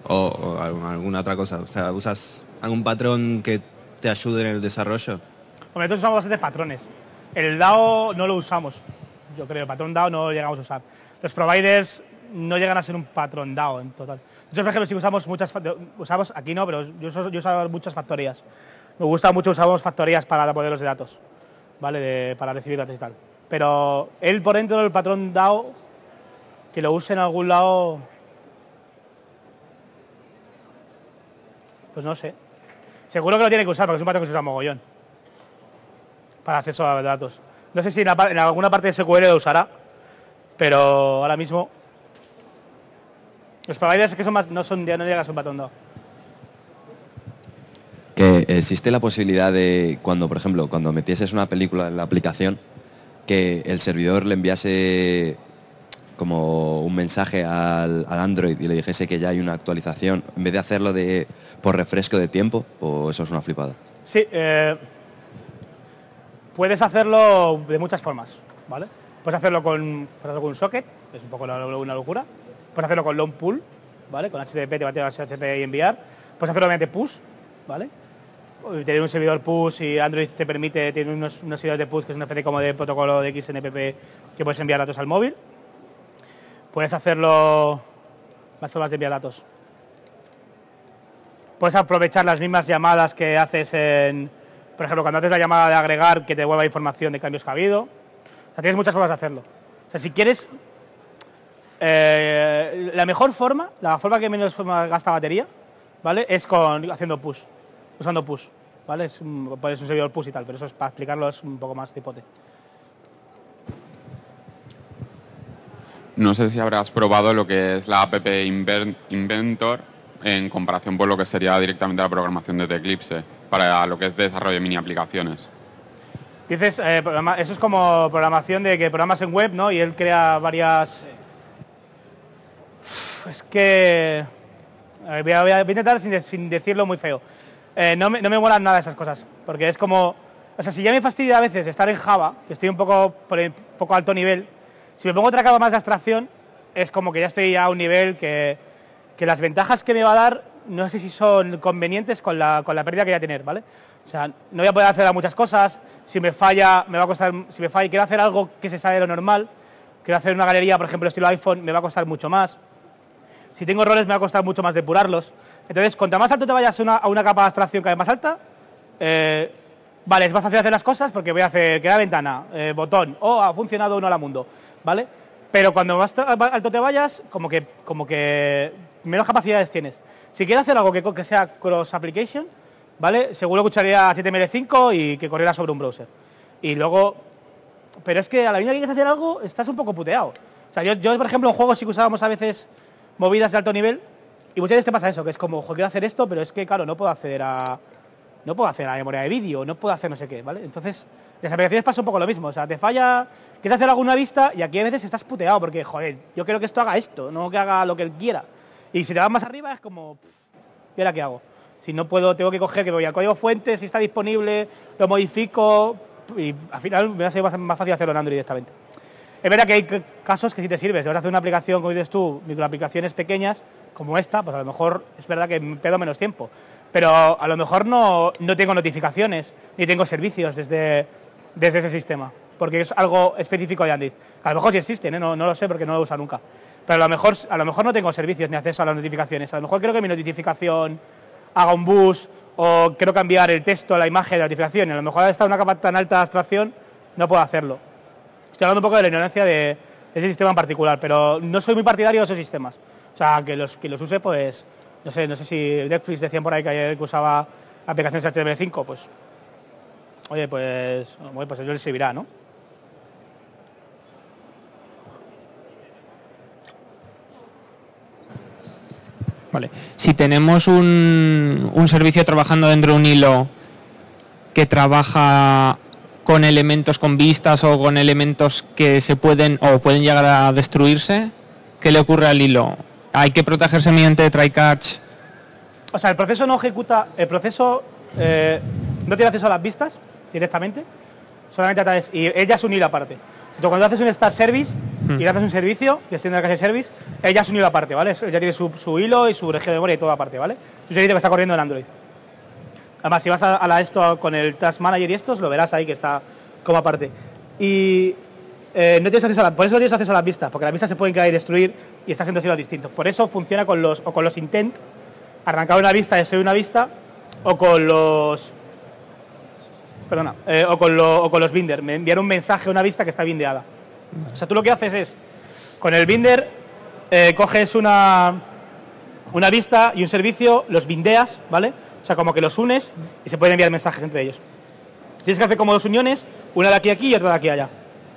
O, o alguna, alguna otra cosa. O sea, ¿usas algún patrón que te ayude en el desarrollo? Hombre, nosotros usamos bastantes patrones. El dado no lo usamos, yo creo. El patrón dado no lo llegamos a usar. Los providers no llegan a ser un patrón dado en total. Nosotros, por ejemplo, sí usamos muchas... Usamos, aquí no, pero yo uso, yo uso muchas factorías. Me gusta mucho usamos factorías para modelos de datos, ¿vale? De, para recibir datos y tal. Pero él por dentro del patrón dado, que lo use en algún lado, pues no sé. Seguro que lo tiene que usar porque es un patrón que se usa mogollón. para acceso a datos. No sé si en, la, en alguna parte de S Q L lo usará, pero ahora mismo los providers que son más, no son, no llegan a su batón dado. Que existe la posibilidad de, cuando, por ejemplo, cuando metieses una película en la aplicación, que el servidor le enviase como un mensaje al, al Android y le dijese que ya hay una actualización, en vez de hacerlo de por refresco de tiempo, o eso es una flipada. Sí, eh, puedes hacerlo de muchas formas, ¿vale? Puedes hacerlo con, puedes hacerlo con un socket, que es un poco una locura. Puedes hacerlo con long pull, ¿vale? Con H T T P te va a tirar H T T P y enviar. Puedes hacerlo mediante push, ¿vale? Tener un servidor push y Android te permite, tiene unos, unos servidores de push que es una especie como de protocolo de X N P P que puedes enviar datos al móvil. Puedes hacerlo, más formas de enviar datos. Puedes aprovechar las mismas llamadas que haces en, por ejemplo, cuando haces la llamada de agregar, que te devuelva información de cambios que ha habido. O sea, tienes muchas formas de hacerlo. O sea, si quieres, eh, la mejor forma, la forma que menos forma gasta batería, ¿vale? Es con, haciendo push. Usando push, ¿vale? Es un, es un servidor push y tal, pero eso es para explicarlo es un poco más tipote. No sé si habrás probado lo que es la app Inventor en comparación con lo que sería directamente la programación desde Eclipse para lo que es desarrollo de mini aplicaciones. Dices, eh, programa, eso es como programación de que programas en web, ¿no? Y él crea varias... Es que... Voy a, voy a, voy a intentar sin, de, sin decirlo muy feo. Eh, no, me, no me molan nada esas cosas, porque es como... O sea, si ya me fastidia a veces estar en Java, que estoy un poco, poco alto nivel, si me pongo otra capa más de abstracción, es como que ya estoy a un nivel que, que las ventajas que me va a dar, no sé si son convenientes con la, con la pérdida que voy a tener, ¿vale? O sea, no voy a poder hacer muchas cosas, si me falla, me va a costar... Si me falla y quiero hacer algo que se sale de lo normal, quiero hacer una galería, por ejemplo, estilo iPhone, me va a costar mucho más. Si tengo errores, me va a costar mucho más depurarlos. Entonces, cuanto más alto te vayas una, a una capa de abstracción cada vez más alta, eh, vale, es más fácil hacer las cosas porque voy a hacer que la ventana, eh, botón, o oh, ha funcionado uno a la mundo, ¿vale? Pero cuando más alto te vayas, como que, como que menos capacidades tienes. Si quieres hacer algo que, que sea cross-application, ¿vale? Seguro que usaría H T M L cinco y que corriera sobre un browser. Y luego... Pero es que a la misma que quieres hacer algo, estás un poco puteado. O sea, yo, yo por ejemplo, en juegos sí que usábamos a veces movidas de alto nivel. Y muchas veces te pasa eso, que es como, ojo, quiero hacer esto, pero es que, claro, no puedo hacer a no puedo hacer a memoria de vídeo, no puedo hacer no sé qué, ¿vale? Entonces, las aplicaciones pasa un poco lo mismo, o sea, te falla, quieres hacer alguna vista y aquí a veces estás puteado porque, joder, yo quiero que esto haga esto, no que haga lo que él quiera. Y si te vas más arriba es como, ¿y ahora qué hago? Si no puedo, tengo que coger, que voy al código fuente, si está disponible, lo modifico y al final me va a ser más, más fácil hacerlo en Android directamente. Es verdad que hay casos que sí te sirve, si vas a hacer una aplicación, como dices tú, microaplicaciones pequeñas, como esta, pues a lo mejor es verdad que me pierdo menos tiempo, pero a lo mejor no, no tengo notificaciones ni tengo servicios desde, desde ese sistema, porque es algo específico de Android. A lo mejor sí existen, ¿eh? no, no lo sé porque no lo uso nunca, pero a lo mejor a lo mejor no tengo servicios ni acceso a las notificaciones. A lo mejor creo que mi notificación haga un bus o quiero cambiar el texto a la imagen de la notificación y a lo mejor al estar en una capa tan alta de abstracción no puedo hacerlo. Estoy hablando un poco de la ignorancia de ese sistema en particular, pero no soy muy partidario de esos sistemas. O sea, que los que los use, pues, no sé, no sé si Netflix decían por ahí que ayer que usaba aplicaciones H T M L cinco, pues, oye, pues, pues eso le servirá, ¿no? Vale. Si tenemos un, un servicio trabajando dentro de un hilo que trabaja con elementos, con vistas o con elementos que se pueden o pueden llegar a destruirse, ¿qué le ocurre al hilo? ¿Hay que protegerse mediante try-catch? O sea, el proceso no ejecuta... El proceso eh, no tiene acceso a las vistas directamente, solamente a través... Y ella es un hilo aparte. Entonces, cuando haces un start service hmm. y le haces un servicio, que extiende la caché service, ella es un hilo aparte, ¿vale? Ella tiene su, su hilo y su región de memoria y todo aparte, ¿vale? Es un servicio que está corriendo en Android. Además, si vas a, a la esto con el Task Manager y estos, lo verás ahí que está como aparte. Y... Eh, no tienes acceso a la, por eso no tienes acceso a las vistas, porque las vistas se pueden crear y destruir y estás en dos hilos distintos. Por eso funciona con los o con los intent, arrancar una vista, destruir una vista, o con los perdona, eh, o con lo, o con los binder, me enviar un mensaje a una vista que está bindeada. O sea, tú lo que haces es, con el binder eh, coges una una vista y un servicio, los bindeas, ¿vale? O sea, como que los unes y se pueden enviar mensajes entre ellos. Tienes que hacer como dos uniones, una de aquí a aquí y otra de aquí a allá.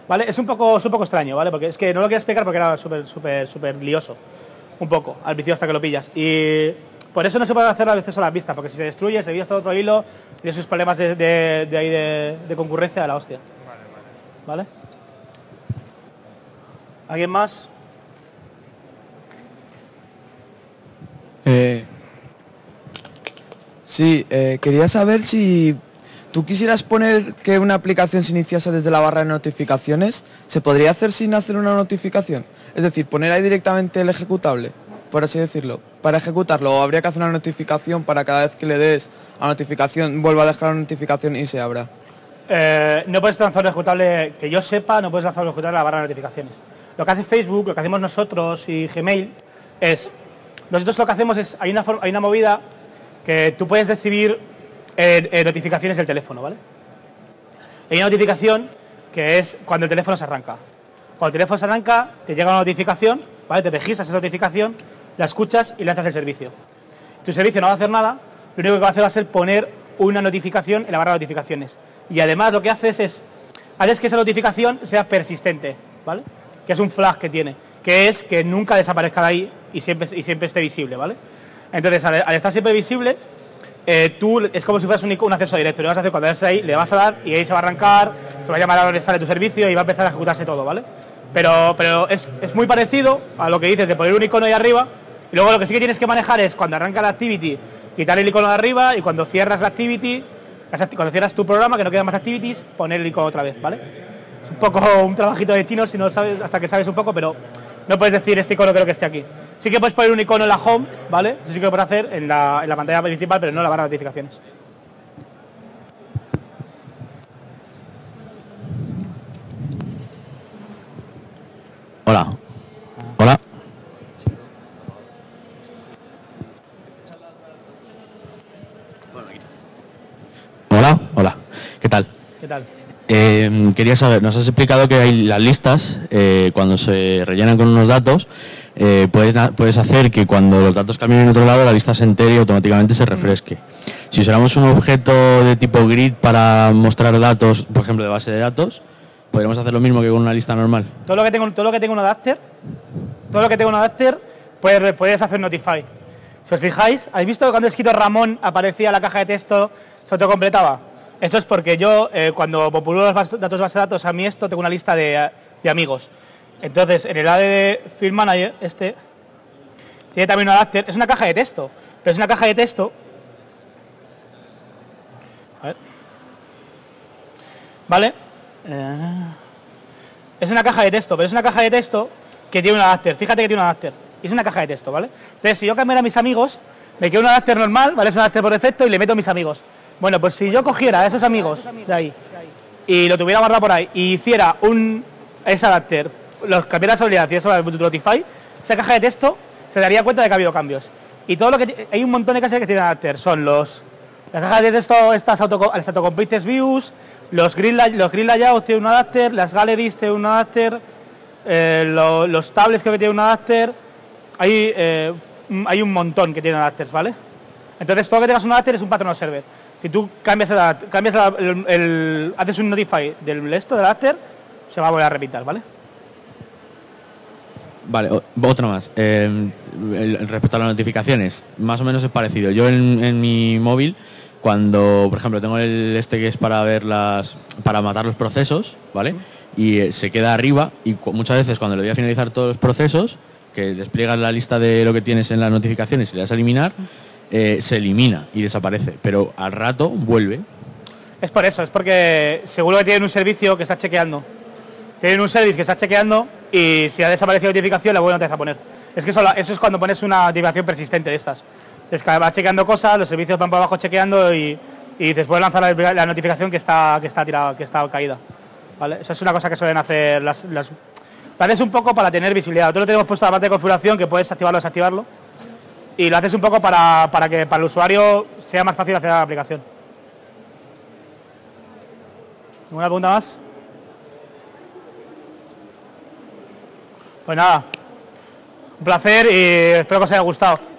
¿Vale? Es un poco, es un poco extraño, ¿vale? Porque es que no lo quería explicar porque era súper, súper, súper lioso. Un poco, al principio hasta que lo pillas. Y por eso no se puede hacer a veces a la vista, porque si se destruye, se viene hasta otro hilo, tiene sus problemas de, de, de ahí de, de concurrencia a la hostia. Vale, vale. ¿Vale? ¿Alguien más? Eh, sí, eh, quería saber si... ¿Tú quisieras poner que una aplicación se iniciase desde la barra de notificaciones? ¿Se podría hacer sin hacer una notificación? Es decir, poner ahí directamente el ejecutable, por así decirlo, para ejecutarlo. ¿O habría que hacer una notificación para cada vez que le des a notificación, vuelva a dejar la notificación y se abra? Eh, no puedes lanzar un ejecutable, que yo sepa, no puedes lanzar un ejecutable a la barra de notificaciones. Lo que hace Facebook, lo que hacemos nosotros y Gmail es... Nosotros lo que hacemos es... Hay una, forma, hay una movida que tú puedes recibir... Eh, eh, notificaciones del teléfono, ¿vale? Hay una notificación que es cuando el teléfono se arranca. Cuando el teléfono se arranca, te llega una notificación, ¿vale? Te registras esa notificación, la escuchas y le haces el servicio. Tu servicio no va a hacer nada, lo único que va a hacer va a ser poner una notificación en la barra de notificaciones. Y además lo que haces es, haces que esa notificación sea persistente, ¿vale? Que es un flag que tiene, que es que nunca desaparezca de ahí y siempre, y siempre esté visible, ¿vale? Entonces, al, al estar siempre visible... Eh, tú es como si fueras un, un acceso directo, le vas a hacer cuando estés ahí, le vas a dar y ahí se va a arrancar, se va a llamar a donde sale tu servicio y va a empezar a ejecutarse todo, ¿vale? Pero, pero es, es muy parecido a lo que dices de poner un icono ahí arriba y luego lo que sí que tienes que manejar es cuando arranca la activity, quitar el icono de arriba y cuando cierras la activity, cuando cierras tu programa, que no quedan más activities, poner el icono otra vez, ¿vale? Es un poco un trabajito de chino si no sabes, hasta que sabes un poco, pero no puedes decir este icono creo que esté aquí. Sí que puedes poner un icono en la home, ¿vale? Eso sí que lo puedes hacer en la, en la pantalla principal, pero no en la barra de notificaciones. Hola. Hola. Hola, hola. ¿Qué tal? ¿Qué tal? Eh, quería saber, nos has explicado que hay las listas, eh, cuando se rellenan con unos datos, eh, puedes, puedes hacer que cuando los datos cambien en otro lado, la lista se entere y automáticamente se refresque. Si usáramos un objeto de tipo grid para mostrar datos, por ejemplo, de base de datos, ¿podríamos hacer lo mismo que con una lista normal? Todo lo que tenga todo lo que tenga un adapter, todo lo que tenga un adapter, puedes, puedes hacer notify. Si os fijáis, ¿habéis visto que cuando he escrito Ramón aparecía la caja de texto, se autocompletaba? Eso es porque yo, eh, cuando populo los datos de base de datos, a mí esto tengo una lista de, de amigos. Entonces, en el A D B Field Manager, este, tiene también un adapter. Es una caja de texto, pero es una caja de texto. A ver. ¿Vale? Eh, es una caja de texto, pero es una caja de texto que tiene un adapter. Fíjate que tiene un adapter. Es una caja de texto, ¿vale? Entonces, si yo cambiara a mis amigos, me queda un adapter normal, ¿vale? Es un adapter por defecto y le meto a mis amigos. Bueno, pues si yo cogiera a esos amigos de ahí y lo tuviera guardado por ahí y hiciera un ese adapter, los cambiara las habilidades sobre el Notify, esa caja de texto se daría cuenta de que ha habido cambios. Y todo lo que hay un montón de cajas que tienen adapter, son los las cajas de texto, estas auto, las autocompletes views, los grid los grid layouts tienen un adapter, las galleries tienen un adapter, eh, lo, los tables creo que tienen un adapter, hay eh, hay un montón que tienen adapters, ¿vale? Entonces todo lo que tengas un adapter es un patrono server. Si tú cambias, la, cambias la, el, el, haces un notify del esto, del adapter, se va a volver a repitar, ¿vale? Vale, o, otra más. Eh, respecto a las notificaciones, más o menos es parecido. Yo en, en mi móvil, cuando, por ejemplo, tengo el este que es para ver las, para matar los procesos, ¿vale? Y eh, se queda arriba y muchas veces cuando le voy a finalizar todos los procesos, que despliegas la lista de lo que tienes en las notificaciones y le das a eliminar, Eh, se elimina y desaparece, pero al rato vuelve. Es por eso, es porque seguro que tienen un servicio que está chequeando. Tienen un servicio que está chequeando y si ha desaparecido la notificación, la vuelven a empezar a poner. Es que eso, eso es cuando pones una notificación persistente de estas. Entonces, va chequeando cosas, los servicios van por abajo chequeando y, y dices, puedes lanzar la, la notificación que está, que está tirada, que está caída. ¿Vale? Eso es una cosa que suelen hacer las... las haces un poco para tener visibilidad. Nosotros tenemos puesto la parte de configuración que puedes activarlo o desactivarlo. Y lo haces un poco para, para que para el usuario sea más fácil acceder a la aplicación. ¿Alguna pregunta más? Pues nada, un placer y espero que os haya gustado.